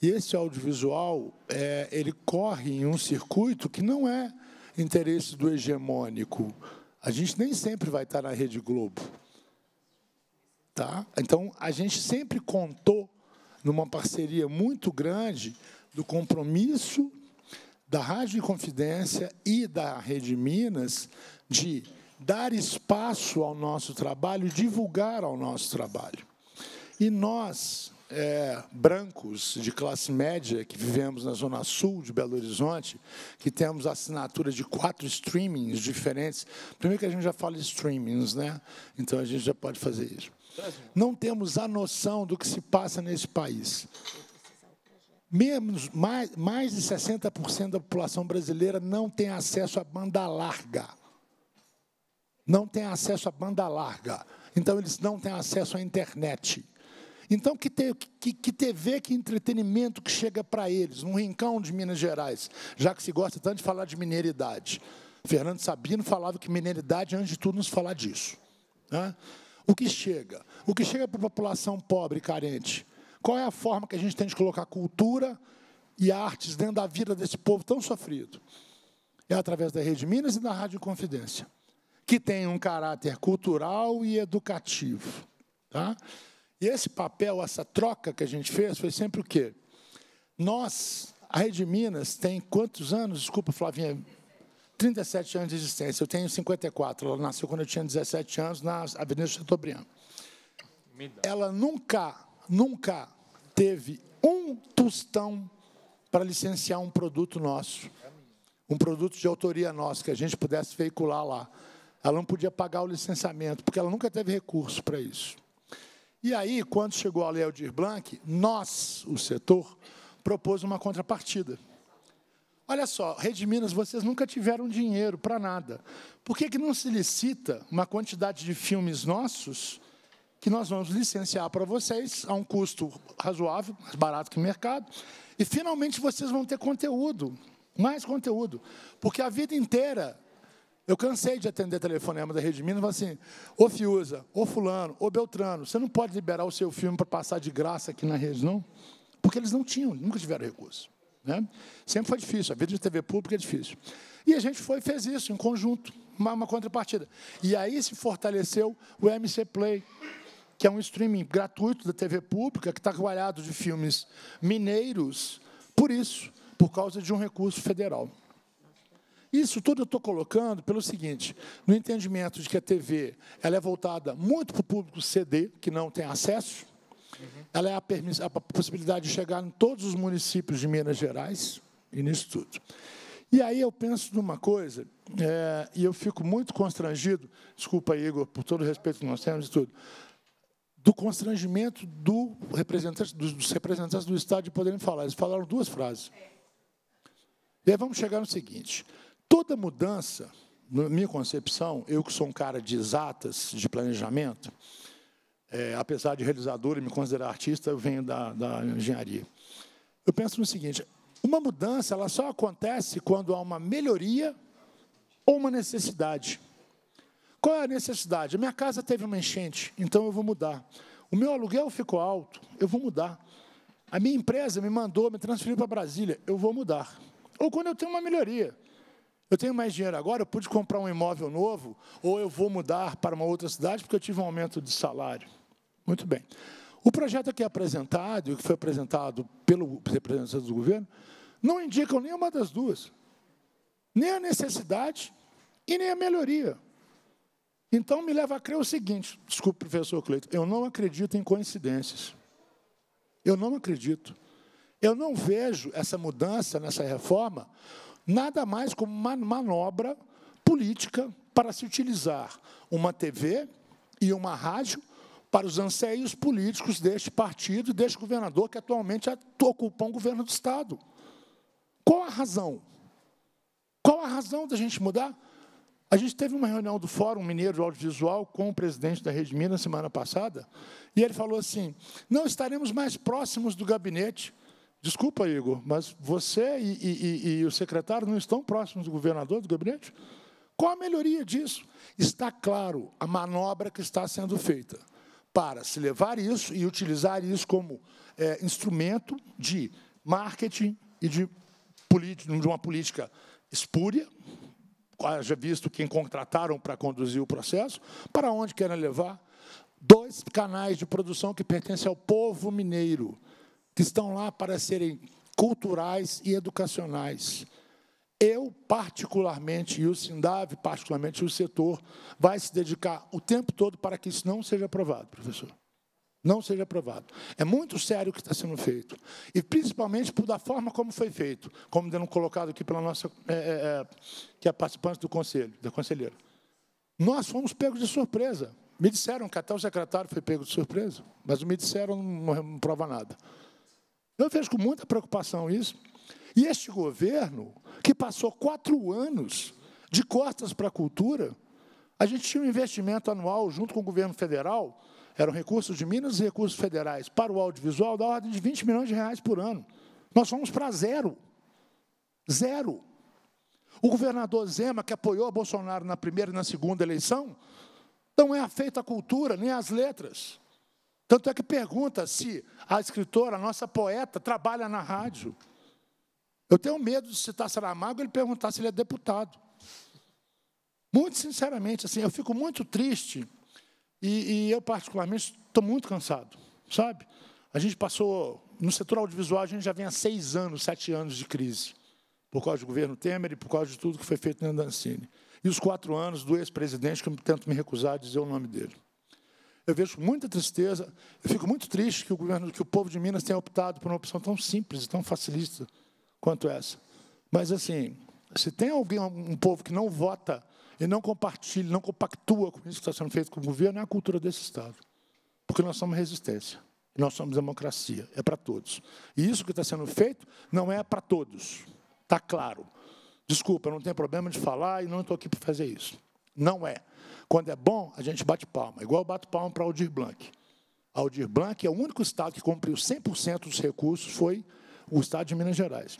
E esse audiovisual, ele corre em um circuito que não é interesse do hegemônico. A gente nem sempre vai estar na Rede Globo. Tá? Então, a gente sempre contou, numa parceria muito grande, do compromisso da Rádio Inconfidência e da Rede Minas de dar espaço ao nosso trabalho, divulgar ao nosso trabalho. E nós, brancos de classe média, que vivemos na Zona Sul de Belo Horizonte, que temos a assinatura de 4 streamings diferentes, primeiro que a gente já fala streamings, né? Então, a gente já pode fazer isso. Não temos a noção do que se passa nesse país. Mais de 60% da população brasileira não tem acesso à banda larga. Não tem acesso à banda larga. Então, eles não têm acesso à internet. Então, que TV, que entretenimento que chega para eles, num rincão de Minas Gerais, já que se gosta tanto de falar de mineiridade. Fernando Sabino falava que mineiridade, antes de tudo, nos falar disso. Né? O que chega? O que chega para a população pobre e carente? Qual é a forma que a gente tem de colocar cultura e artes dentro da vida desse povo tão sofrido? É através da Rede Minas e da Rádio Inconfidência, que tem um caráter cultural e educativo. Tá? E esse papel, essa troca que a gente fez, foi sempre o quê? Nós, a Rede Minas, tem quantos anos? Desculpa, Flavinha. 37 anos de existência. Eu tenho 54. Ela nasceu quando eu tinha 17 anos, na Avenida Chateaubriand. Ela nunca teve um tostão para licenciar um produto nosso, um produto de autoria nosso, que a gente pudesse veicular lá. Ela não podia pagar o licenciamento, porque ela nunca teve recurso para isso. E aí, quando chegou a Lei Aldir Blanc, nós, o setor, propôs uma contrapartida. Olha só, Rede Minas, vocês nunca tiveram dinheiro para nada. Por que não se licita uma quantidade de filmes nossos que nós vamos licenciar para vocês a um custo razoável, mais barato que o mercado, e, finalmente, vocês vão ter conteúdo, mais conteúdo. Porque a vida inteira eu cansei de atender telefonema da Rede Minas e falar assim, ô Fiúza, ô fulano, ô Beltrano, você não pode liberar o seu filme para passar de graça aqui na rede, não? Porque eles não tinham, nunca tiveram recurso. Né? Sempre foi difícil, a vida de TV pública é difícil. E a gente foi e fez isso em conjunto, uma contrapartida. E aí se fortaleceu o MC Play, que é um streaming gratuito da TV pública, que está guardado de filmes mineiros, por isso, por causa de um recurso federal. Isso tudo eu estou colocando pelo seguinte, no entendimento de que a TV ela é voltada muito para o público CD, que não tem acesso, ela é a possibilidade de chegar em todos os municípios de Minas Gerais, e nisso tudo. E aí eu penso numa coisa, e eu fico muito constrangido, desculpa, Igor, por todo o respeito que nós temos e tudo, do constrangimento dos representantes do Estado de poderem falar. Eles falaram duas frases. E aí vamos chegar no seguinte. Toda mudança, na minha concepção, eu que sou um cara de exatas, de planejamento, apesar de realizador e me considerar artista, eu venho da engenharia. Eu penso no seguinte, uma mudança ela só acontece quando há uma melhoria ou uma necessidade. Qual é a necessidade? A minha casa teve uma enchente, então eu vou mudar. O meu aluguel ficou alto, eu vou mudar. A minha empresa me mandou, me transferiu para Brasília, eu vou mudar. Ou quando eu tenho uma melhoria. Eu tenho mais dinheiro agora, eu pude comprar um imóvel novo, ou eu vou mudar para uma outra cidade porque eu tive um aumento de salário. Muito bem. O projeto aqui apresentado, e que foi apresentado pelo representante do governo, não indicam nenhuma das duas. Nem a necessidade e nem a melhoria. Então, me leva a crer o seguinte, desculpe, professor Cleiton, eu não acredito em coincidências. Eu não acredito. Eu não vejo essa mudança, nessa reforma, nada mais como uma manobra política para se utilizar uma TV e uma rádio para os anseios políticos deste partido e deste governador que atualmente ocupam o governo do Estado. Qual a razão? Qual a razão da gente mudar? A gente teve uma reunião do Fórum Mineiro do Audiovisual com o presidente da Rede Minas semana passada, e ele falou assim, não estaremos mais próximos do gabinete. Desculpa, Igor, mas você e o secretário não estão próximos do governador, do gabinete? Qual a melhoria disso? Está claro a manobra que está sendo feita para se levar isso e utilizar isso como instrumento de marketing e de uma política espúria, já visto quem contrataram para conduzir o processo, para onde querem levar dois canais de produção que pertencem ao povo mineiro, que estão lá para serem culturais e educacionais. Eu, particularmente, e o Sindav, particularmente, e o setor, vai se dedicar o tempo todo para que isso não seja aprovado, professor. Não seja aprovado. É muito sério o que está sendo feito. E, principalmente, por da forma como foi feito, como sendo colocado aqui pela nossa, que é participante do conselho, da conselheira. Nós fomos pegos de surpresa. Me disseram que até o secretário foi pego de surpresa, mas me disseram, não prova nada. Eu vejo com muita preocupação isso. E este governo, que passou 4 anos de costas para a cultura, a gente tinha um investimento anual, junto com o governo federal, eram recursos de Minas e recursos federais, para o audiovisual, da ordem de R$ 20 milhões por ano. Nós fomos para zero. Zero. O governador Zema, que apoiou Bolsonaro na primeira e na segunda eleição, não é afeito à cultura, nem às letras. Tanto é que pergunta se a escritora, a nossa poeta, trabalha na rádio. Eu tenho medo de citar Saramago e ele perguntar se ele é deputado. Muito sinceramente, assim, eu fico muito triste e eu, particularmente, estou muito cansado, sabe? A gente passou, no setor audiovisual, a gente já vem há 6 anos, 7 anos de crise, por causa do governo Temer e por causa de tudo que foi feito na Ancine. E os 4 anos do ex-presidente, que eu tento me recusar a dizer o nome dele. Eu vejo muita tristeza, eu fico muito triste que o governo, que o povo de Minas tenha optado por uma opção tão simples e tão facilista quanto essa. Mas, assim, se tem alguém, um povo que não vota e não compartilha, não compactua com isso que está sendo feito com o governo, é a cultura desse Estado. Porque nós somos resistência, nós somos democracia, é para todos. E isso que está sendo feito não é para todos, está claro. Desculpa, não tem problema de falar e não estou aqui para fazer isso. Não é. Quando é bom, a gente bate palma, igual eu bato palma para Aldir Blanc. Aldir Blanc é o único Estado que cumpriu 100% dos recursos, foi o Estado de Minas Gerais,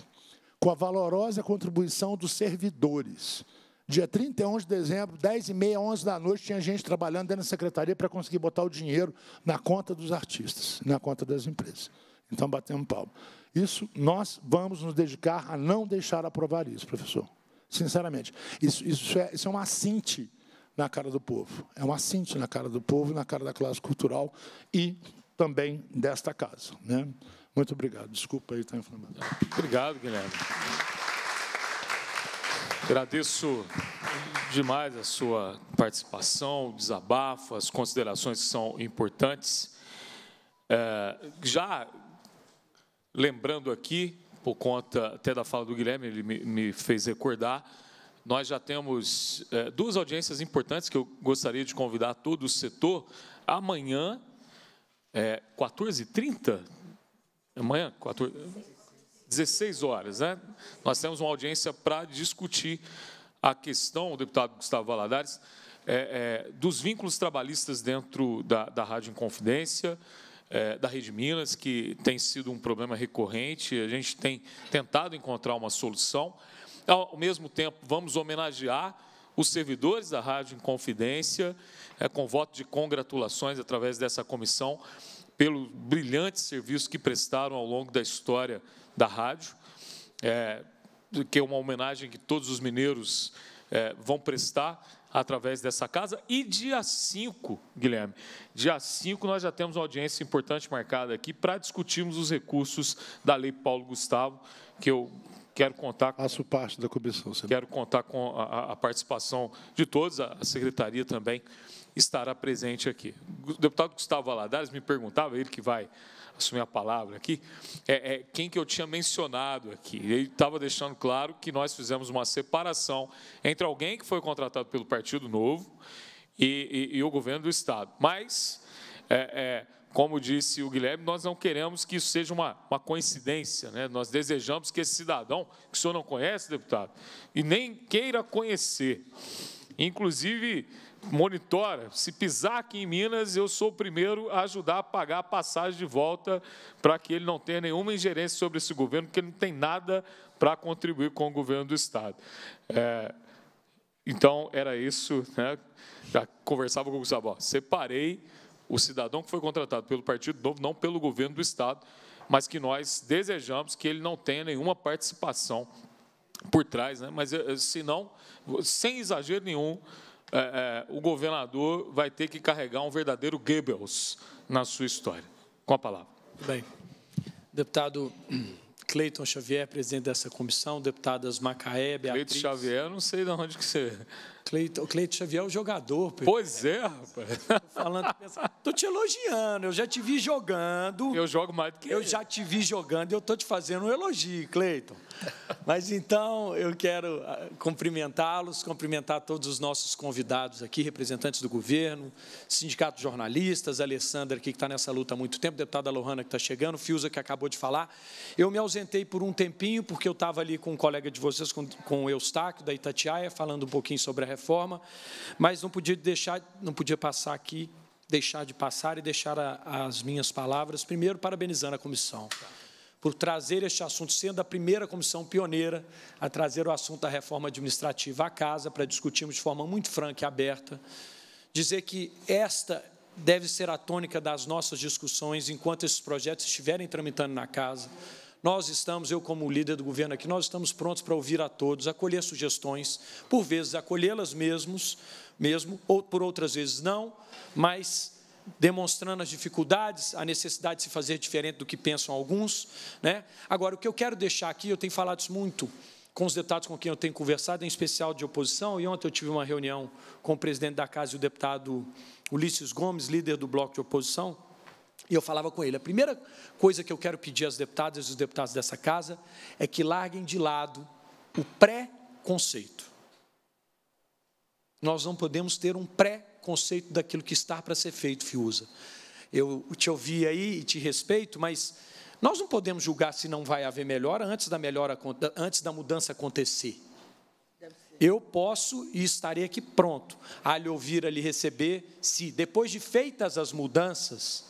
com a valorosa contribuição dos servidores. Dia 31 de dezembro, 10h30, 11 da noite, tinha gente trabalhando dentro da secretaria para conseguir botar o dinheiro na conta dos artistas, na conta das empresas. Então, batemos palma. Isso, nós vamos nos dedicar a não deixar aprovar isso, professor. Sinceramente. Isso é um acinte na cara do povo. É um acinte na cara do povo, na cara da classe cultural e também desta casa, né? Muito obrigado. Desculpa aí estar informado. Obrigado, Guilherme. Agradeço demais a sua participação, o desabafo, as considerações que são importantes. Já lembrando aqui, por conta até da fala do Guilherme, ele me fez recordar, nós já temos 2 audiências importantes que eu gostaria de convidar todo o setor. Amanhã, 14h30, amanhã, 16 horas, né? Nós temos uma audiência para discutir a questão, o deputado Gustavo Valadares, dos vínculos trabalhistas dentro da Rádio Inconfidência, da Rede Minas, que tem sido um problema recorrente, a gente tem tentado encontrar uma solução. Ao mesmo tempo, vamos homenagear os servidores da Rádio Inconfidência, com voto de congratulações através dessa comissão, pelo brilhante serviço que prestaram ao longo da história da rádio, que é uma homenagem que todos os mineiros vão prestar através dessa casa. E dia 5, Guilherme, dia 5 nós já temos uma audiência importante marcada aqui para discutirmos os recursos da Lei Paulo Gustavo, que eu quero contar com... Faço parte da comissão, senhor. Quero contar com a participação de todos, a secretaria também estará presente aqui. O deputado Gustavo Valadares me perguntava, ele que vai assumir a palavra aqui, quem que eu tinha mencionado aqui. Ele estava deixando claro que nós fizemos uma separação entre alguém que foi contratado pelo Partido Novo e o governo do Estado. Mas, como disse o Guilherme, nós não queremos que isso seja uma coincidência, né? Nós desejamos que esse cidadão, que o senhor não conhece, deputado, e nem queira conhecer, inclusive monitora, se pisar aqui em Minas, eu sou o primeiro a ajudar a pagar a passagem de volta para que ele não tenha nenhuma ingerência sobre esse governo, porque ele não tem nada para contribuir com o governo do Estado. Então, era isso, né? Já conversava com o Gustavo, separei o cidadão que foi contratado pelo Partido Novo, não pelo governo do Estado, mas que nós desejamos que ele não tenha nenhuma participação por trás, né? Mas, se não, sem exagero nenhum, o governador vai ter que carregar um verdadeiro Goebbels na sua história. Com a palavra. Bem, deputado Cleiton Xavier, presidente dessa comissão, deputadas Macaé, Beatriz... Cleiton Xavier, não sei de onde que você... Cleiton Xavier é o jogador. Pedro. Pois é, rapaz. Estou te elogiando, eu já te vi jogando. Eu jogo mais do que eu. Eu já te vi jogando e eu estou te fazendo um elogio, Cleiton. Mas, então, eu quero cumprimentá-los, cumprimentar todos os nossos convidados aqui, representantes do governo, Sindicato de Jornalistas, Alessandra, aqui, que está nessa luta há muito tempo, deputada Lohanna, que está chegando, Fiúza, que acabou de falar. Eu me ausentei por um tempinho, porque eu estava ali com um colega de vocês, com o Eustáquio, da Itatiaia, falando um pouquinho sobre a reforma, mas não podia deixar de passar e deixar as minhas palavras, primeiro parabenizando a comissão por trazer este assunto, sendo a primeira comissão pioneira a trazer o assunto da reforma administrativa à casa, para discutirmos de forma muito franca e aberta, dizer que esta deve ser a tônica das nossas discussões enquanto esses projetos estiverem tramitando na casa. Nós estamos, eu como líder do governo aqui, nós estamos prontos para ouvir a todos, acolher sugestões, por vezes acolhê-las mesmo, ou por outras vezes não, mas demonstrando as dificuldades, a necessidade de se fazer diferente do que pensam alguns, né? Agora, o que eu quero deixar aqui, eu tenho falado isso muito com os deputados com quem eu tenho conversado, em especial de oposição, e ontem eu tive uma reunião com o presidente da Casa e o deputado Ulisses Gomes, líder do bloco de oposição, e eu falava com ele, a primeira coisa que eu quero pedir às deputadas e aos deputados dessa casa é que larguem de lado o pré-conceito. Nós não podemos ter um pré-conceito daquilo que está para ser feito, Fiúza. Eu te ouvi aí e te respeito, mas nós não podemos julgar se não vai haver melhora antes da mudança acontecer. Eu posso e estarei aqui pronto a lhe ouvir, a lhe receber, se depois de feitas as mudanças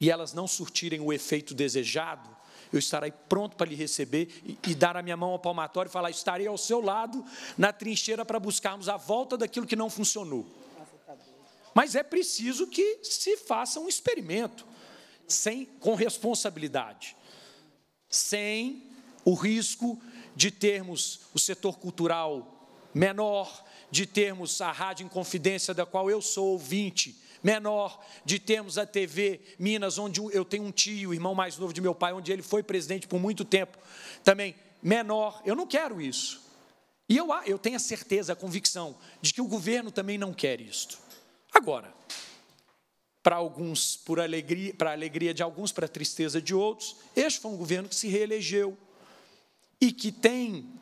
e elas não surtirem o efeito desejado, eu estarei pronto para lhe receber e dar a minha mão ao palmatório e falar, estarei ao seu lado na trincheira para buscarmos a volta daquilo que não funcionou. Mas é preciso que se faça um experimento, com responsabilidade, sem o risco de termos o setor cultural menor, de termos a Rádio Inconfidência, da qual eu sou ouvinte, menor, de termos a TV Minas, onde eu tenho um tio, o irmão mais novo de meu pai, onde ele foi presidente por muito tempo, também menor. Eu não quero isso. E eu tenho a certeza, a convicção, de que o governo também não quer isto. Agora, para alguns, para a alegria de alguns, para a tristeza de outros, este foi um governo que se reelegeu e que tem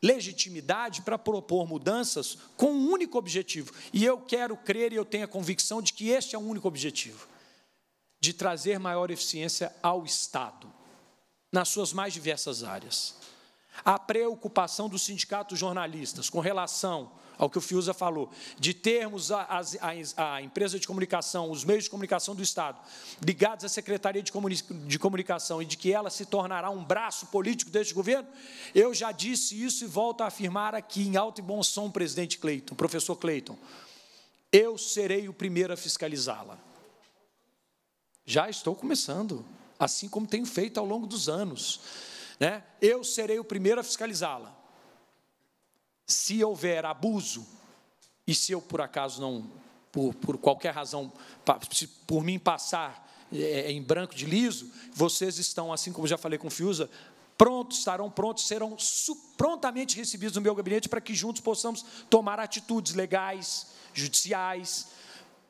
legitimidade para propor mudanças com um único objetivo. E eu quero crer e eu tenho a convicção de que este é o único objetivo, de trazer maior eficiência ao Estado, nas suas mais diversas áreas. A preocupação dos sindicatos jornalistas com relação ao que o Fiúza falou, de termos a empresa de comunicação, os meios de comunicação do Estado, ligados à Secretaria de Comunicação e de que ela se tornará um braço político deste governo, eu já disse isso e volto a afirmar aqui, em alto e bom som, presidente Cleiton, professor Cleiton, eu serei o primeiro a fiscalizá-la. Já estou começando, assim como tenho feito ao longo dos anos, né? Eu serei o primeiro a fiscalizá-la. Se houver abuso, e se eu, por acaso, não, por qualquer razão, por mim passar em branco de liso, vocês estão, assim como já falei com o Fiúza, prontos, estarão prontos, serão prontamente recebidos no meu gabinete para que juntos possamos tomar atitudes legais, judiciais,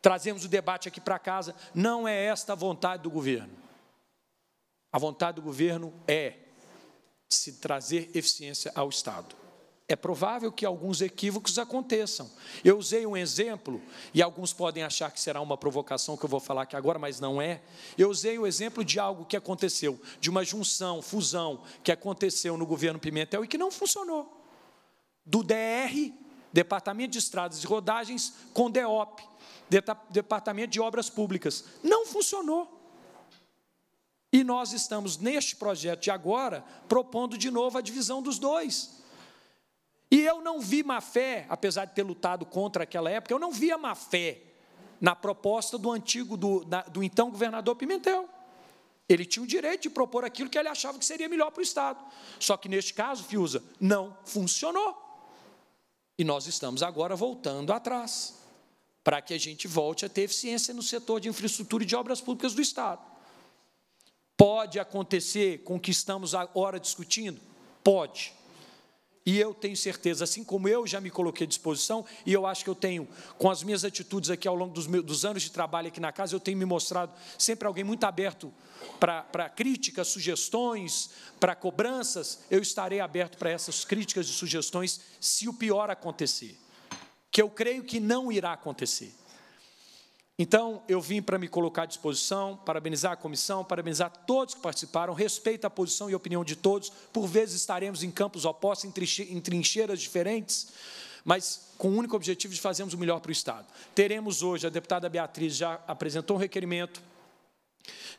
trazemos o debate aqui para casa. Não é esta a vontade do governo. A vontade do governo é se trazer eficiência ao Estado. É provável que alguns equívocos aconteçam. Eu usei um exemplo, e alguns podem achar que será uma provocação que eu vou falar aqui agora, mas não é. Eu usei o exemplo de algo que aconteceu, de uma junção, fusão, que aconteceu no governo Pimentel e que não funcionou. Do DR, Departamento de Estradas e Rodagens, com DEOP, Departamento de Obras Públicas. Não funcionou. E nós estamos, neste projeto de agora, propondo de novo a divisão dos dois. E eu não vi má-fé, apesar de ter lutado contra aquela época, eu não via má-fé na proposta do antigo, do então governador Pimentel. Ele tinha o direito de propor aquilo que ele achava que seria melhor para o Estado. Só que, neste caso, Fiúza, não funcionou. E nós estamos agora voltando atrás, para que a gente volte a ter eficiência no setor de infraestrutura e de obras públicas do Estado. Pode acontecer com o que estamos agora discutindo? Pode. E eu tenho certeza, assim como eu já me coloquei à disposição, e eu acho que eu tenho, com as minhas atitudes aqui ao longo dos anos de trabalho aqui na casa, eu tenho me mostrado sempre alguém muito aberto para críticas, sugestões, para cobranças. Eu estarei aberto para essas críticas e sugestões se o pior acontecer, que eu creio que não irá acontecer. Então, eu vim para me colocar à disposição, parabenizar a comissão, parabenizar todos que participaram, respeito a posição e opinião de todos, por vezes estaremos em campos opostos, em trincheiras diferentes, mas com o único objetivo de fazermos o melhor para o Estado. Teremos hoje, a deputada Beatriz já apresentou um requerimento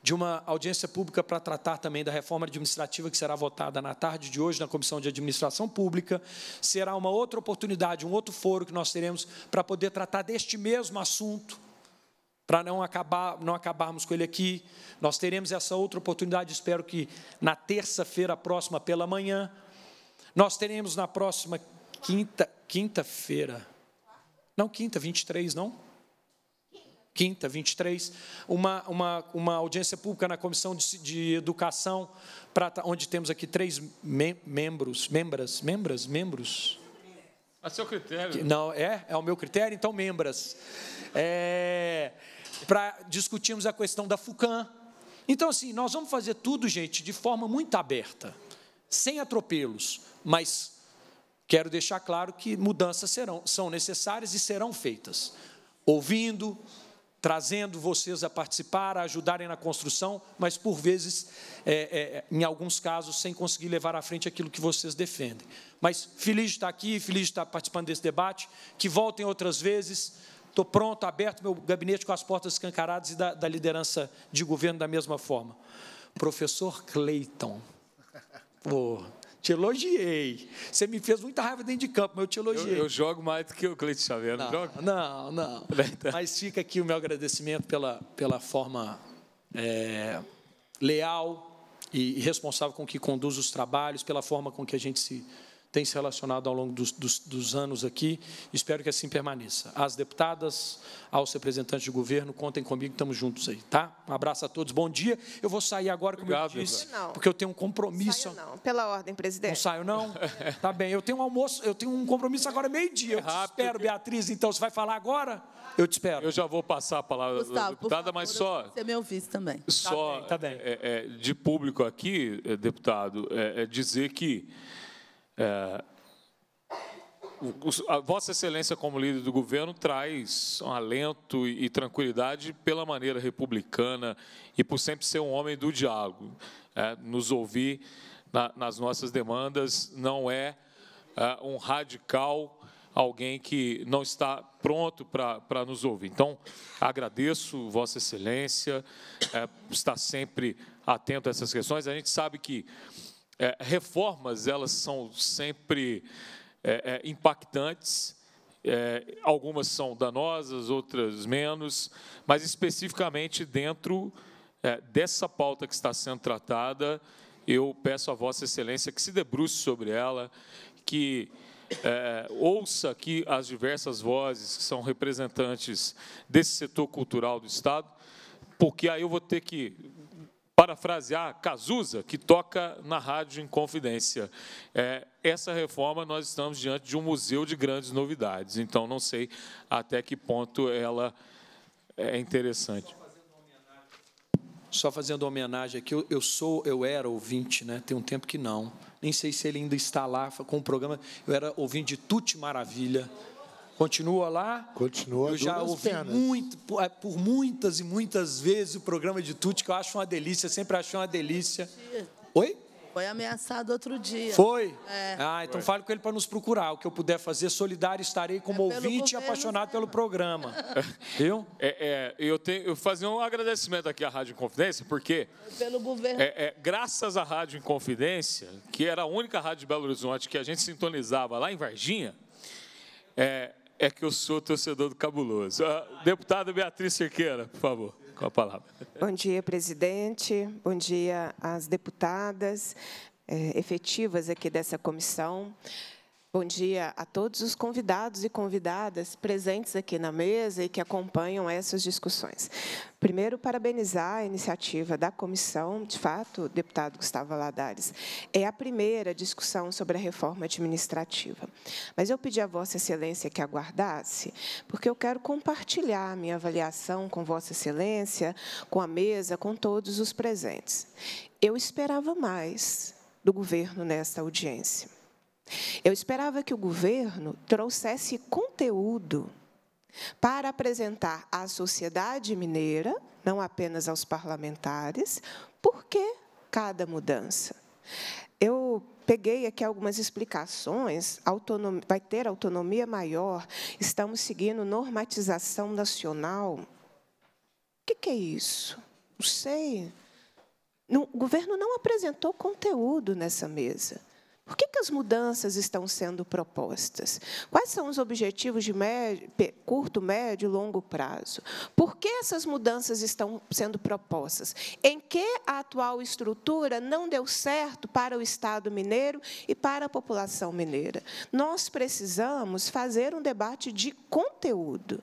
de uma audiência pública para tratar também da reforma administrativa que será votada na tarde de hoje na Comissão de Administração Pública. Será uma outra oportunidade, um outro foro que nós teremos para poder tratar deste mesmo assunto, para não acabarmos com ele aqui. Nós teremos essa outra oportunidade, espero que na terça-feira próxima pela manhã. Nós teremos na próxima quinta, 23, não? Quinta, 23, uma audiência pública na Comissão de Educação, onde temos aqui três membros. A seu critério. Não, é o meu critério, então membras. Para discutirmos a questão da FUCAM. Então, assim, nós vamos fazer tudo, gente, de forma muito aberta, sem atropelos, mas quero deixar claro que mudanças são necessárias e serão feitas, ouvindo, trazendo vocês a participar, a ajudarem na construção, mas, por vezes, em alguns casos, sem conseguir levar à frente aquilo que vocês defendem. Mas feliz de estar aqui, feliz de estar participando desse debate, que voltem outras vezes. Estou pronto, aberto meu gabinete com as portas escancaradas e da liderança de governo da mesma forma. Professor Cleiton, pô, te elogiei. Você me fez muita raiva dentro de campo, mas eu te elogiei. Eu jogo mais do que o Cleiton Xavier, não jogo? Não. Mas fica aqui o meu agradecimento pela forma leal e responsável com que conduz os trabalhos, pela forma com que a gente tem se relacionado ao longo dos anos aqui. Espero que assim permaneça. Às deputadas, aos representantes de governo, contem comigo, estamos juntos aí, tá? Um abraço a todos, bom dia. Eu vou sair agora, como eu disse, porque eu tenho um compromisso. Não saio, não. Pela ordem, presidente. Não saio, não? Tá bem, eu tenho um almoço, eu tenho um compromisso agora meio-dia. Eu te espero, Beatriz, então, você vai falar agora? Eu te espero. Eu já vou passar a palavra, Gustavo, deputada, favor, mas só... Você me ouvisse também. Só tá bem. De público aqui, deputado, dizer que... a Vossa Excelência, como líder do governo, traz um alento e tranquilidade pela maneira republicana e por sempre ser um homem do diálogo. Nos ouvir nas nossas demandas, não é um radical, alguém que não está pronto para nos ouvir. Então, agradeço, Vossa Excelência, está sempre atento a essas questões. A gente sabe que reformas, elas são sempre impactantes, algumas são danosas, outras menos, mas especificamente dentro dessa pauta que está sendo tratada, eu peço a Vossa Excelência que se debruce sobre ela, que ouça aqui as diversas vozes que são representantes desse setor cultural do Estado, porque aí eu vou ter que... parafrasear Cazuza, que toca na Rádio Inconfidência. Essa reforma, nós estamos diante de um museu de grandes novidades, então não sei até que ponto ela é interessante. Só fazendo homenagem aqui, eu era ouvinte, né? Tem um tempo que não. Nem sei se ele ainda está lá com o programa. Eu era ouvinte de Tutti Maravilha. Continua lá? Continua. Eu já ouvi muito, por muitas e muitas vezes o programa de Tutti, que eu acho uma delícia, sempre achei uma delícia. Oi? Foi ameaçado outro dia. Foi? É. Ah, então fale com ele para nos procurar. O que eu puder fazer, solidário estarei como ouvinte e apaixonado pelo programa. Viu? Eu fazer um agradecimento aqui à Rádio Inconfidência, porque pelo governo. Graças à Rádio Inconfidência, que era a única rádio de Belo Horizonte que a gente sintonizava lá em Varginha, é que eu sou torcedor do Cabuloso. Deputada Beatriz Cerqueira, por favor. Com a palavra. Bom dia, presidente. Bom dia às deputadas efetivas aqui dessa comissão. Bom dia a todos os convidados e convidadas presentes aqui na mesa e que acompanham essas discussões. Primeiro, parabenizar a iniciativa da comissão. De fato, o deputado Gustavo Valadares, é a primeira discussão sobre a reforma administrativa. Mas eu pedi a Vossa Excelência que aguardasse, porque eu quero compartilhar a minha avaliação com Vossa Excelência, com a mesa, com todos os presentes. Eu esperava mais do governo nesta audiência. Eu esperava que o governo trouxesse conteúdo para apresentar à sociedade mineira, não apenas aos parlamentares, por que cada mudança. Eu peguei aqui algumas explicações, vai ter autonomia maior, estamos seguindo normatização nacional. O que é isso? Não sei. O governo não apresentou conteúdo nessa mesa. Por que as mudanças estão sendo propostas? Quais são os objetivos de curto, médio e longo prazo? Por que essas mudanças estão sendo propostas? Em que a atual estrutura não deu certo para o Estado mineiro e para a população mineira? Nós precisamos fazer um debate de conteúdo.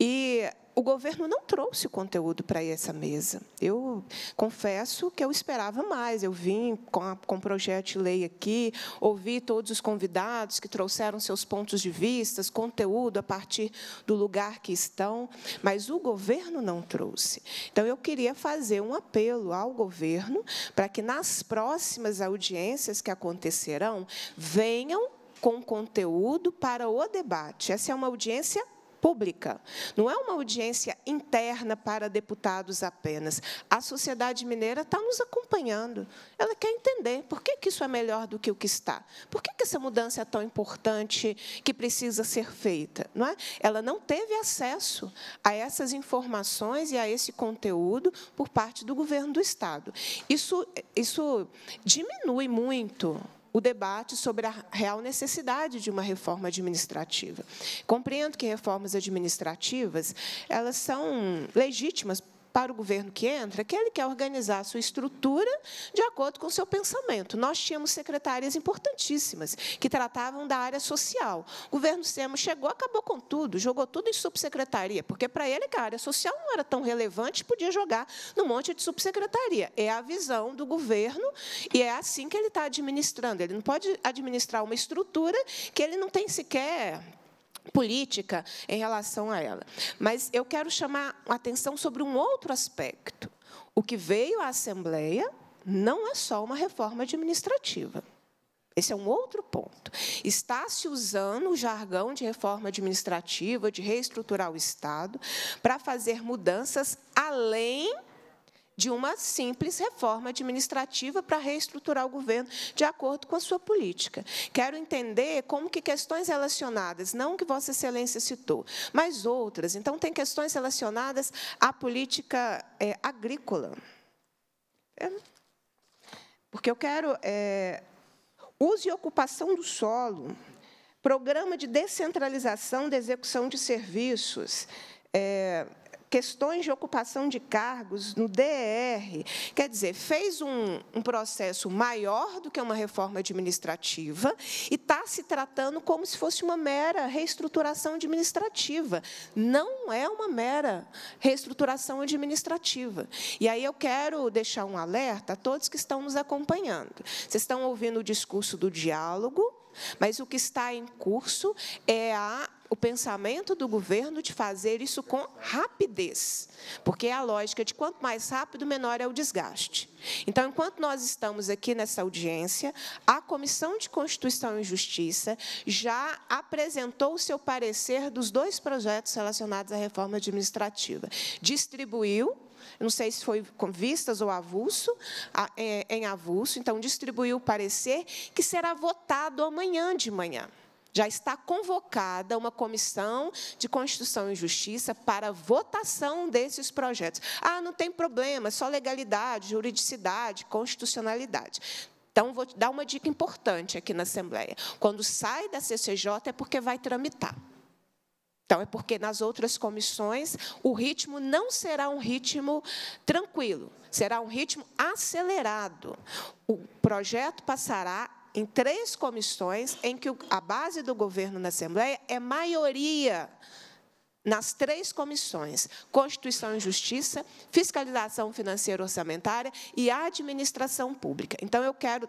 E o governo não trouxe conteúdo para essa mesa. Eu confesso que eu esperava mais. Eu vim com o projeto de lei aqui, ouvi todos os convidados que trouxeram seus pontos de vista, conteúdo a partir do lugar que estão, mas o governo não trouxe. Então, eu queria fazer um apelo ao governo para que, nas próximas audiências que acontecerão, venham com conteúdo para o debate. Essa é uma audiência pública. Não é uma audiência interna para deputados apenas. A sociedade mineira está nos acompanhando. Ela quer entender por que isso é melhor do que o que está. Por que essa mudança é tão importante que precisa ser feita? Não é? Ela não teve acesso a essas informações e a esse conteúdo por parte do governo do Estado. Isso diminui muito o debate sobre a real necessidade de uma reforma administrativa. Compreendo que reformas administrativas elas são legítimas para o governo que entra, que ele quer organizar a sua estrutura de acordo com o seu pensamento. Nós tínhamos secretarias importantíssimas que tratavam da área social. O governo Sema chegou, acabou com tudo, jogou tudo em subsecretaria, porque, para ele, a área social não era tão relevante, podia jogar num monte de subsecretaria. É a visão do governo e é assim que ele está administrando. Ele não pode administrar uma estrutura que ele não tem sequer política em relação a ela. Mas eu quero chamar a atenção sobre um outro aspecto. O que veio à Assembleia não é só uma reforma administrativa. Esse é um outro ponto. Está se usando o jargão de reforma administrativa, de reestruturar o Estado, para fazer mudanças além de uma simples reforma administrativa para reestruturar o governo de acordo com a sua política. Quero entender como que questões relacionadas, não que Vossa Excelência citou, mas outras. Então, tem questões relacionadas à política agrícola. Porque eu quero uso e ocupação do solo, programa de descentralização da execução de serviços, questões de ocupação de cargos no DR. Quer dizer, fez um processo maior do que uma reforma administrativa e está se tratando como se fosse uma mera reestruturação administrativa. Não é uma mera reestruturação administrativa. E aí eu quero deixar um alerta a todos que estão nos acompanhando. Vocês estão ouvindo o discurso do diálogo, mas o que está em curso é a o pensamento do governo de fazer isso com rapidez, porque é a lógica de quanto mais rápido, menor é o desgaste. Então, enquanto nós estamos aqui nessa audiência, a Comissão de Constituição e Justiça já apresentou o seu parecer dos dois projetos relacionados à reforma administrativa. Distribuiu, não sei se foi com vistas ou avulso, em avulso, então distribuiu o parecer que será votado amanhã de manhã. Já está convocada uma comissão de Constituição e Justiça para votação desses projetos. Ah, não tem problema, só legalidade, juridicidade, constitucionalidade. Então, vou dar uma dica importante aqui na Assembleia. Quando sai da CCJ é porque vai tramitar. Então, é porque nas outras comissões o ritmo não será um ritmo tranquilo, será um ritmo acelerado. O projeto passará em 3 comissões em que a base do governo na Assembleia é maioria nas 3 comissões: Constituição e Justiça, Fiscalização Financeira e Orçamentária e Administração Pública. Então, eu quero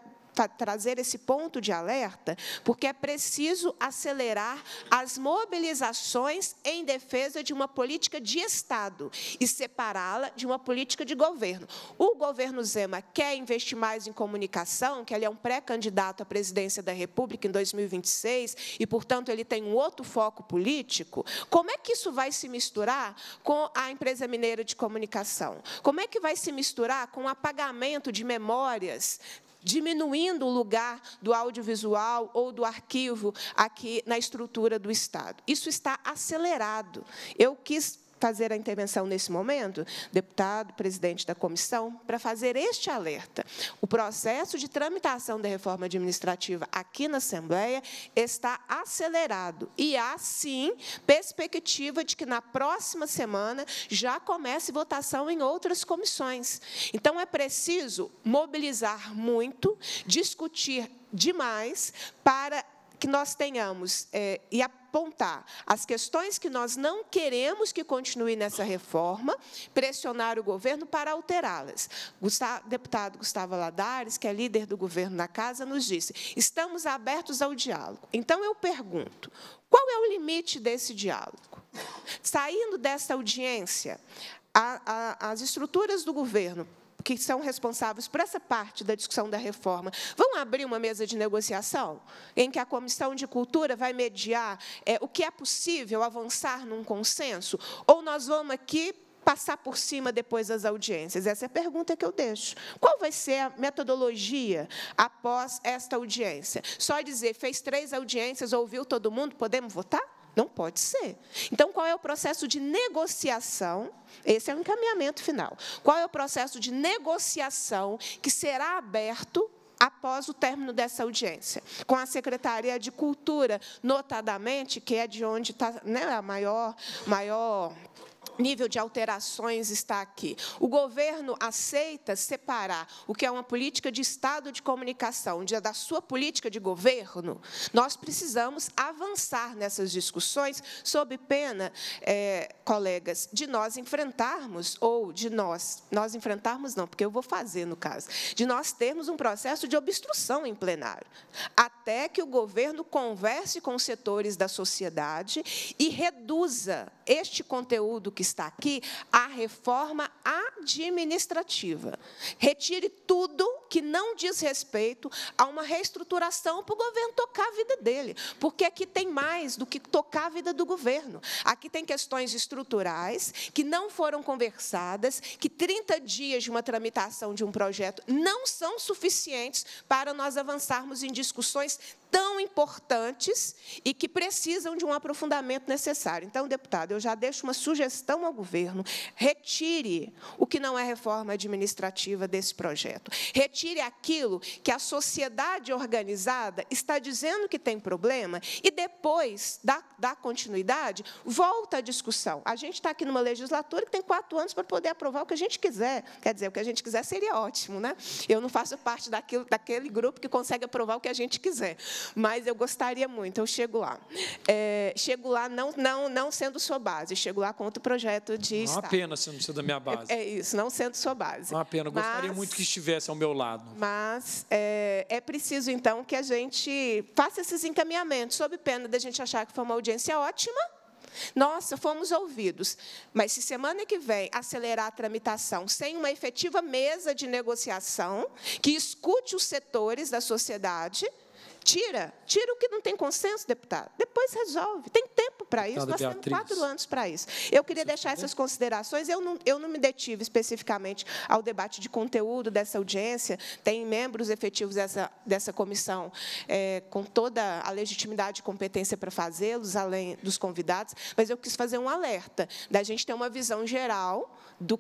trazer esse ponto de alerta, porque é preciso acelerar as mobilizações em defesa de uma política de Estado e separá-la de uma política de governo. O governo Zema quer investir mais em comunicação, que ele é um pré-candidato à presidência da República em 2026 e, portanto, ele tem um outro foco político. Como é que isso vai se misturar com a Empresa Mineira de Comunicação? Como é que vai se misturar com o apagamento de memórias, diminuindo o lugar do audiovisual ou do arquivo aqui na estrutura do Estado? Isso está acelerado. Eu quis fazer a intervenção nesse momento, deputado, presidente da comissão, para fazer este alerta. O processo de tramitação da reforma administrativa aqui na Assembleia está acelerado e há, sim, perspectiva de que na próxima semana já comece votação em outras comissões. Então, é preciso mobilizar muito, discutir demais para que nós tenhamos e apontar as questões que nós não queremos que continue nessa reforma, pressionar o governo para alterá-las. Deputado Gustavo Valadares, que é líder do governo na casa, nos disse: estamos abertos ao diálogo. Então, eu pergunto, qual é o limite desse diálogo? Saindo desta audiência, as estruturas do governo que são responsáveis por essa parte da discussão da reforma vão abrir uma mesa de negociação em que a Comissão de Cultura vai mediar o que é possível avançar num consenso? Ou nós vamos aqui passar por cima depois das audiências? Essa é a pergunta que eu deixo. Qual vai ser a metodologia após esta audiência? Só dizer, fez 3 audiências, ouviu todo mundo, podemos votar? Não pode ser. Então, qual é o processo de negociação? Esse é o encaminhamento final. Qual é o processo de negociação que será aberto após o término dessa audiência? Com a Secretaria de Cultura, notadamente, que é de onde está, né, a maior nível de alterações está aqui. O governo aceita separar o que é uma política de Estado de comunicação da sua política de governo? Nós precisamos avançar nessas discussões, sob pena, colegas, de nós enfrentarmos, ou de nós enfrentarmos não, porque eu vou fazer, no caso, de nós termos um processo de obstrução em plenário, até que o governo converse com os setores da sociedade e reduza este conteúdo que está aqui, a reforma administrativa. Retire tudo que não diz respeito a uma reestruturação para o governo tocar a vida dele, porque aqui tem mais do que tocar a vida do governo. Aqui tem questões estruturais que não foram conversadas, que 30 dias de uma tramitação de um projeto não são suficientes para nós avançarmos em discussões tão importantes e que precisam de um aprofundamento necessário. Então, deputado, eu já deixo uma sugestão ao governo: retire o que não é reforma administrativa desse projeto. Retire aquilo que a sociedade organizada está dizendo que tem problema e depois da continuidade, volta à discussão. A gente está aqui numa legislatura que tem 4 anos para poder aprovar o que a gente quiser. Quer dizer, o que a gente quiser seria ótimo, né? Eu não faço parte daquele grupo que consegue aprovar o que a gente quiser. mas eu gostaria muito, eu chego lá. Chego lá não sendo sua base, chego lá com outro projeto de Estado. Não é uma pena se não precisa da minha base. É isso, não sendo sua base. Não é uma pena, eu gostaria muito que estivesse ao meu lado. Mas é preciso, então, que a gente faça esses encaminhamentos, sob pena da gente achar que foi uma audiência ótima, nossa, fomos ouvidos, mas se semana que vem acelerar a tramitação sem uma efetiva mesa de negociação que escute os setores da sociedade, tira o que não tem consenso, deputado, depois resolve, tem tempo para isso, nós temos 4 anos para isso. Eu queria deixar essas considerações, eu não me detive especificamente ao debate de conteúdo dessa audiência, tem membros efetivos dessa comissão com toda a legitimidade e competência para fazê-los, além dos convidados, mas eu quis fazer um alerta, da gente ter uma visão geral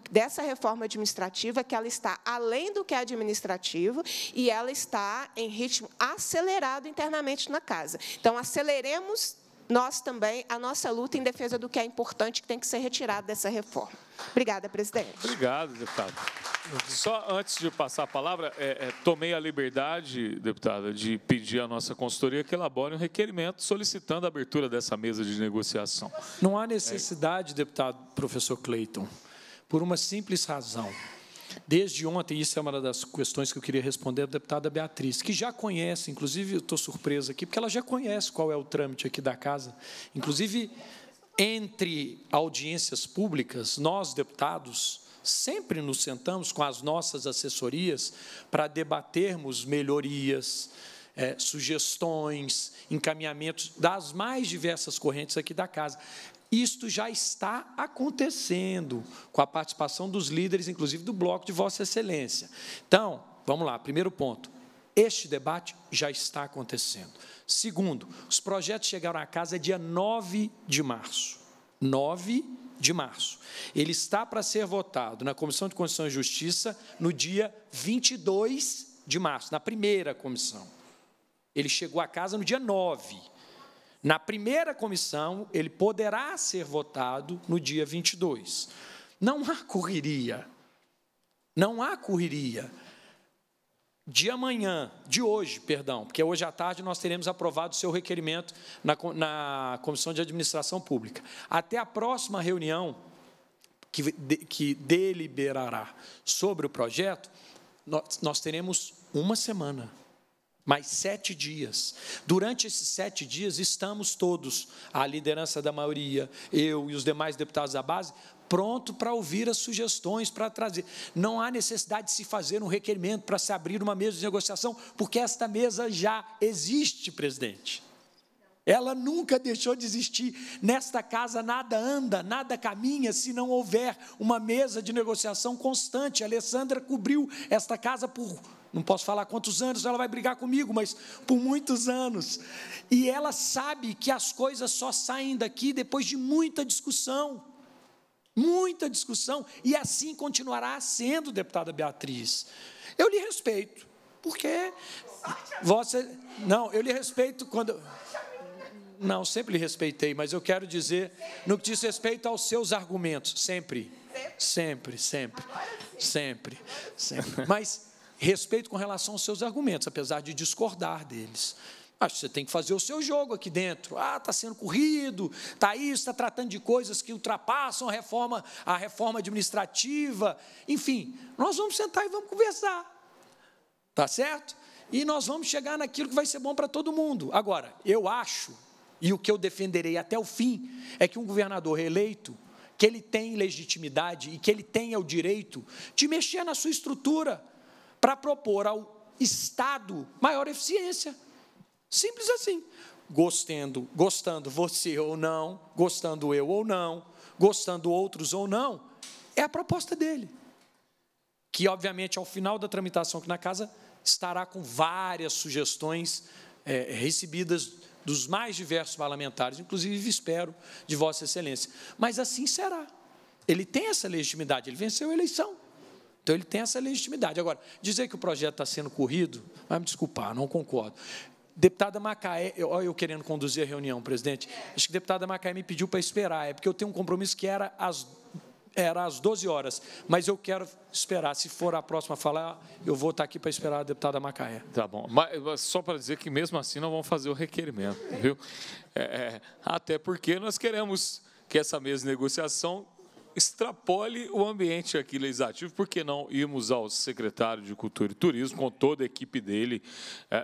dessa reforma administrativa, que ela está além do que é administrativo e ela está em ritmo acelerado internamente na casa. Então, aceleremos nós também a nossa luta em defesa do que é importante, que tem que ser retirado dessa reforma. Obrigada, presidente. Obrigado, deputado. Só antes de passar a palavra, tomei a liberdade, deputada, de pedir à nossa consultoria que elabore um requerimento solicitando a abertura dessa mesa de negociação. Não há necessidade, deputado professor Cleiton, por uma simples razão. Desde ontem, isso é uma das questões que eu queria responder à deputada Beatriz, que já conhece, inclusive, eu estou surpresa aqui, porque ela já conhece qual é o trâmite aqui da casa. Inclusive, entre audiências públicas, nós, deputados, sempre nos sentamos com as nossas assessorias para debatermos melhorias, sugestões, encaminhamentos das mais diversas correntes aqui da casa. Isto já está acontecendo, com a participação dos líderes, inclusive do bloco de Vossa Excelência. Então, vamos lá, primeiro ponto, este debate já está acontecendo. Segundo, os projetos chegaram à casa dia 9 de março. 9 de março. Ele está para ser votado na Comissão de Constituição e Justiça no dia 22 de março, na primeira comissão. Ele chegou à casa no dia 9. Na primeira comissão, ele poderá ser votado no dia 22. Não há correria. Não há correria. De amanhã, de hoje, perdão, porque hoje à tarde nós teremos aprovado o seu requerimento na Comissão de Administração Pública. Até a próxima reunião que deliberará sobre o projeto, nós teremos uma semana. Mais 7 dias. Durante esses 7 dias, estamos todos, a liderança da maioria, eu e os demais deputados da base, pronto para ouvir as sugestões, para trazer. Não há necessidade de se fazer um requerimento para se abrir uma mesa de negociação, porque esta mesa já existe, presidente. Ela nunca deixou de existir. Nesta casa, nada anda, nada caminha, se não houver uma mesa de negociação constante. A Alessandra cobriu esta casa por... Não posso falar quantos anos, ela vai brigar comigo, mas por muitos anos. E ela sabe que as coisas só saem daqui depois de muita discussão. Muita discussão. E assim continuará sendo, deputada Beatriz. Eu lhe respeito, porque você... Não, eu lhe respeito quando... Não, sempre lhe respeitei, mas eu quero dizer, no que diz respeito aos seus argumentos, sempre. Sempre, sempre, sempre, sempre. Mas... respeito com relação aos seus argumentos, apesar de discordar deles. Acho que você tem que fazer o seu jogo aqui dentro. Ah, está sendo corrido, está isso, está tratando de coisas que ultrapassam a reforma administrativa. Enfim, nós vamos sentar e vamos conversar. Tá certo? E nós vamos chegar naquilo que vai ser bom para todo mundo. Agora, eu acho, e o que eu defenderei até o fim, é que um governador reeleito, que ele tem legitimidade e que ele tenha o direito de mexer na sua estrutura, para propor ao Estado maior eficiência. Simples assim. Gostando você ou não, gostando eu ou não, gostando outros ou não, é a proposta dele. Que, obviamente, ao final da tramitação aqui na casa, estará com várias sugestões recebidas dos mais diversos parlamentares, inclusive, espero, de Vossa Excelência. Mas assim será. Ele tem essa legitimidade, ele venceu a eleição. Então, ele tem essa legitimidade. Agora, dizer que o projeto está sendo corrido, vai me desculpar, não concordo. Deputada Macaé, eu querendo conduzir a reunião, presidente, acho que a deputada Macaé me pediu para esperar, é porque eu tenho um compromisso que era às era às 12 horas, mas eu quero esperar. Se for a próxima falar, eu vou estar aqui para esperar a deputada Macaé. Tá bom. Mas só para dizer que, mesmo assim, não vamos fazer o requerimento, viu? Até porque nós queremos que essa mesa de negociação extrapole o ambiente aqui legislativo, porque não irmos ao secretário de Cultura e Turismo, com toda a equipe dele,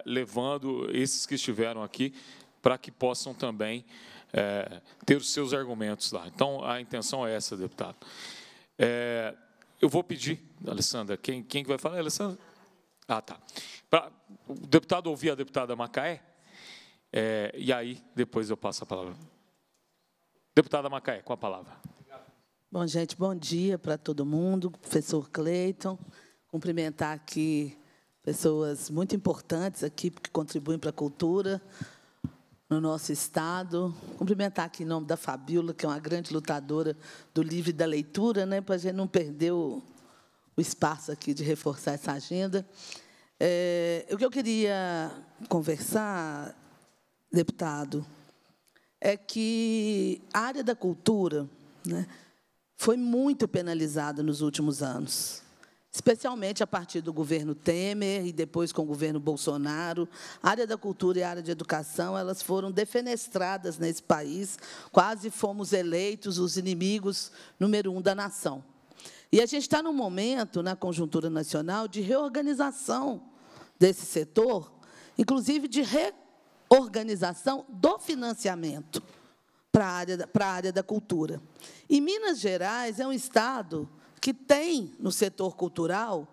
levando esses que estiveram aqui, para que possam também ter os seus argumentos lá. Então, a intenção é essa, deputado. Eu vou pedir, Alessandra, quem vai falar? Alessandra? Ah, tá. Para o deputado ouvir a deputada Macaé, e aí depois eu passo a palavra. Deputada Macaé, com a palavra. Bom, gente, bom dia para todo mundo. Professor Cleiton, cumprimentar aqui pessoas muito importantes aqui, que contribuem para a cultura no nosso estado, cumprimentar aqui em nome da Fabiola, que é uma grande lutadora do livro e da leitura, né, para a gente não perder o espaço aqui de reforçar essa agenda. O que eu queria conversar, deputado, é que a área da cultura, né, foi muito penalizada nos últimos anos, especialmente a partir do governo Temer e depois com o governo Bolsonaro. A área da cultura e a área de educação, elas foram defenestradas nesse país, quase fomos eleitos os inimigos número um da nação. E a gente está num momento, na conjuntura nacional, de reorganização desse setor, inclusive de reorganização do financiamento para a área da cultura. E Minas Gerais é um estado que tem, no setor cultural,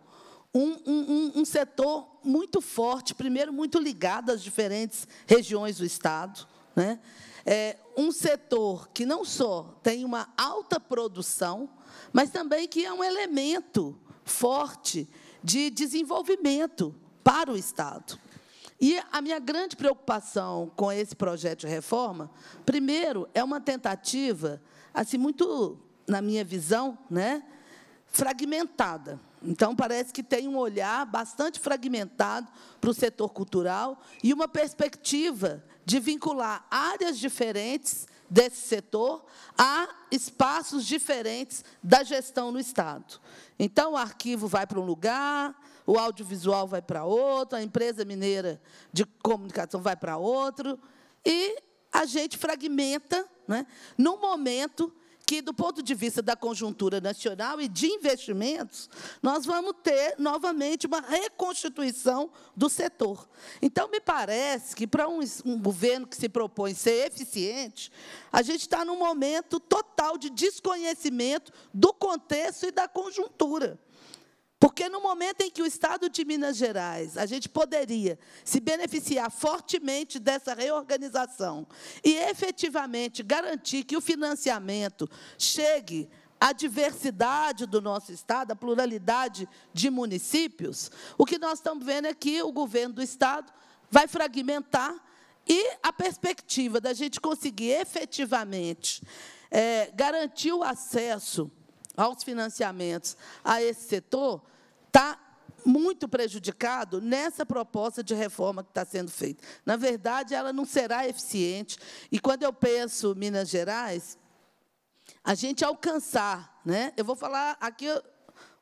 um setor muito forte, primeiro, muito ligado às diferentes regiões do estado, né? Um setor que não só tem uma alta produção, mas também que é um elemento forte de desenvolvimento para o estado. E a minha grande preocupação com esse projeto de reforma, primeiro, é uma tentativa, assim, muito, na minha visão, né, fragmentada. Então, parece que tem um olhar bastante fragmentado para o setor cultural e uma perspectiva de vincular áreas diferentes desse setor a espaços diferentes da gestão no estado. Então, o arquivo vai para um lugar, o audiovisual vai para outro, a Empresa Mineira de Comunicação vai para outro, e a gente fragmenta, né, num momento que, do ponto de vista da conjuntura nacional e de investimentos, nós vamos ter, novamente, uma reconstituição do setor. Então, me parece que, para um governo que se propõe ser eficiente, a gente está num momento total de desconhecimento do contexto e da conjuntura. Porque, no momento em que o Estado de Minas Gerais, a gente poderia se beneficiar fortemente dessa reorganização e, efetivamente, garantir que o financiamento chegue à diversidade do nosso Estado, à pluralidade de municípios, o que nós estamos vendo é que o governo do Estado vai fragmentar e a perspectiva da gente conseguir, efetivamente, garantir o acesso aos financiamentos a esse setor está muito prejudicado nessa proposta de reforma que está sendo feita. Na verdade, ela não será eficiente. E, quando eu penso em Minas Gerais, a gente alcançar, né? Eu vou falar aqui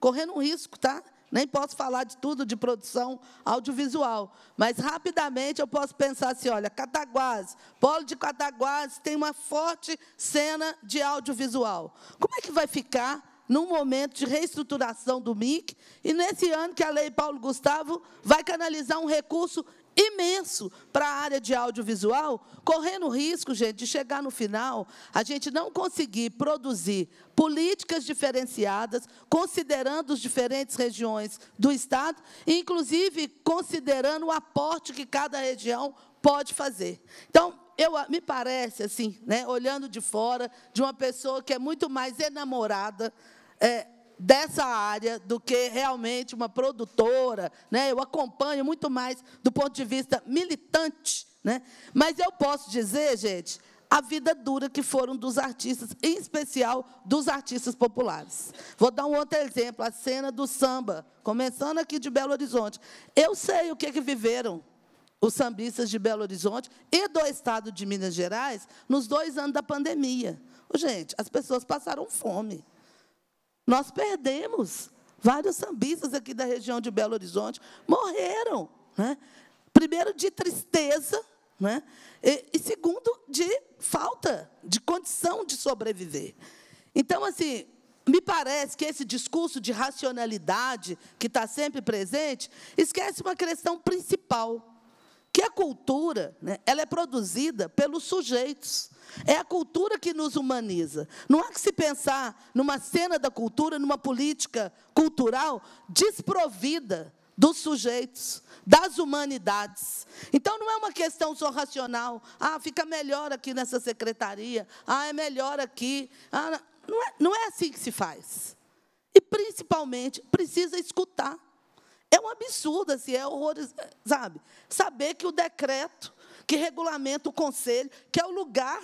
correndo um risco, tá? Nem posso falar de tudo de produção audiovisual, mas, rapidamente, eu posso pensar assim, olha, Cataguases, Polo de Cataguases tem uma forte cena de audiovisual. Como é que vai ficar num momento de reestruturação do MIC e nesse ano que a Lei Paulo Gustavo vai canalizar um recurso imenso para a área de audiovisual, correndo o risco, gente, de chegar no final, a gente não conseguir produzir políticas diferenciadas, considerando as diferentes regiões do Estado, inclusive considerando o aporte que cada região pode fazer. Então, me parece, assim, né, olhando de fora, de uma pessoa que é muito mais enamorada dessa área do que realmente uma produtora, né? Eu acompanho muito mais do ponto de vista militante, né? Mas eu posso dizer, gente, a vida dura que foram dos artistas, em especial dos artistas populares. Vou dar um outro exemplo, a cena do samba, começando aqui de Belo Horizonte. Eu sei o que é que viveram os sambistas de Belo Horizonte e do estado de Minas Gerais nos 2 anos da pandemia. Gente, as pessoas passaram fome. Nós perdemos. Vários sambistas aqui da região de Belo Horizonte morreram, né? Primeiro, de tristeza, né? E segundo, de falta de condição de sobreviver. Então, assim, me parece que esse discurso de racionalidade que está sempre presente esquece uma questão principal, que a cultura, né, ela é produzida pelos sujeitos. É a cultura que nos humaniza. Não há que se pensar numa cena da cultura, numa política cultural desprovida dos sujeitos, das humanidades. Então, não é uma questão só racional. Ah, fica melhor aqui nessa secretaria. Ah, é melhor aqui. Ah, não é assim que se faz. E, principalmente, precisa escutar. É um absurdo, assim, é horror, sabe? Saber que o decreto que regulamenta o Conselho, que é o lugar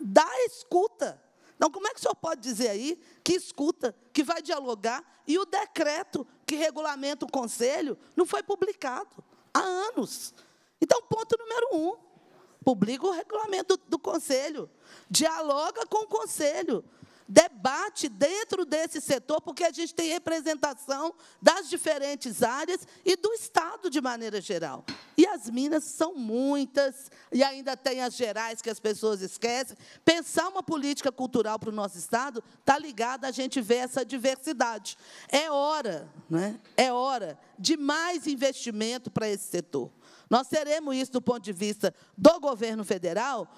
da escuta. Então, como é que o senhor pode dizer aí que escuta, que vai dialogar, e o decreto que regulamenta o Conselho não foi publicado há anos? Então, ponto número 1, publica o regulamento do Conselho, dialoga com o Conselho, debate dentro desse setor, porque a gente tem representação das diferentes áreas e do Estado de maneira geral. E as minas são muitas, e ainda tem as gerais que as pessoas esquecem. Pensar uma política cultural para o nosso Estado está ligado a gente ver essa diversidade. É hora, né? É hora de mais investimento para esse setor. Nós teremos isso do ponto de vista do governo federal,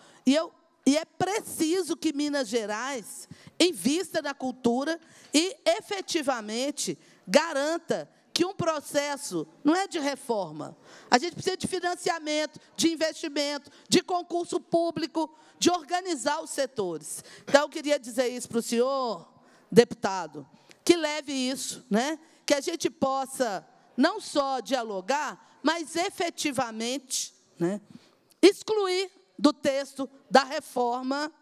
e é preciso que Minas Gerais invista na cultura e, efetivamente, garanta que um processo não é de reforma. A gente precisa de financiamento, de investimento, de concurso público, de organizar os setores. Então, eu queria dizer isso para o senhor, deputado, que leve isso, né? Que a gente possa não só dialogar, mas, efetivamente, né, excluir do texto da reforma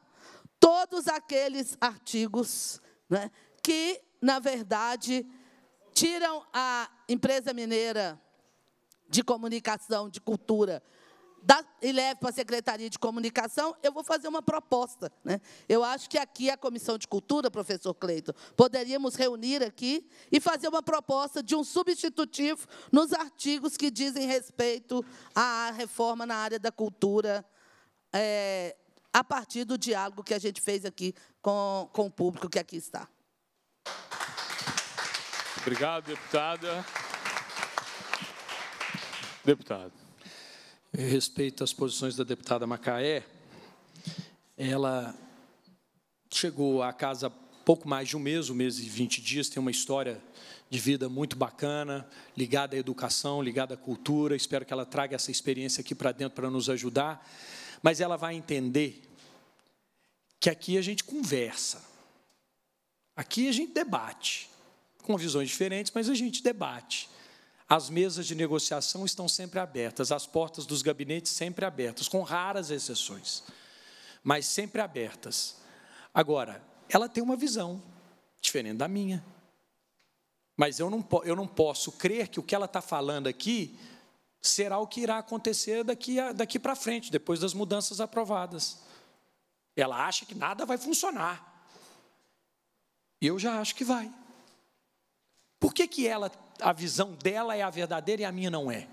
todos aqueles artigos, né, que, na verdade, tiram a Empresa Mineira de Comunicação, de Cultura, e leve para a Secretaria de Comunicação. Eu vou fazer uma proposta, né? Eu acho que aqui a Comissão de Cultura, professor Cleiton, poderíamos reunir aqui e fazer uma proposta de um substitutivo nos artigos que dizem respeito à reforma na área da cultura, a partir do diálogo que a gente fez aqui com o público que aqui está. Obrigado, deputada. Deputado. Respeito às posições da deputada Macaé, ela chegou à casa há pouco mais de um mês e 20 dias, tem uma história de vida muito bacana, ligada à educação, ligada à cultura. Espero que ela traga essa experiência aqui para dentro para nos ajudar. Mas ela vai entender que aqui a gente conversa, aqui a gente debate, com visões diferentes, mas a gente debate. As mesas de negociação estão sempre abertas, as portas dos gabinetes sempre abertas, com raras exceções, mas sempre abertas. Agora, ela tem uma visão diferente da minha, mas eu não posso crer que o que ela está falando aqui será o que irá acontecer daqui para frente, depois das mudanças aprovadas. Ela acha que nada vai funcionar. Eu já acho que vai. Por que ela, a visão dela é a verdadeira e a minha não é?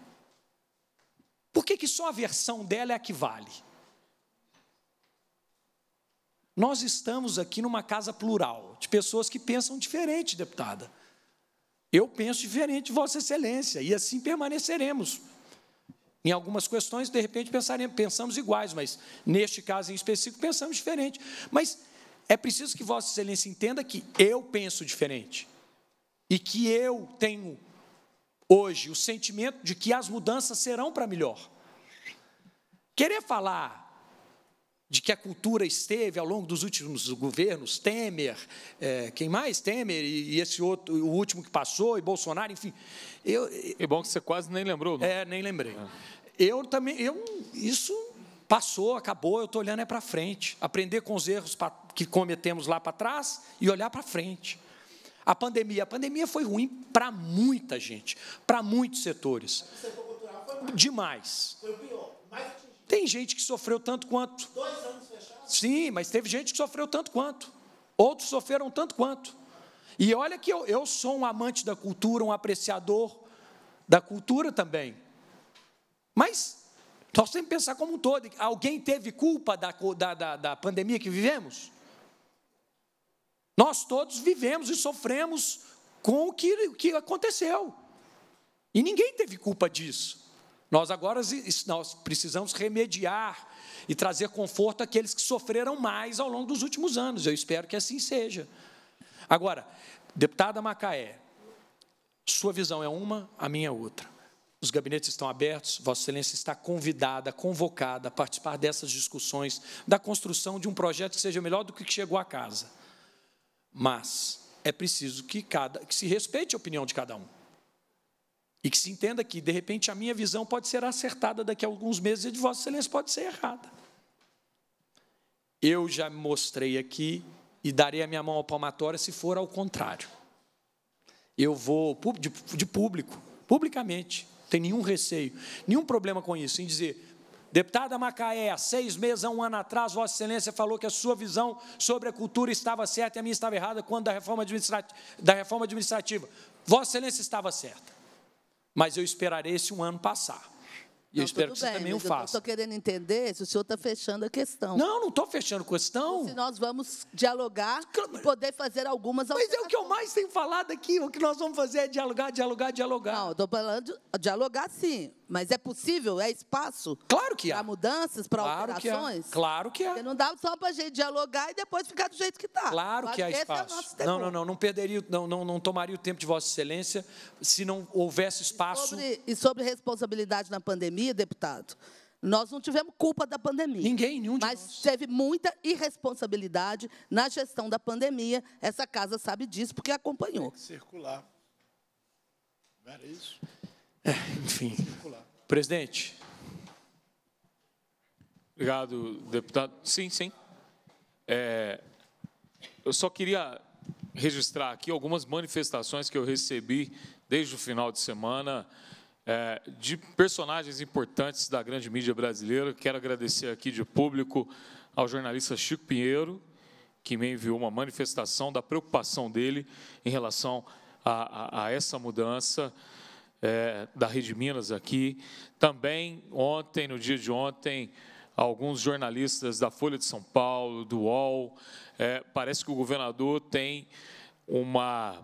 Por que só a versão dela é a que vale? Nós estamos aqui numa casa plural, de pessoas que pensam diferente, deputada. Eu penso diferente de Vossa Excelência, e assim permaneceremos. Em algumas questões, de repente, pensamos iguais, mas, neste caso em específico, pensamos diferente. Mas é preciso que Vossa Excelência entenda que eu penso diferente e que eu tenho, hoje, o sentimento de que as mudanças serão para melhor. Querer falar de que a cultura esteve, ao longo dos últimos governos, Temer, quem mais? Temer e esse outro, o último que passou, e Bolsonaro, enfim. É bom que você quase nem lembrou. Não? Nem lembrei. É. Isso passou, acabou, eu estou olhando para frente. Aprender com os erros que cometemos lá para trás e olhar para frente. A pandemia foi ruim para muita gente, para muitos setores. O setor cultural foi mais. Demais. Foi o pior, mais atingido. Tem gente que sofreu tanto quanto. 2 anos fechados? Sim, mas teve gente que sofreu tanto quanto. Outros sofreram tanto quanto. E olha que eu sou um amante da cultura, um apreciador da cultura também. Mas nós temos que pensar como um todo. Alguém teve culpa da pandemia que vivemos? Nós todos vivemos e sofremos com o que aconteceu. E ninguém teve culpa disso. Nós agora precisamos remediar e trazer conforto àqueles que sofreram mais ao longo dos últimos anos. Eu espero que assim seja. Agora, deputada Macaé, sua visão é uma, a minha é outra. Os gabinetes estão abertos, Vossa Excelência está convidada, convocada a participar dessas discussões, da construção de um projeto que seja melhor do que chegou à casa. Mas é preciso que se respeite a opinião de cada um e que se entenda que, de repente, a minha visão pode ser acertada daqui a alguns meses e a de Vossa Excelência pode ser errada. Eu já mostrei aqui e darei a minha mão à palmatória se for ao contrário. Eu vou, de público, publicamente, não tem nenhum receio, nenhum problema com isso, em dizer... Deputada Macaé, há 6 meses, há 1 ano atrás, Vossa Excelência falou que a sua visão sobre a cultura estava certa e a minha estava errada quando da reforma administrativa. Vossa Excelência estava certa, mas eu esperarei esse 1 ano passar. E eu espero que você também o faça. Eu estou querendo entender se o senhor está fechando a questão. Não, não estou fechando a questão. Se nós vamos dialogar, poder fazer algumas alterações. Mas é o que eu mais tenho falado aqui, o que nós vamos fazer é dialogar, dialogar, dialogar. Não, eu estou falando de dialogar, sim, mas é possível, é espaço? Claro que há. Para mudanças, para alterações? Claro que há. Porque não dá só para a gente dialogar e depois ficar do jeito que está. Claro que há espaço. Não, não, não, não perderia, não tomaria o tempo de Vossa Excelência se não houvesse espaço. E sobre responsabilidade na pandemia, deputado, nós não tivemos culpa da pandemia. Ninguém, nenhum de nós. Mas teve muita irresponsabilidade na gestão da pandemia. Essa casa sabe disso porque acompanhou. Circular. Não era isso? É, enfim. Circular. Presidente. Obrigado, deputado. Sim, sim. Eu só queria registrar aqui algumas manifestações que eu recebi desde o final de semana, de personagens importantes da grande mídia brasileira. Quero agradecer aqui de público ao jornalista Chico Pinheiro, que me enviou uma manifestação da preocupação dele em relação a essa mudança da Rede Minas aqui. Também, ontem, no dia de ontem, alguns jornalistas da Folha de São Paulo, do UOL. Parece que o governador tem uma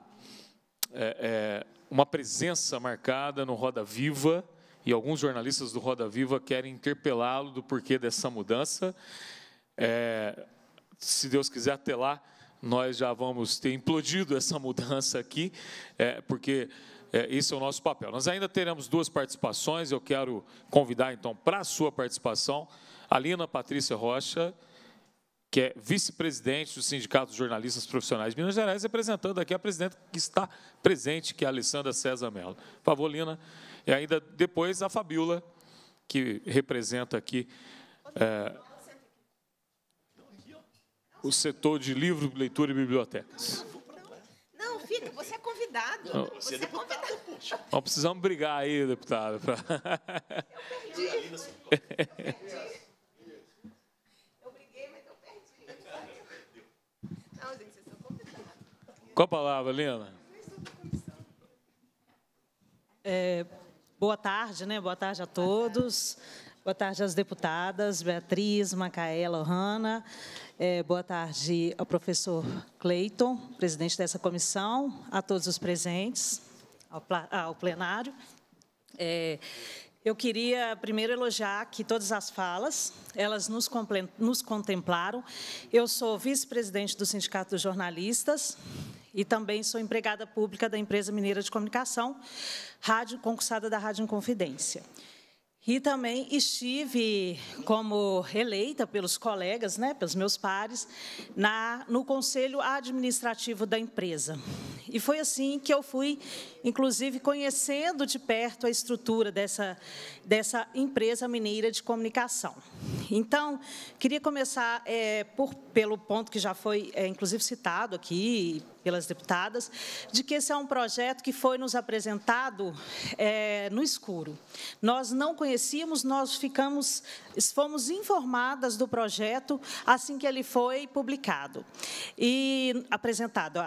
presença marcada no Roda Viva, e alguns jornalistas do Roda Viva querem interpelá-lo do porquê dessa mudança. Se Deus quiser, até lá, nós já vamos ter implodido essa mudança aqui, porque esse é o nosso papel. Nós ainda teremos 2 participações, eu quero convidar, então, para a sua participação, a Lina Patrícia Rocha, que é vice-presidente do Sindicato dos Jornalistas Profissionais de Minas Gerais, representando aqui a presidente que está presente, que é a Alessandra César Melo. Por favor, Lina. E ainda depois a Fabiola, que representa aqui o setor de livro, leitura e bibliotecas. Não, fica, você é convidado. Não, você é convidado. Nós precisamos brigar aí, deputado. Eu perdi. Qual a palavra, Lina? Boa tarde, né? Boa tarde a todos. Boa tarde às deputadas Beatriz, Macaé, Lohanna. Boa tarde ao professor Cleiton, presidente dessa comissão, a todos os presentes, ao plenário. Eu queria primeiro elogiar aqui todas as falas, elas nos contemplaram. Eu sou vice-presidente do Sindicato dos Jornalistas e também sou empregada pública da Empresa Mineira de Comunicação, rádio concursada da Rádio Inconfidência. E também estive como eleita pelos colegas, né, pelos meus pares, no Conselho Administrativo da empresa. E foi assim que eu fui, inclusive, conhecendo de perto a estrutura dessa Empresa Mineira de Comunicação. Então, queria começar pelo ponto que já foi, inclusive, citado aqui pelas deputadas, de que esse é um projeto que foi nos apresentado no escuro. Nós não conhecíamos, nós fomos informadas do projeto assim que ele foi publicado e apresentado,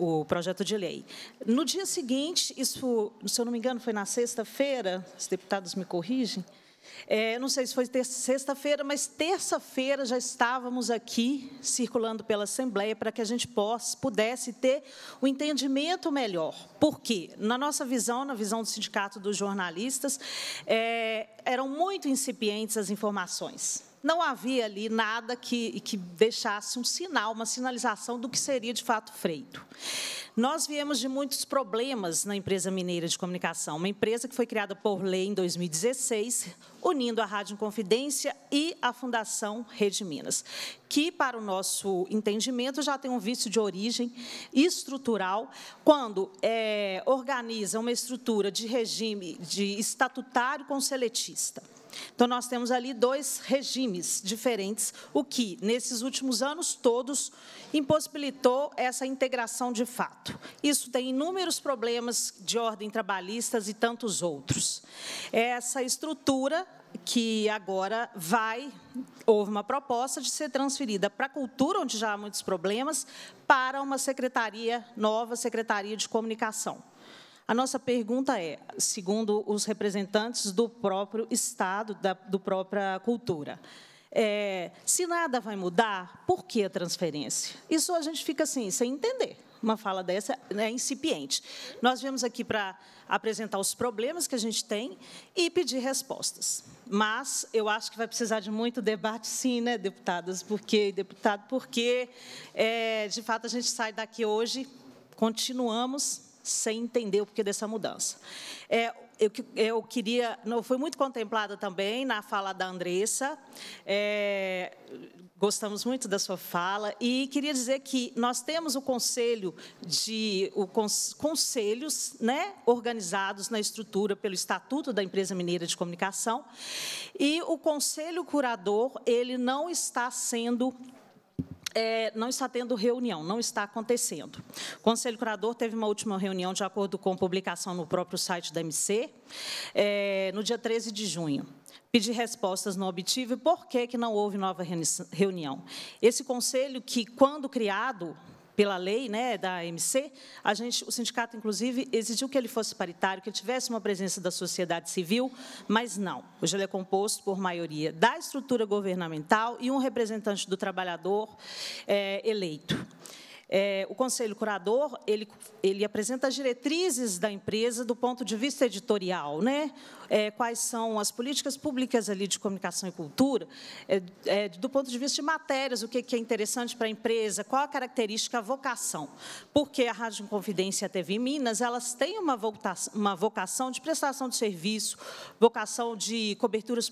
o projeto de lei. No dia seguinte, isso, se eu não me engano, foi na sexta-feira, os deputados me corrigem, não sei se foi sexta-feira, mas terça-feira já estávamos aqui circulando pela Assembleia para que a gente pudesse ter um entendimento melhor. Por quê? Na nossa visão, na visão do Sindicato dos Jornalistas, eram muito incipientes as informações. Não havia ali nada que deixasse um sinal, uma sinalização do que seria de fato feito. Nós viemos de muitos problemas na Empresa Mineira de Comunicação, uma empresa que foi criada por lei em 2016, unindo a Rádio Inconfidência e a Fundação Rede Minas, que, para o nosso entendimento, já tem um vício de origem estrutural, quando organiza uma estrutura de regime de estatutário com seletista. Então, nós temos ali dois regimes diferentes, o que, nesses últimos anos todos, impossibilitou essa integração de fato. Isso tem inúmeros problemas de ordem trabalhistas e tantos outros. Essa estrutura que agora houve uma proposta de ser transferida para a cultura, onde já há muitos problemas, para uma secretaria nova, Secretaria de Comunicação. A nossa pergunta é, segundo os representantes do próprio Estado, da própria cultura, se nada vai mudar, por que a transferência? Isso a gente fica assim, sem entender. Uma fala dessa é incipiente. Nós viemos aqui para apresentar os problemas que a gente tem e pedir respostas. Mas eu acho que vai precisar de muito debate, sim, né, deputadas? Porque, deputado, porque, de fato, a gente sai daqui hoje, continuamos sem entender o porquê dessa mudança. Eu queria... Não, foi muito contemplada também na fala da Andressa, gostamos muito da sua fala, e queria dizer que nós temos o conselho conselhos, né, organizados na estrutura pelo Estatuto da Empresa Mineira de Comunicação, e o Conselho Curador ele não está sendo... não está tendo reunião, não está acontecendo. O Conselho Curador teve uma última reunião, de acordo com publicação no próprio site da MC, no dia 13 de junho. Pedi respostas, não obtive, por que não houve nova reunião? Esse conselho que, quando criado pela lei, né, da MC, o sindicato, inclusive, exigiu que ele fosse paritário, que ele tivesse uma presença da sociedade civil, mas não. Hoje ele é composto por maioria da estrutura governamental e um representante do trabalhador eleito. O Conselho Curador ele apresenta as diretrizes da empresa do ponto de vista editorial, né? Quais são as políticas públicas ali de comunicação e cultura, do ponto de vista de matérias, o que é interessante para a empresa, qual a característica, a vocação. Porque a Rádio Inconfidência e a TV Minas, elas têm uma vocação de prestação de serviço, vocação de coberturas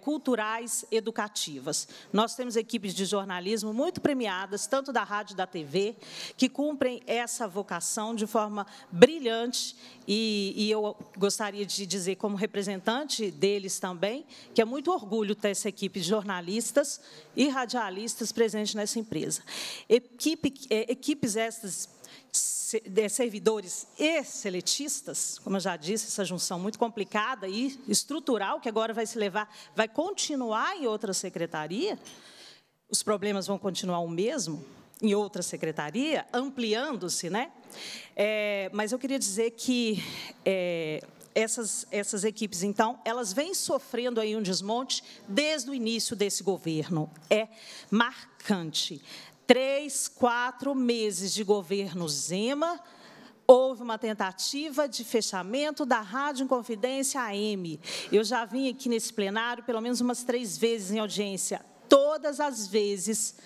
culturais, educativas. Nós temos equipes de jornalismo muito premiadas, tanto da rádio e da TV, que cumprem essa vocação de forma brilhante, e eu gostaria de dizer, como representante deles também, que é muito orgulho ter essa equipe de jornalistas e radialistas presente nessa empresa. Equipes estas, servidores e seletistas, como eu já disse, essa junção muito complicada e estrutural, que agora vai continuar em outra secretaria, os problemas vão continuar o mesmo, em outra secretaria, ampliando-se, né? Mas eu queria dizer que essas equipes, então, elas vêm sofrendo aí um desmonte desde o início desse governo. É marcante. 3, 4 meses de governo Zema, houve uma tentativa de fechamento da Rádio Inconfidência AM. Eu já vim aqui nesse plenário pelo menos umas 3 vezes em audiência. Todas as vezes...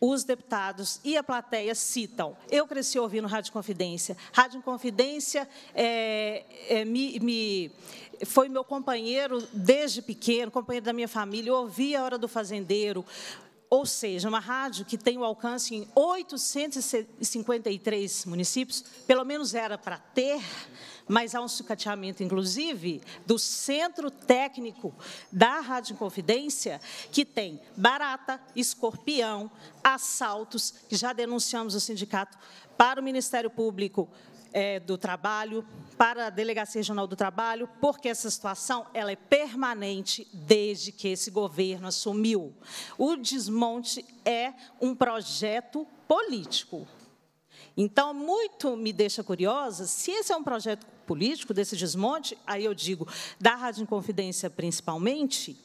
os deputados e a plateia citam. Eu cresci ouvindo Rádio Inconfidência. Rádio Inconfidência foi meu companheiro desde pequeno, companheiro da minha família. Eu ouvia A Hora do Fazendeiro, ou seja, uma rádio que tem o alcance em 853 municípios, pelo menos era para ter, mas há um sucateamento, inclusive, do Centro Técnico da Rádio Inconfidência, que tem barata, escorpião, assaltos, que já denunciamos o sindicato para o Ministério Público do Trabalho, para a Delegacia Regional do Trabalho, porque essa situação ela é permanente desde que esse governo assumiu. O desmonte é um projeto político. Então, muito me deixa curiosa, se esse é um projeto político desse desmonte, aí eu digo, da Rádio Inconfidência principalmente,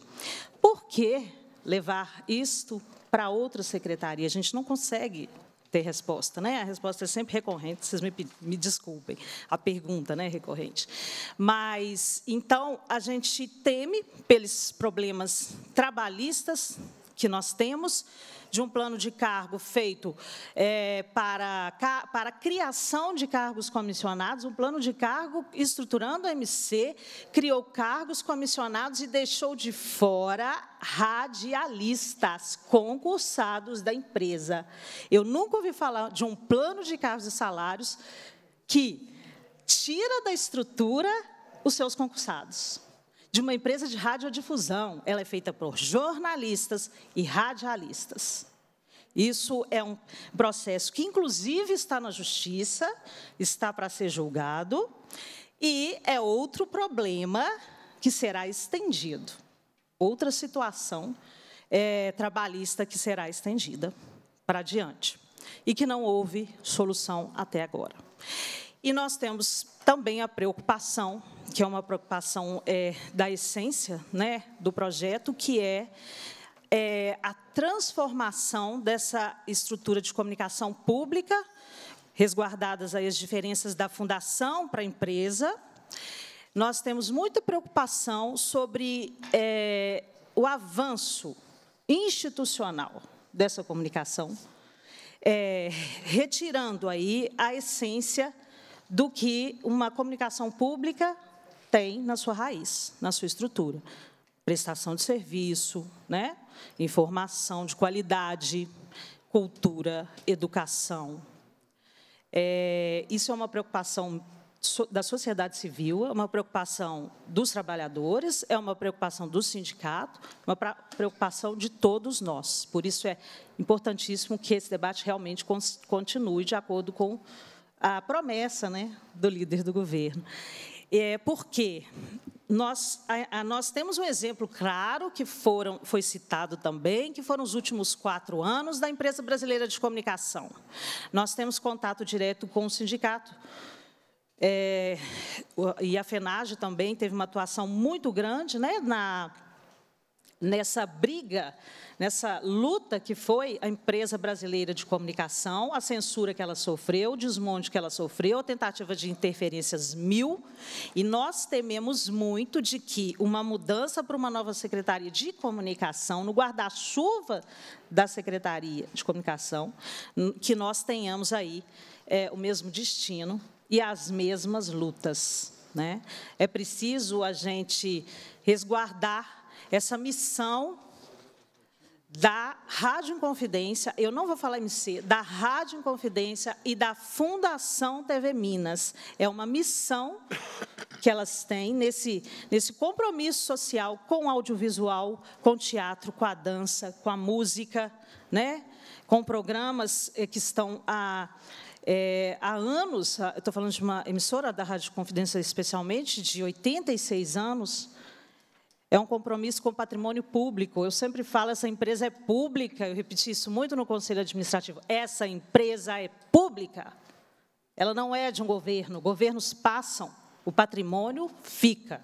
por que levar isto para outra secretaria? A gente não consegue ter resposta, né? A resposta é sempre recorrente, vocês me desculpem, a pergunta, né, recorrente. Mas, então, a gente teme pelos problemas trabalhistas que nós temos, de um plano de cargo feito para a criação de cargos comissionados, um plano de cargo estruturando a MC, criou cargos comissionados e deixou de fora radialistas concursados da empresa. Eu nunca ouvi falar de um plano de cargos e salários que tira da estrutura os seus concursados. De uma empresa de radiodifusão, ela é feita por jornalistas e radialistas. Isso é um processo que, inclusive, está na Justiça, está para ser julgado, e é outro problema que será estendido, outra situação trabalhista que será estendida para adiante, e que não houve solução até agora. E nós temos também a preocupação, que é uma preocupação da essência, né, do projeto, que é a transformação dessa estrutura de comunicação pública, resguardadas aí as diferenças da fundação para a empresa. Nós temos muita preocupação sobre o avanço institucional dessa comunicação, retirando aí a essência do que uma comunicação pública tem na sua raiz, na sua estrutura. Prestação de serviço, né? Informação de qualidade, cultura, educação. Isso é uma preocupação da sociedade civil, é uma preocupação dos trabalhadores, é uma preocupação do sindicato, uma preocupação de todos nós. Por isso, é importantíssimo que esse debate realmente continue de acordo com a promessa, né, do líder do governo. Porque nós temos um exemplo claro, que foi citado também, que foram os últimos 4 anos da Empresa Brasileira de Comunicação. Nós temos contato direto com o sindicato, e a FENAGE também teve uma atuação muito grande, né, nessa briga, nessa luta que foi a Empresa Brasileira de Comunicação, a censura que ela sofreu, o desmonte que ela sofreu, a tentativa de interferências mil, e nós tememos muito de que uma mudança para uma nova Secretaria de Comunicação, no guarda-chuva da Secretaria de Comunicação, que nós tenhamos aí o mesmo destino e as mesmas lutas, né? É preciso a gente resguardar essa missão da Rádio Inconfidência, eu não vou falar MC, da Rádio Inconfidência e da Fundação TV Minas. É uma missão que elas têm nesse compromisso social com o audiovisual, com o teatro, com a dança, com a música, né? Com programas que estão há anos, estou falando de uma emissora da Rádio Inconfidência especialmente, de 86 anos, é um compromisso com o patrimônio público. Eu sempre falo, essa empresa é pública, eu repeti isso muito no Conselho Administrativo, essa empresa é pública, ela não é de um governo, governos passam, o patrimônio fica.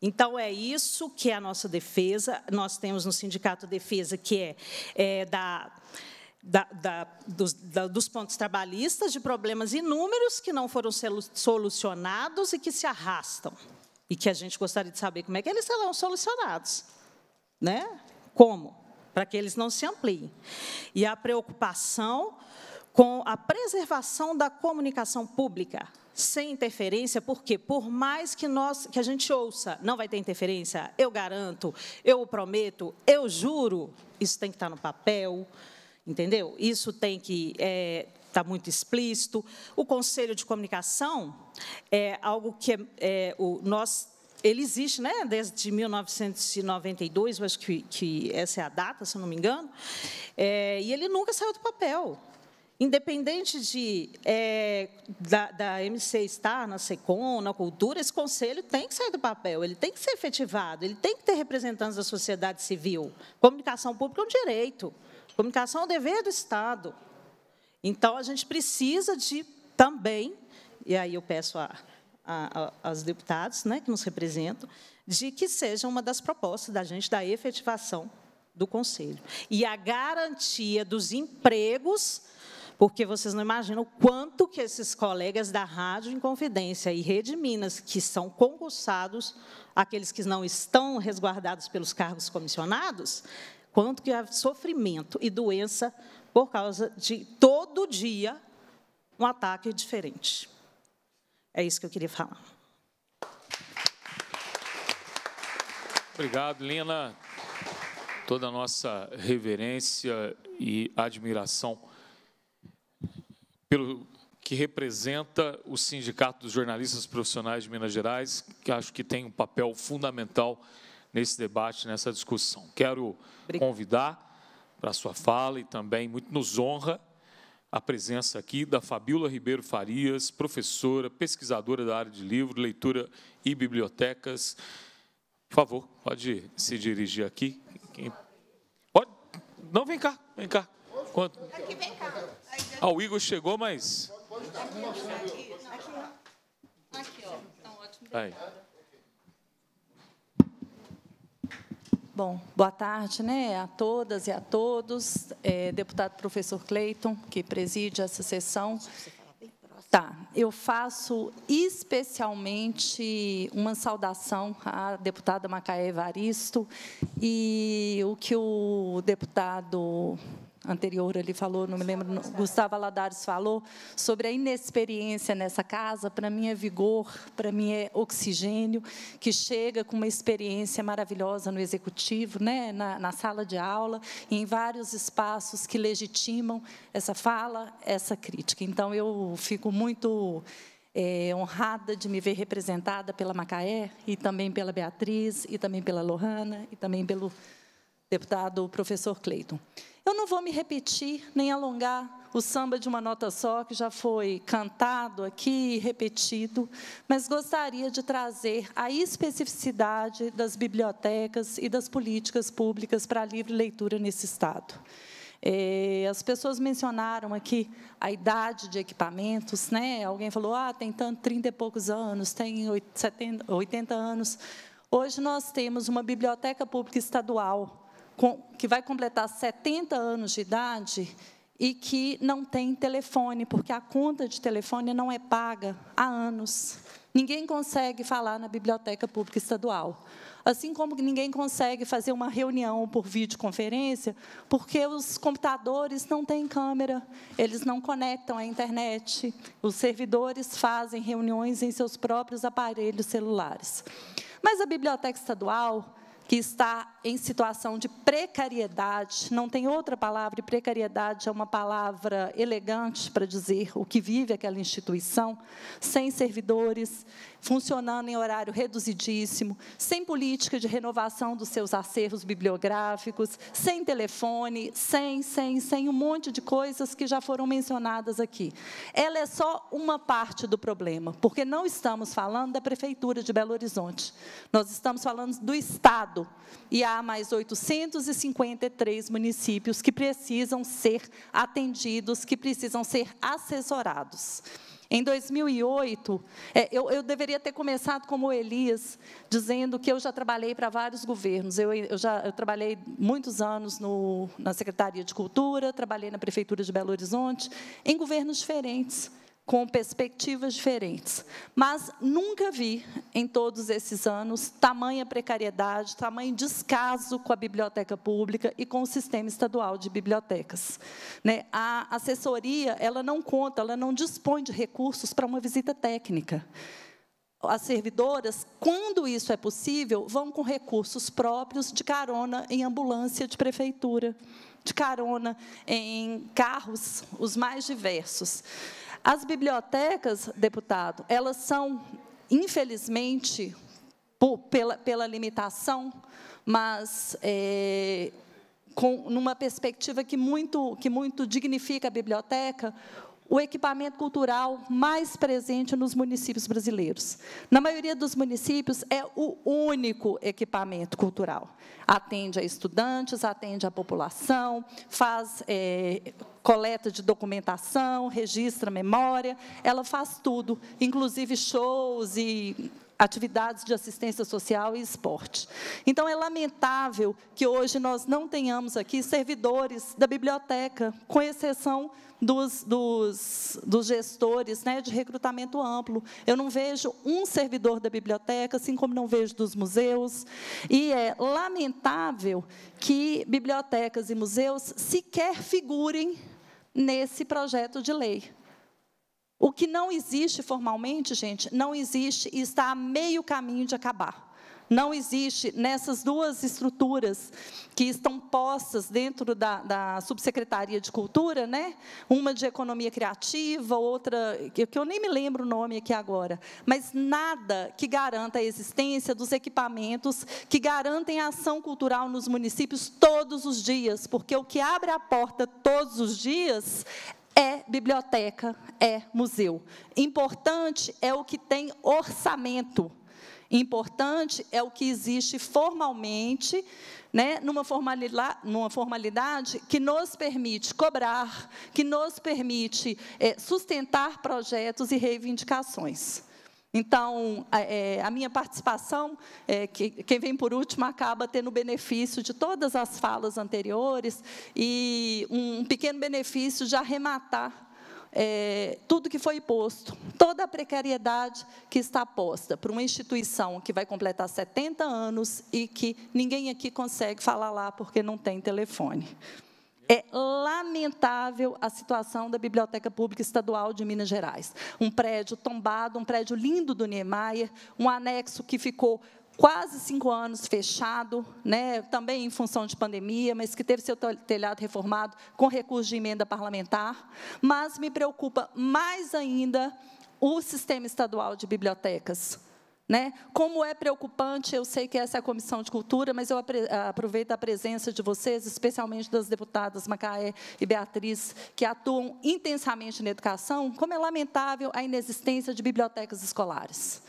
Então, é isso que é a nossa defesa, nós temos no sindicato defesa que dos pontos trabalhistas, de problemas inúmeros que não foram solucionados e que se arrastam. E que a gente gostaria de saber como é que eles serão solucionados, né? Como? Para que eles não se ampliem. E a preocupação com a preservação da comunicação pública, sem interferência, porque, por mais que a gente ouça, não vai ter interferência, eu garanto, eu prometo, eu juro, isso tem que estar no papel, entendeu? Isso tem que está muito explícito. O Conselho de Comunicação é algo que ele existe, né, desde 1992, eu acho que essa é a data, se não me engano, e ele nunca saiu do papel. Independente de, da MC estar na SECOM, na Cultura, esse conselho tem que sair do papel, ele tem que ser efetivado, ele tem que ter representantes da sociedade civil. Comunicação pública é um direito, comunicação é um dever do Estado. Então, a gente precisa de também, e aí eu peço aos deputados, né, que nos representam, de que seja uma das propostas da gente da efetivação do Conselho. E a garantia dos empregos, porque vocês não imaginam o quanto que esses colegas da Rádio Inconfidência e Rede Minas, que são concursados, aqueles que não estão resguardados pelos cargos comissionados, quanto que há sofrimento e doença por causa de, todo dia, um ataque diferente. É isso que eu queria falar. Obrigado, Lina. Toda a nossa reverência e admiração pelo que representa o Sindicato dos Jornalistas Profissionais de Minas Gerais, que acho que tem um papel fundamental nesse debate, nessa discussão. Quero convidar para a sua fala, e também muito nos honra a presença aqui da Fabiola Ribeiro Farias, professora, pesquisadora da área de livro, leitura e bibliotecas. Por favor, pode se dirigir aqui. Quem... Pode? Não, vem cá, vem cá. Quanto? Aqui, vem cá. Ah, o Igor chegou, mas... Aqui, aqui, ó. Então, ótimo. Aí. Bom, boa tarde, né, a todas e a todos. Deputado professor Cleiton, que preside essa sessão. Tá, eu faço especialmente uma saudação à deputada Macaé Evaristo e o que o deputado anterior ali falou, não me lembro, Gustavo Valadares falou sobre a inexperiência nessa casa. Para mim é vigor, para mim é oxigênio, que chega com uma experiência maravilhosa no executivo, né, na sala de aula, e em vários espaços que legitimam essa fala, essa crítica. Então, eu fico muito honrada de me ver representada pela Macaé, e também pela Beatriz, e também pela Lohanna, e também pelo deputado professor Cleiton. Eu não vou me repetir nem alongar o samba de uma nota só, que já foi cantado aqui e repetido, mas gostaria de trazer a especificidade das bibliotecas e das políticas públicas para a livre leitura nesse Estado. As pessoas mencionaram aqui a idade de equipamentos, né? Alguém falou, ah, tem tanto, 30 e poucos anos, tem 80 anos. Hoje nós temos uma biblioteca pública estadual que vai completar 70 anos de idade e que não tem telefone, porque a conta de telefone não é paga há anos. Ninguém consegue falar na biblioteca pública estadual. Assim como ninguém consegue fazer uma reunião por videoconferência, porque os computadores não têm câmera, eles não conectam à internet, os servidores fazem reuniões em seus próprios aparelhos celulares. Mas a biblioteca estadual, que está em situação de precariedade, não tem outra palavra, e precariedade é uma palavra elegante para dizer o que vive aquela instituição, sem servidores, funcionando em horário reduzidíssimo, sem política de renovação dos seus acervos bibliográficos, sem telefone, sem um monte de coisas que já foram mencionadas aqui. Ela é só uma parte do problema, porque não estamos falando da Prefeitura de Belo Horizonte, nós estamos falando do Estado, e há mais 853 municípios que precisam ser atendidos, que precisam ser assessorados. Em 2008, eu deveria ter começado como o Elias, dizendo que eu já trabalhei para vários governos. Eu trabalhei muitos anos na Secretaria de Cultura, trabalhei na Prefeitura de Belo Horizonte, em governos diferentes, com perspectivas diferentes, mas nunca vi, em todos esses anos, tamanha precariedade, tamanho descaso com a biblioteca pública e com o sistema estadual de bibliotecas. A assessoria, ela não conta, ela não dispõe de recursos para uma visita técnica. as servidoras, quando isso é possível, vão com recursos próprios de carona em ambulância de prefeitura, de carona em carros, os mais diversos. As bibliotecas, deputado, elas são, infelizmente, pela limitação, mas numa perspectiva que muito dignifica a biblioteca, o equipamento cultural mais presente nos municípios brasileiros. Na maioria dos municípios, é o único equipamento cultural. Atende a estudantes, atende a população, faz coleta de documentação, registra memória, ela faz tudo, inclusive shows e atividades de assistência social e esporte. Então, é lamentável que hoje nós não tenhamos aqui servidores da biblioteca, com exceção dos gestores, né, de recrutamento amplo. Eu não vejo um servidor da biblioteca, assim como não vejo dos museus. E é lamentável que bibliotecas e museus sequer figurem nesse projeto de lei. O que não existe formalmente, gente, não existe e está a meio caminho de acabar. Não existe nessas duas estruturas que estão postas dentro da Subsecretaria de Cultura, né? Uma de Economia Criativa, outra, que eu nem me lembro o nome aqui agora, mas nada que garanta a existência dos equipamentos que garantem a ação cultural nos municípios todos os dias, porque o que abre a porta todos os dias é biblioteca, é museu. Importante é o que tem orçamento. Importante é o que existe formalmente, né, numa formalidade que nos permite cobrar, que nos permite sustentar projetos e reivindicações. Então, a minha participação, quem vem por último, acaba tendo benefício de todas as falas anteriores e um pequeno benefício de arrematar tudo que foi posto, toda a precariedade que está posta para uma instituição que vai completar 70 anos e que ninguém aqui consegue falar lá porque não tem telefone. É lamentável a situação da Biblioteca Pública Estadual de Minas Gerais. Um prédio tombado, um prédio lindo do Niemeyer, um anexo que ficou quase 5 anos fechado, né, também em função de pandemia, mas que teve seu telhado reformado com recurso de emenda parlamentar. Mas me preocupa mais ainda o sistema estadual de bibliotecas. Como é preocupante, eu sei que essa é a Comissão de Cultura, mas eu aproveito a presença de vocês, especialmente das deputadas Macaé e Beatriz, que atuam intensamente na educação, como é lamentável a inexistência de bibliotecas escolares.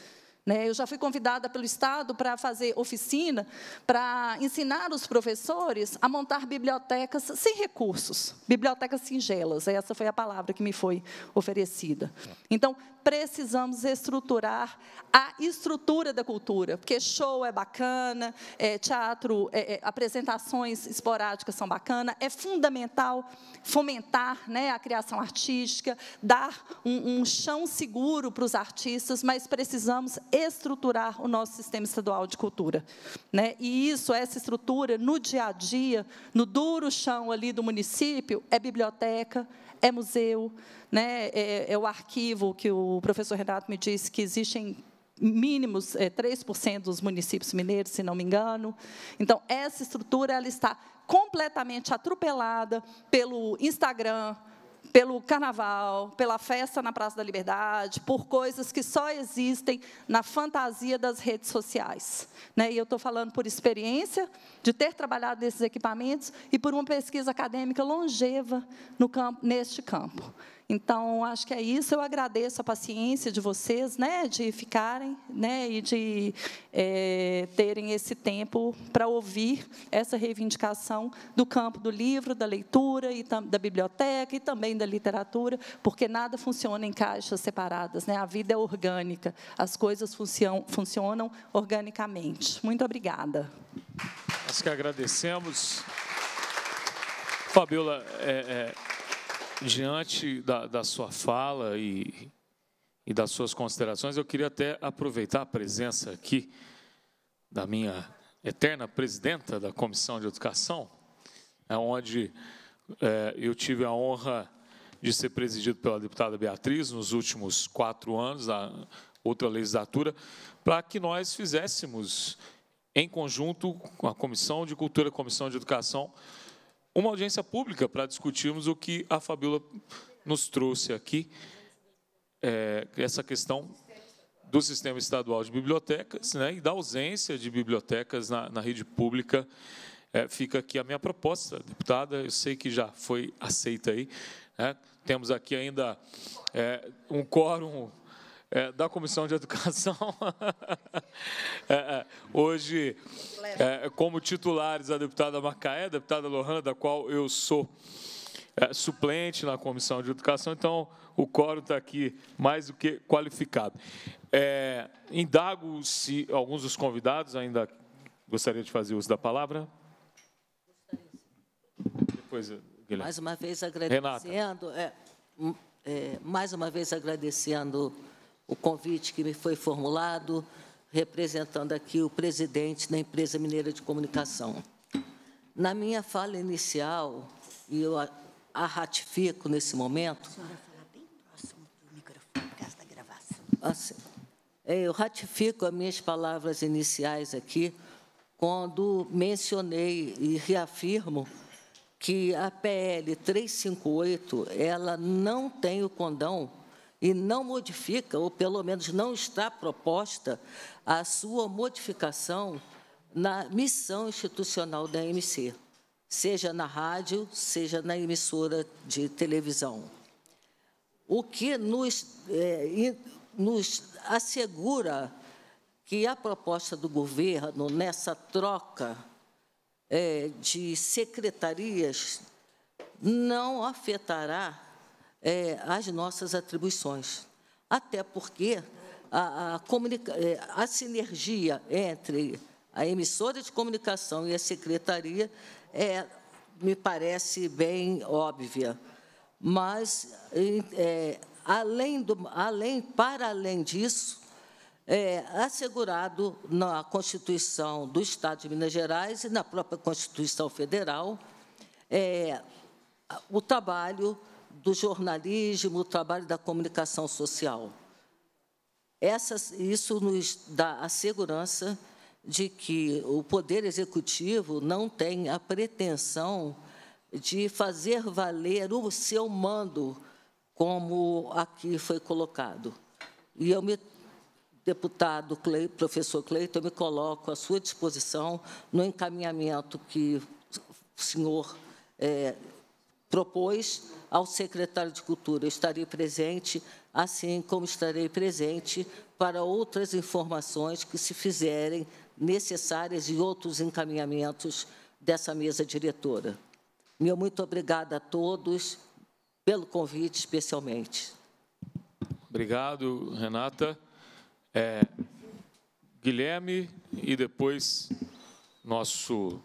Eu já fui convidada pelo Estado para fazer oficina, para ensinar os professores a montar bibliotecas sem recursos, bibliotecas singelas, essa foi a palavra que me foi oferecida. Então, precisamos estruturar a estrutura da cultura, porque show é bacana, teatro, apresentações esporádicas são bacanas, é fundamental fomentar, né, a criação artística, dar um chão seguro para os artistas, mas precisamos estruturar o nosso sistema estadual de cultura, né? E isso, essa estrutura, no dia a dia, no duro chão ali do município, é biblioteca, é museu, né? É o arquivo que o professor Renato me disse que existem mínimos 3% dos municípios mineiros, se não me engano. Então, essa estrutura ela está completamente atropelada pelo Instagram, pelo carnaval, pela festa na Praça da Liberdade, por coisas que só existem na fantasia das redes sociais. E eu estou falando por experiência de ter trabalhado nesses equipamentos e por uma pesquisa acadêmica longeva no campo, neste campo. Então, acho que é isso. Eu agradeço a paciência de vocês, né, de ficarem, né, e de terem esse tempo para ouvir essa reivindicação do campo do livro, da leitura, e da biblioteca e também da literatura, porque nada funciona em caixas separadas, né? A vida é orgânica, as coisas funcionam organicamente. Muito obrigada. Nós que agradecemos. Fabiola, diante da sua fala e das suas considerações, eu queria até aproveitar a presença aqui da minha eterna presidenta da Comissão de Educação, onde eu tive a honra de ser presidido pela deputada Beatriz nos últimos 4 anos, outra legislatura, para que nós fizéssemos, em conjunto com a Comissão de Cultura, a Comissão de Educação, uma audiência pública para discutirmos o que a Fabiola nos trouxe aqui, essa questão do Sistema Estadual de Bibliotecas, né, e da ausência de bibliotecas na rede pública. Fica aqui a minha proposta, deputada, eu sei que já foi aceita aí, né? Temos aqui ainda um quórum da Comissão de Educação. Hoje, como titulares, a deputada Macaé, a deputada Lohanna, da qual eu sou suplente na Comissão de Educação, então o quórum está aqui mais do que qualificado. Indago se alguns dos convidados ainda gostaria de fazer uso da palavra. Depois, Guilherme. Mais uma vez agradecendo, o convite que me foi formulado, representando aqui o presidente da Empresa Mineira de Comunicação. Na minha fala inicial, e eu a ratifico nesse momento... A senhora fala bem próximo do microfone, por causa da gravação. Assim, eu ratifico as minhas palavras iniciais aqui, quando mencionei e reafirmo que a PL 358 ela não tem o condão e não modifica, ou pelo menos não está proposta, a sua modificação na missão institucional da EMC, seja na rádio, seja na emissora de televisão. O que nos assegura que a proposta do governo, nessa troca de secretarias, não afetará as nossas atribuições, até porque a sinergia entre a emissora de comunicação e a secretaria me parece bem óbvia, mas, para além disso, assegurado na Constituição do Estado de Minas Gerais e na própria Constituição Federal, o trabalho do jornalismo, o trabalho da comunicação social. Isso nos dá a segurança de que o Poder Executivo não tem a pretensão de fazer valer o seu mando, como aqui foi colocado. E eu, deputado Cleiton, professor Cleiton, eu me coloco à sua disposição no encaminhamento que o senhor propôs ao secretário de Cultura. Eu estarei presente, assim como estarei presente para outras informações que se fizerem necessárias e outros encaminhamentos dessa mesa diretora. Meu muito obrigada a todos pelo convite, especialmente. Obrigado, Renata. Guilherme e depois nosso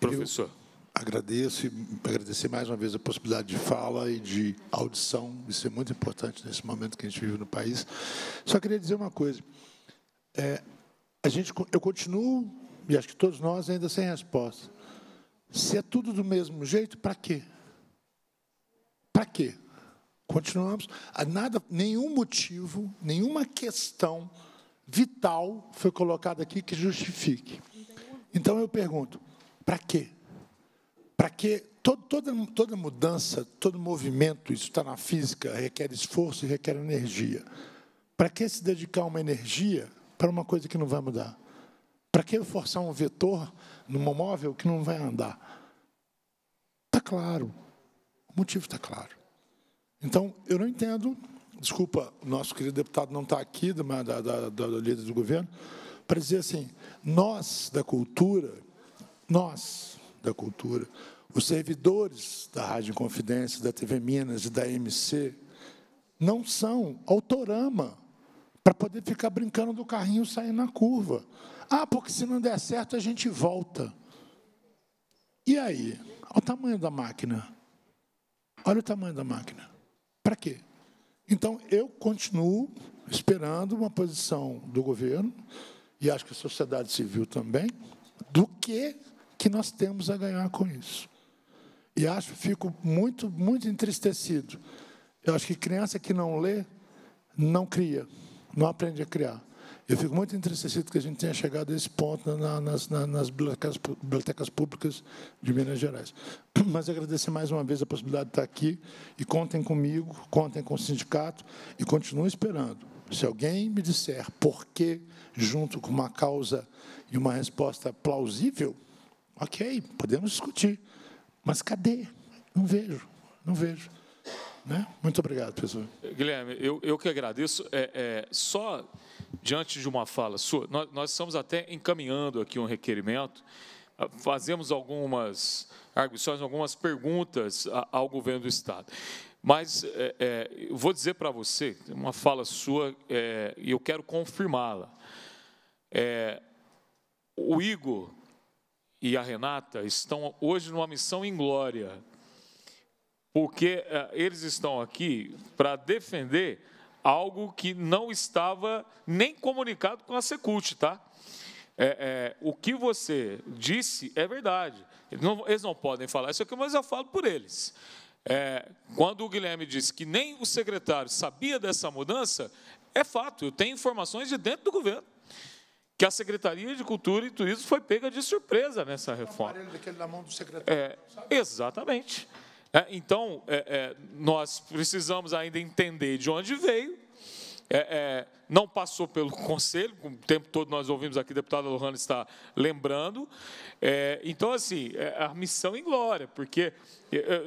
professor. Agradeço e agradecer mais uma vez a possibilidade de fala e de audição. Isso é muito importante nesse momento que a gente vive no país. Só queria dizer uma coisa. Eu continuo, e acho que todos nós, ainda sem resposta. Se é tudo do mesmo jeito, para quê? Para quê? Continuamos. Nenhum motivo, nenhuma questão vital foi colocada aqui que justifique. Então, eu pergunto, para quê? Para que toda mudança, todo movimento, isso está na física, requer esforço e requer energia. Para que se dedicar uma energia para uma coisa que não vai mudar? Para que forçar um vetor num móvel que não vai andar? Está claro, o motivo está claro. Então, eu não entendo, desculpa, o nosso querido deputado não está aqui, da líder do governo, para dizer assim, nós da cultura, os servidores da Rádio Inconfidência, da TV Minas e da EMC não são autorama para poder ficar brincando do carrinho saindo na curva. Ah, porque se não der certo, a gente volta. E aí? Olha o tamanho da máquina. Olha o tamanho da máquina. Para quê? Então, eu continuo esperando uma posição do governo, e acho que a sociedade civil também, do que nós temos a ganhar com isso. E fico muito entristecido. Eu acho que criança que não lê, não cria. não aprende a criar. Eu fico muito entristecido que a gente tenha chegado a esse ponto nas bibliotecas públicas de Minas Gerais. Mas agradecer mais uma vez a possibilidade de estar aqui, e contem comigo, contem com o sindicato, e continuem esperando. Se alguém me disser por que, junto com uma causa e uma resposta plausível, ok, podemos discutir, mas cadê? Não vejo, não vejo. Né? Muito obrigado, pessoal. Guilherme, eu que agradeço. Só diante de uma fala sua, nós estamos até encaminhando aqui um requerimento, fazemos algumas arguições, algumas perguntas ao governo do Estado. Mas eu vou dizer para você, uma fala sua, e eu quero confirmá-la. O Igor e a Renata estão hoje numa missão inglória, porque eles estão aqui para defender algo que não estava nem comunicado com a Secult, tá? O que você disse é verdade. Eles não podem falar isso aqui, mas eu falo por eles. Quando o Guilherme disse que nem o secretário sabia dessa mudança, é fato, eu tenho informações de dentro do governo, que a Secretaria de Cultura e Turismo foi pega de surpresa nessa reforma. O aparelho na mão do secretário, sabe? Exatamente. Então, nós precisamos ainda entender de onde veio, não passou pelo Conselho, o tempo todo nós ouvimos aqui, a deputada Lohanna está lembrando. Então, assim, a missão em glória, porque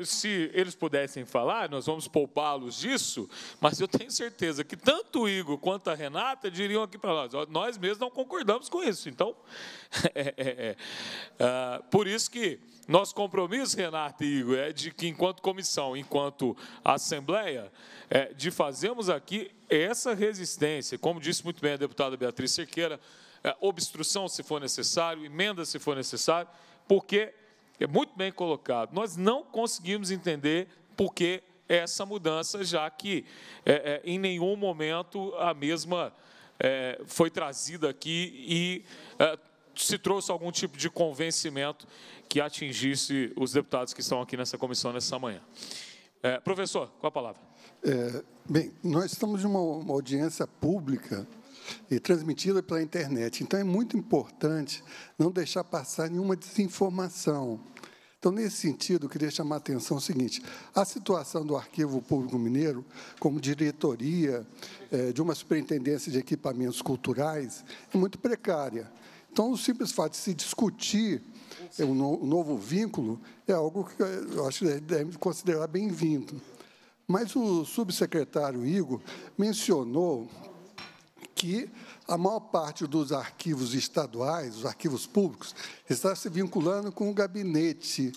se eles pudessem falar, nós vamos poupá-los disso, mas eu tenho certeza que tanto o Igor quanto a Renata diriam aqui para nós, nós mesmos não concordamos com isso. Então, por isso que nosso compromisso, Renata e Igor, é de que, enquanto comissão, enquanto Assembleia, de fazermos aqui essa resistência, como disse muito bem a deputada Beatriz Cerqueira, obstrução se for necessário, emenda se for necessário, porque, é muito bem colocado, nós não conseguimos entender por que essa mudança, já que em nenhum momento a mesma foi trazida aqui e se trouxe algum tipo de convencimento que atingisse os deputados que estão aqui nessa comissão nessa manhã. Professor, com a palavra. Bem, nós estamos em uma audiência pública e transmitida pela internet, então é muito importante não deixar passar nenhuma desinformação. Então, nesse sentido, eu queria chamar a atenção o seguinte: a situação do Arquivo Público Mineiro, como diretoria de uma superintendência de equipamentos culturais, é muito precária. Então, o simples fato de se discutir um novo vínculo é algo que eu acho que deve considerar bem-vindo. Mas o subsecretário Igor mencionou que a maior parte dos arquivos estaduais, os arquivos públicos, está se vinculando com o gabinete.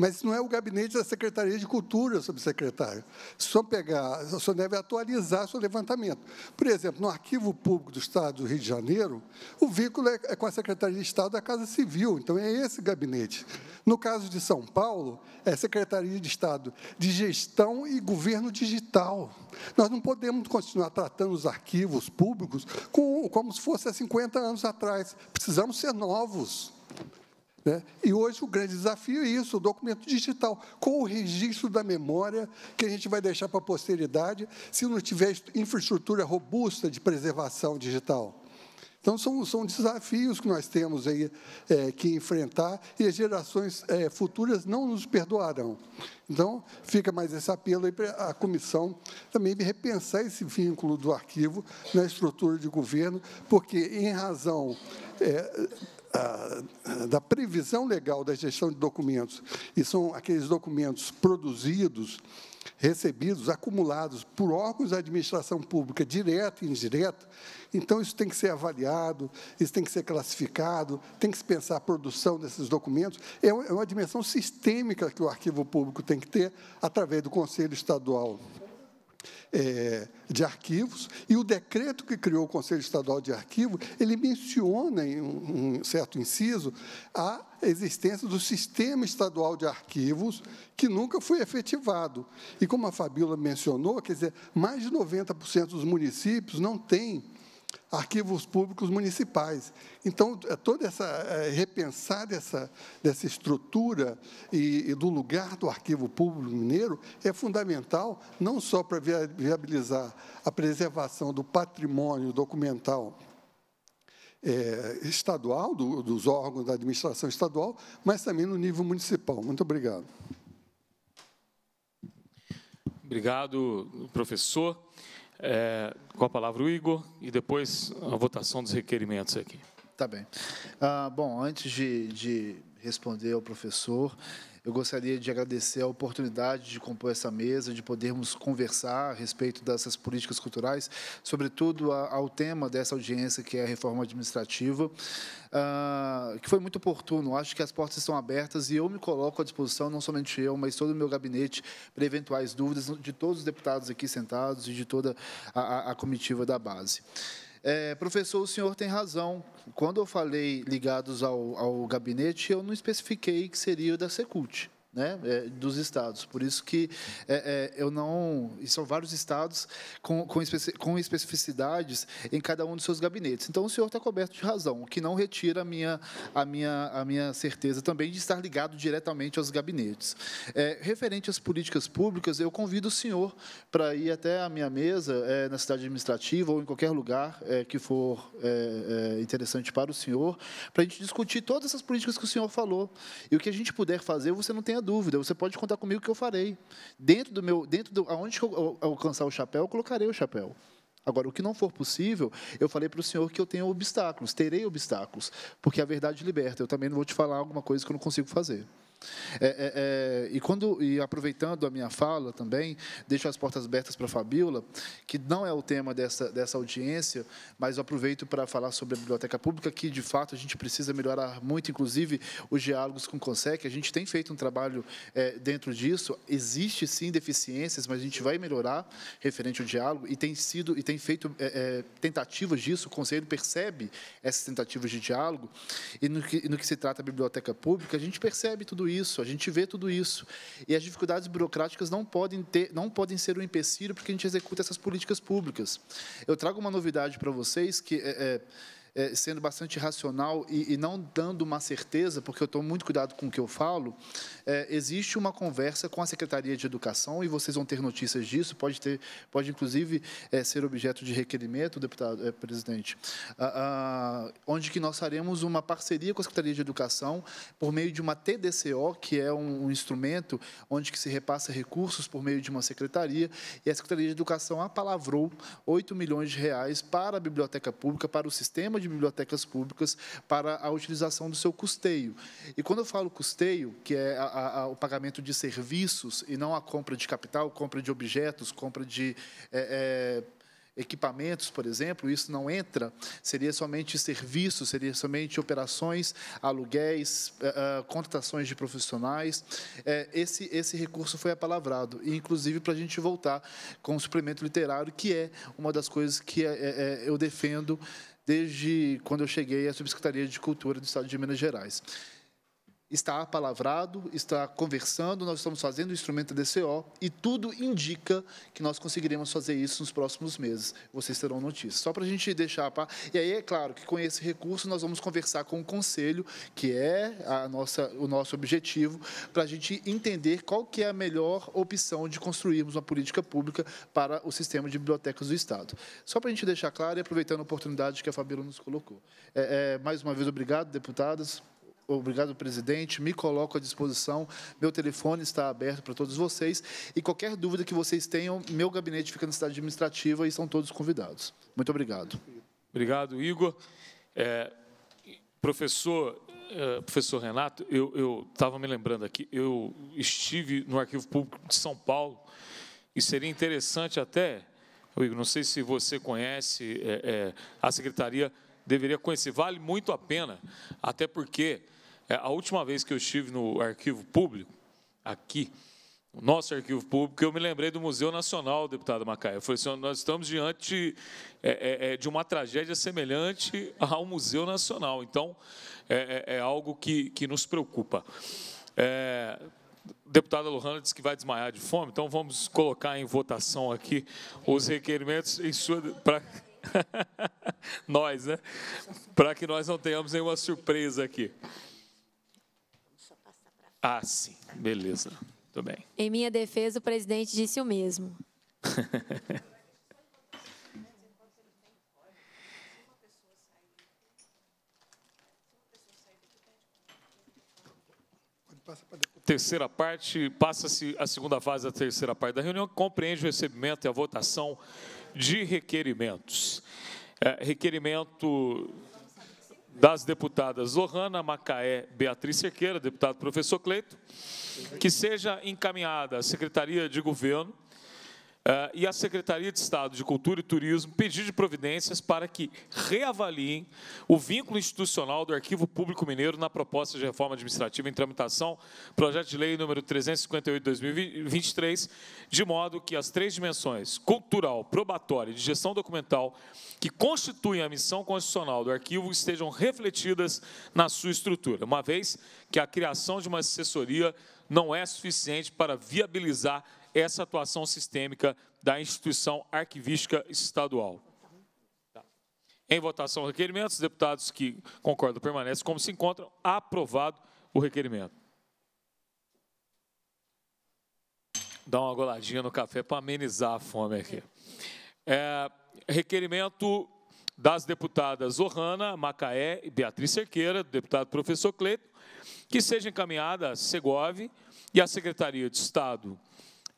Mas não é o gabinete da Secretaria de Cultura, subsecretário. Só pegar, só deve atualizar seu levantamento. Por exemplo, no Arquivo Público do Estado do Rio de Janeiro, o vínculo é com a Secretaria de Estado da Casa Civil, então é esse gabinete. No caso de São Paulo, é a Secretaria de Estado de Gestão e Governo Digital. Nós não podemos continuar tratando os arquivos públicos como se fosse há 50 anos atrás. Precisamos ser novos. E hoje o grande desafio é isso, o documento digital, com o registro da memória que a gente vai deixar para a posteridade se não tiver infraestrutura robusta de preservação digital. Então, são desafios que nós temos aí, que enfrentar, e as gerações futuras não nos perdoarão. Então, fica mais esse apelo aí para a comissão também repensar esse vínculo do arquivo na estrutura de governo, porque, em razão da previsão legal da gestão de documentos, e são aqueles documentos produzidos, recebidos, acumulados por órgãos da administração pública, direta e indireta, então isso tem que ser avaliado, isso tem que ser classificado, tem que se pensar a produção desses documentos. É uma dimensão sistêmica que o arquivo público tem que ter, através do Conselho Estadual de Arquivos, e o decreto que criou o Conselho Estadual de Arquivo, ele menciona, em um certo inciso, a existência do Sistema Estadual de Arquivos, que nunca foi efetivado. E, como a Fabíola mencionou, quer dizer, mais de 90% dos municípios não têm arquivos públicos municipais. Então, toda essa repensar dessa estrutura e do lugar do Arquivo Público Mineiro é fundamental, não só para viabilizar a preservação do patrimônio documental estadual, dos órgãos da administração estadual, mas também no nível municipal. Muito obrigado. Obrigado, professor. Com a palavra o Igor e depois a votação dos requerimentos aqui. Tá bem. Bom, antes de responder ao professor, eu gostaria de agradecer a oportunidade de compor essa mesa, de podermos conversar a respeito dessas políticas culturais, sobretudo ao tema dessa audiência, que é a reforma administrativa, que foi muito oportuno. Acho que as portas estão abertas e eu me coloco à disposição, não somente eu, mas todo o meu gabinete, para eventuais dúvidas de todos os deputados aqui sentados e de toda a comitiva da base. Professor, o senhor tem razão. Quando eu falei ligados ao gabinete, eu não especifiquei que seria o da Secult, né, dos estados. Por isso que eu não... E são vários estados com especificidades em cada um dos seus gabinetes. Então, o senhor está coberto de razão, o que não retira a minha certeza também de estar ligado diretamente aos gabinetes. Referente às políticas públicas, eu convido o senhor para ir até a minha mesa na cidade administrativa ou em qualquer lugar que for interessante para o senhor, para a gente discutir todas essas políticas que o senhor falou. E o que a gente puder fazer, você não tem dúvida, você pode contar comigo que eu farei. Aonde eu alcançar o chapéu, eu colocarei o chapéu. Agora, o que não for possível, eu falei para o senhor que eu tenho obstáculos, terei obstáculos, porque a verdade liberta. Eu também não vou te falar alguma coisa que eu não consigo fazer. E aproveitando a minha fala também, deixo as portas abertas para a Fabiola, que não é o tema dessa audiência, mas eu aproveito para falar sobre a biblioteca pública, que de fato a gente precisa melhorar muito, inclusive os diálogos com o CONSEC. A gente tem feito um trabalho dentro disso, existe sim deficiências, mas a gente vai melhorar referente ao diálogo, e tem feito tentativas disso. O Conselho percebe essas tentativas de diálogo, e no que se trata a biblioteca pública, a gente percebe tudo isso, a gente vê tudo isso. E as dificuldades burocráticas não podem ser um empecilho porque a gente executa essas políticas públicas. Eu trago uma novidade para vocês que sendo bastante racional e não dando uma certeza, porque eu tomo muito cuidado com o que eu falo, existe uma conversa com a Secretaria de Educação, e vocês vão ter notícias disso, pode inclusive ser objeto de requerimento, deputado, presidente, onde que nós faremos uma parceria com a Secretaria de Educação por meio de uma TDCO, que é um instrumento onde que se repassa recursos por meio de uma secretaria, e a Secretaria de Educação apalavrou R$ 8 milhões para a biblioteca pública, para o sistema de bibliotecas públicas, para a utilização do seu custeio. E quando eu falo custeio, que é o pagamento de serviços e não a compra de capital, compra de objetos, compra de equipamentos, por exemplo, isso não entra, seria somente serviços, seria somente operações, aluguéis, contratações de profissionais. Esse recurso foi apalavrado, inclusive para a gente voltar com o suplemento literário, que é uma das coisas que eu defendo desde quando eu cheguei à Subsecretaria de Cultura do Estado de Minas Gerais. Está apalavrado, está conversando, nós estamos fazendo o instrumento DCO e tudo indica que nós conseguiremos fazer isso nos próximos meses. Vocês terão notícias. Só para a gente deixar... E aí, é claro que com esse recurso nós vamos conversar com o Conselho, que é o nosso objetivo, para a gente entender qual que é a melhor opção de construirmos uma política pública para o sistema de bibliotecas do Estado. Só para a gente deixar claro e aproveitando a oportunidade que a Fabíola nos colocou. Mais uma vez, obrigado, deputadas. Obrigado, presidente. Me coloco à disposição. Meu telefone está aberto para todos vocês. E qualquer dúvida que vocês tenham, meu gabinete fica na cidade administrativa e são todos convidados. Muito obrigado. Obrigado, Igor. Professor Renato, eu estava me lembrando aqui, eu estive no Arquivo Público de São Paulo e seria interessante até, Igor, não sei se você conhece, a secretaria deveria conhecer, vale muito a pena, até porque... A última vez que eu estive no Arquivo Público, aqui, o nosso Arquivo Público, eu me lembrei do Museu Nacional, deputado Macaé. Eu falei assim, nós estamos diante de uma tragédia semelhante ao Museu Nacional. Então, é algo que nos preocupa. A deputada Lohanna disse que vai desmaiar de fome, então vamos colocar em votação aqui os requerimentos em sua... Nós, né? Para que nós não tenhamos nenhuma surpresa aqui. Ah, sim. Beleza. Tudo bem. Em minha defesa, o presidente disse o mesmo. Terceira parte, passa-se a segunda fase da terceira parte da reunião, que compreende o recebimento e a votação de requerimentos. Requerimento das deputadas Lohanna, Macaé, Beatriz Cerqueira, deputado professor Cleito, que seja encaminhada à Secretaria de Governo e à Secretaria de Estado de Cultura e Turismo pedir de providências para que reavaliem o vínculo institucional do Arquivo Público Mineiro na proposta de reforma administrativa em tramitação, projeto de lei número 358/2023, de modo que as três dimensões, cultural, probatória e de gestão documental, que constituem a missão constitucional do arquivo, estejam refletidas na sua estrutura, uma vez que a criação de uma assessoria não é suficiente para viabilizar essa atuação sistêmica da instituição arquivística estadual. Em votação, requerimentos. Deputados que concordam permanecem como se encontram. Aprovado o requerimento. Dá uma goladinha no café para amenizar a fome aqui. Requerimento das deputadas Lohanna, Macaé e Beatriz Cerqueira, deputado professor Cleito, que seja encaminhada à SEGOV e à Secretaria de Estado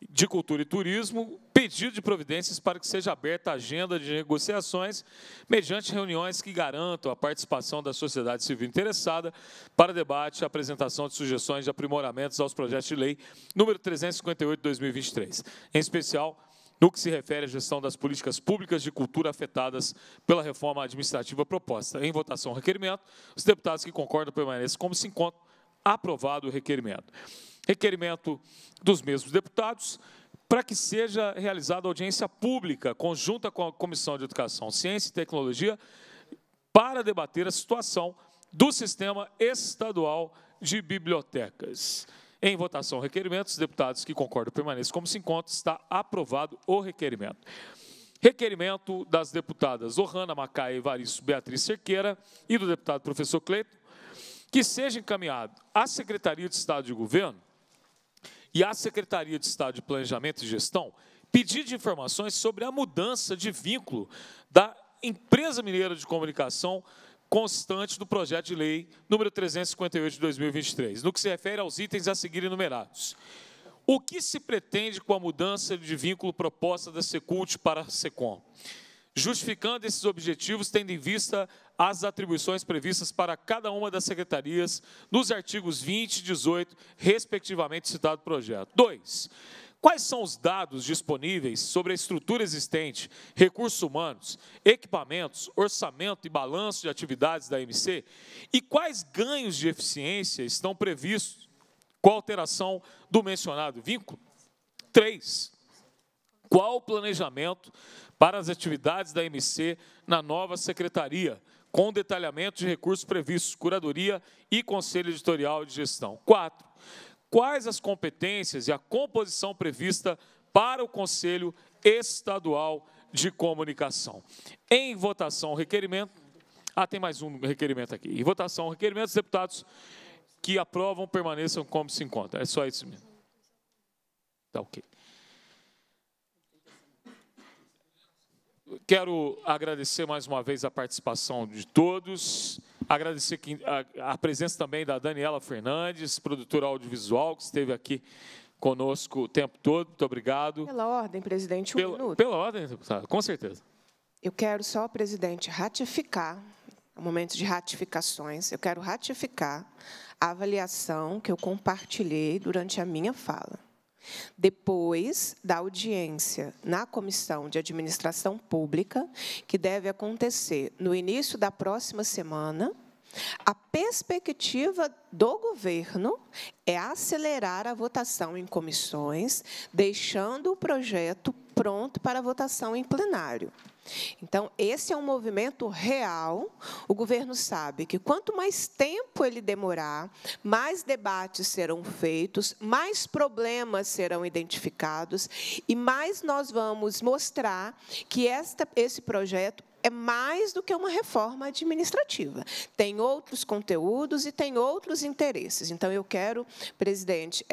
de Cultura e Turismo, pedido de providências para que seja aberta a agenda de negociações mediante reuniões que garantam a participação da sociedade civil interessada para debate e apresentação de sugestões de aprimoramentos aos projetos de lei número 358/2023, em especial no que se refere à gestão das políticas públicas de cultura afetadas pela reforma administrativa proposta. Em votação, requerimento. Os deputados que concordam permanecem como se encontram. Aprovado o requerimento. Requerimento dos mesmos deputados para que seja realizada audiência pública conjunta com a Comissão de Educação, Ciência e Tecnologia para debater a situação do Sistema Estadual de Bibliotecas. Em votação, requerimentos. Deputados que concordam permaneçam como se encontram. Está aprovado o requerimento. Requerimento das deputadas Lohanna, Macaé, Evaristo, Beatriz Cerqueira e do deputado professor Cleito, que seja encaminhado à Secretaria de Estado de Governo e à Secretaria de Estado de Planejamento e Gestão pedido de informações sobre a mudança de vínculo da Empresa Mineira de Comunicação constante do projeto de lei número 358/2023, no que se refere aos itens a seguir enumerados. O que se pretende com a mudança de vínculo proposta da Secult para a Secom? Justificando esses objetivos, tendo em vista as atribuições previstas para cada uma das secretarias nos artigos 20 e 18, respectivamente, citado projeto. 2. Quais são os dados disponíveis sobre a estrutura existente, recursos humanos, equipamentos, orçamento e balanço de atividades da MC? E quais ganhos de eficiência estão previstos com a alteração do mencionado vínculo? 3. Qual o planejamento para as atividades da MC na nova secretaria, com detalhamento de recursos previstos, curadoria e conselho editorial de gestão? 4. Quais as competências e a composição prevista para o Conselho Estadual de Comunicação? Em votação, requerimento. Ah, tem mais um requerimento aqui. Em votação, requerimento. Os deputados que aprovam permaneçam como se encontram. É só isso mesmo. Tá ok. Quero agradecer mais uma vez a participação de todos, agradecer a presença também da Daniela Fernandes, produtora audiovisual, que esteve aqui conosco o tempo todo. Muito obrigado. Pela ordem, presidente, um minuto. Pela ordem, deputado, com certeza. Eu quero só, presidente, ratificar, no momento de ratificações, eu quero ratificar a avaliação que eu compartilhei durante a minha fala. Depois da audiência na Comissão de Administração Pública, que deve acontecer no início da próxima semana, a perspectiva do governo é acelerar a votação em comissões, deixando o projeto pronto para votação em plenário. Então, esse é um movimento real. O governo sabe que quanto mais tempo ele demorar, mais debates serão feitos, mais problemas serão identificados e mais nós vamos mostrar que esse projeto é mais do que uma reforma administrativa. Tem outros conteúdos e tem outros interesses. Então, eu quero, presidente,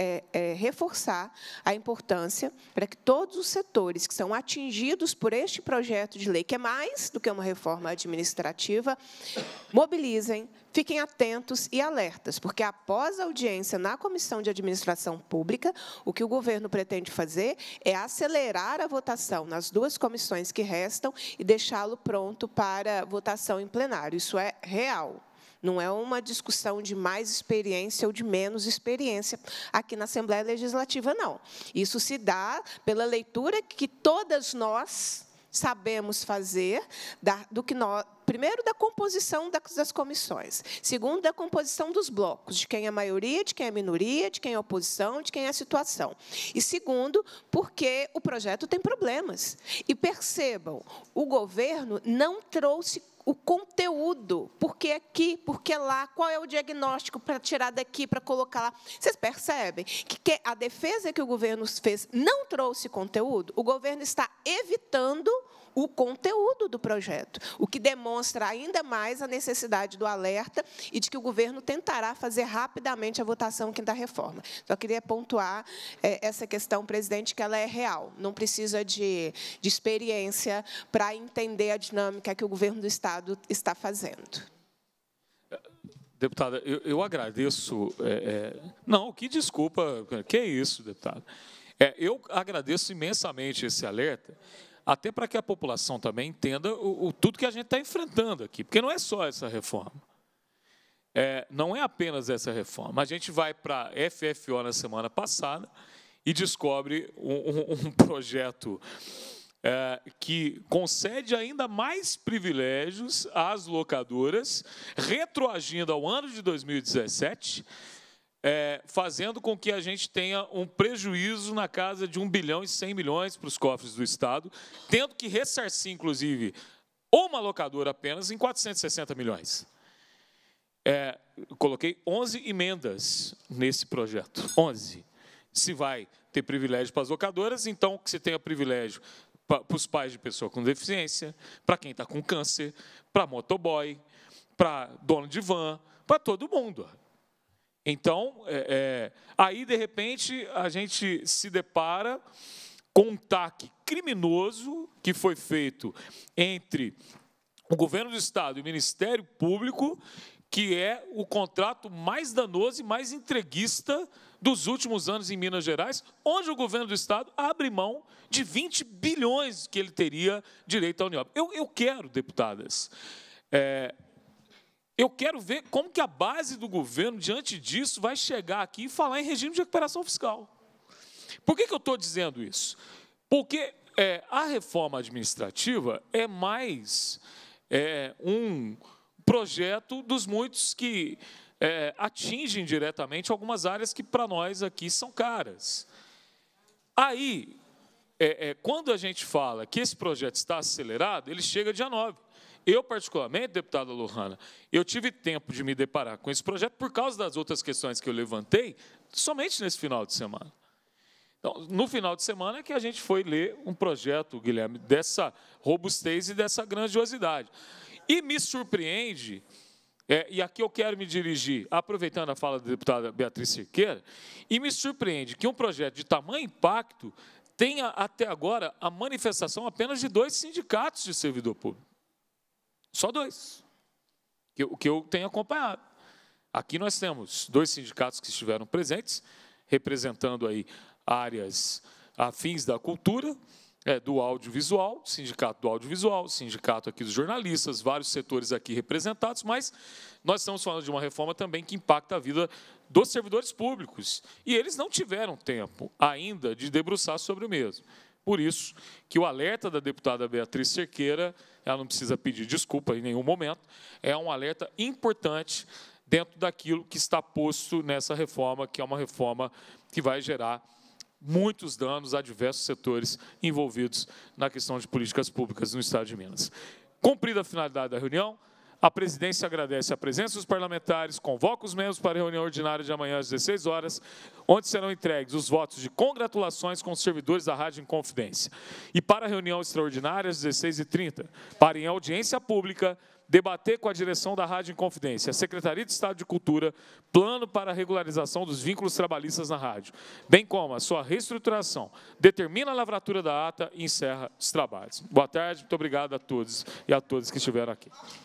reforçar a importância para que todos os setores que são atingidos por este projeto de lei, que é mais do que uma reforma administrativa, mobilizem, fiquem atentos e alertas, porque, após a audiência na Comissão de Administração Pública, o que o governo pretende fazer é acelerar a votação nas duas comissões que restam e deixá-lo pronto para votação em plenário. Isso é real. Não é uma discussão de mais experiência ou de menos experiência aqui na Assembleia Legislativa, não. Isso se dá pela leitura que todas nós sabemos fazer do que nós... Primeiro, da composição das comissões. Segundo, da composição dos blocos, de quem é maioria, de quem é minoria, de quem é oposição, de quem é a situação. E, segundo, porque o projeto tem problemas. E, percebam, o governo não trouxe o conteúdo, por que aqui, por que lá, qual é o diagnóstico para tirar daqui, para colocar lá. Vocês percebem que a defesa que o governo fez não trouxe conteúdo? O governo está evitando o conteúdo do projeto, o que demonstra ainda mais a necessidade do alerta e de que o governo tentará fazer rapidamente a votação da reforma. Só queria pontuar essa questão, presidente, que ela é real, não precisa de experiência para entender a dinâmica que o governo do Estado está fazendo. Deputada, eu agradeço... não, que desculpa, que é isso, deputada. Eu agradeço imensamente esse alerta, até para que a população também entenda tudo que a gente está enfrentando aqui, porque não é só essa reforma, não é apenas essa reforma. A gente vai para a FFO na semana passada e descobre um projeto que concede ainda mais privilégios às locadoras, retroagindo ao ano de 2017, fazendo com que a gente tenha um prejuízo na casa de 1,1 bilhão para os cofres do Estado, tendo que ressarcir, inclusive, uma locadora apenas em 460 milhões. Coloquei 11 emendas nesse projeto, 11. Se vai ter privilégio para as locadoras, então que se tenha privilégio para os pais de pessoa com deficiência, para quem está com câncer, para motoboy, para dono de van, para todo mundo. Então, aí, de repente, a gente se depara com um taque criminoso que foi feito entre o governo do Estado e o Ministério Público, que é o contrato mais danoso e mais entreguista dos últimos anos em Minas Gerais, onde o governo do Estado abre mão de 20 bilhões que ele teria direito à União. Eu quero, deputadas... Eu quero ver como que a base do governo, diante disso, vai chegar aqui e falar em regime de recuperação fiscal. Por que eu estou dizendo isso? Porque a reforma administrativa é mais um projeto dos muitos que atingem diretamente algumas áreas que, para nós, aqui são caras. Aí, quando a gente fala que esse projeto está acelerado, ele chega dia 9. Eu, particularmente, deputada Lohanna, eu tive tempo de me deparar com esse projeto por causa das outras questões que eu levantei, somente nesse final de semana. Então, no final de semana é que a gente foi ler um projeto, Guilherme, dessa robustez e dessa grandiosidade. E me surpreende, e aqui eu quero me dirigir, aproveitando a fala da deputada Beatriz Cerqueira, e me surpreende que um projeto de tamanho impacto tenha, até agora, a manifestação apenas de 2 sindicatos de servidor público. Só 2, que eu tenho acompanhado. Aqui nós temos 2 sindicatos que estiveram presentes, representando aí áreas afins da cultura, do audiovisual, sindicato do audiovisual, sindicato aqui dos jornalistas, vários setores aqui representados, mas nós estamos falando de uma reforma também que impacta a vida dos servidores públicos. E eles não tiveram tempo ainda de debruçar sobre o mesmo. Por isso que o alerta da deputada Beatriz Cerqueira, ela não precisa pedir desculpa em nenhum momento, é um alerta importante dentro daquilo que está posto nessa reforma, que é uma reforma que vai gerar muitos danos a diversos setores envolvidos na questão de políticas públicas no Estado de Minas. Cumprida a finalidade da reunião, A presidência agradece a presença dos parlamentares, convoca os membros para a reunião ordinária de amanhã às 16 horas, onde serão entregues os votos de congratulações com os servidores da Rádio Inconfidência. E para a reunião extraordinária às 16h30, para em audiência pública, debater com a direção da Rádio Inconfidência, a Secretaria de Estado de Cultura, plano para a regularização dos vínculos trabalhistas na rádio, bem como a sua reestruturação. Determina a lavratura da ata e encerra os trabalhos. Boa tarde, muito obrigado a todos e a todas que estiveram aqui.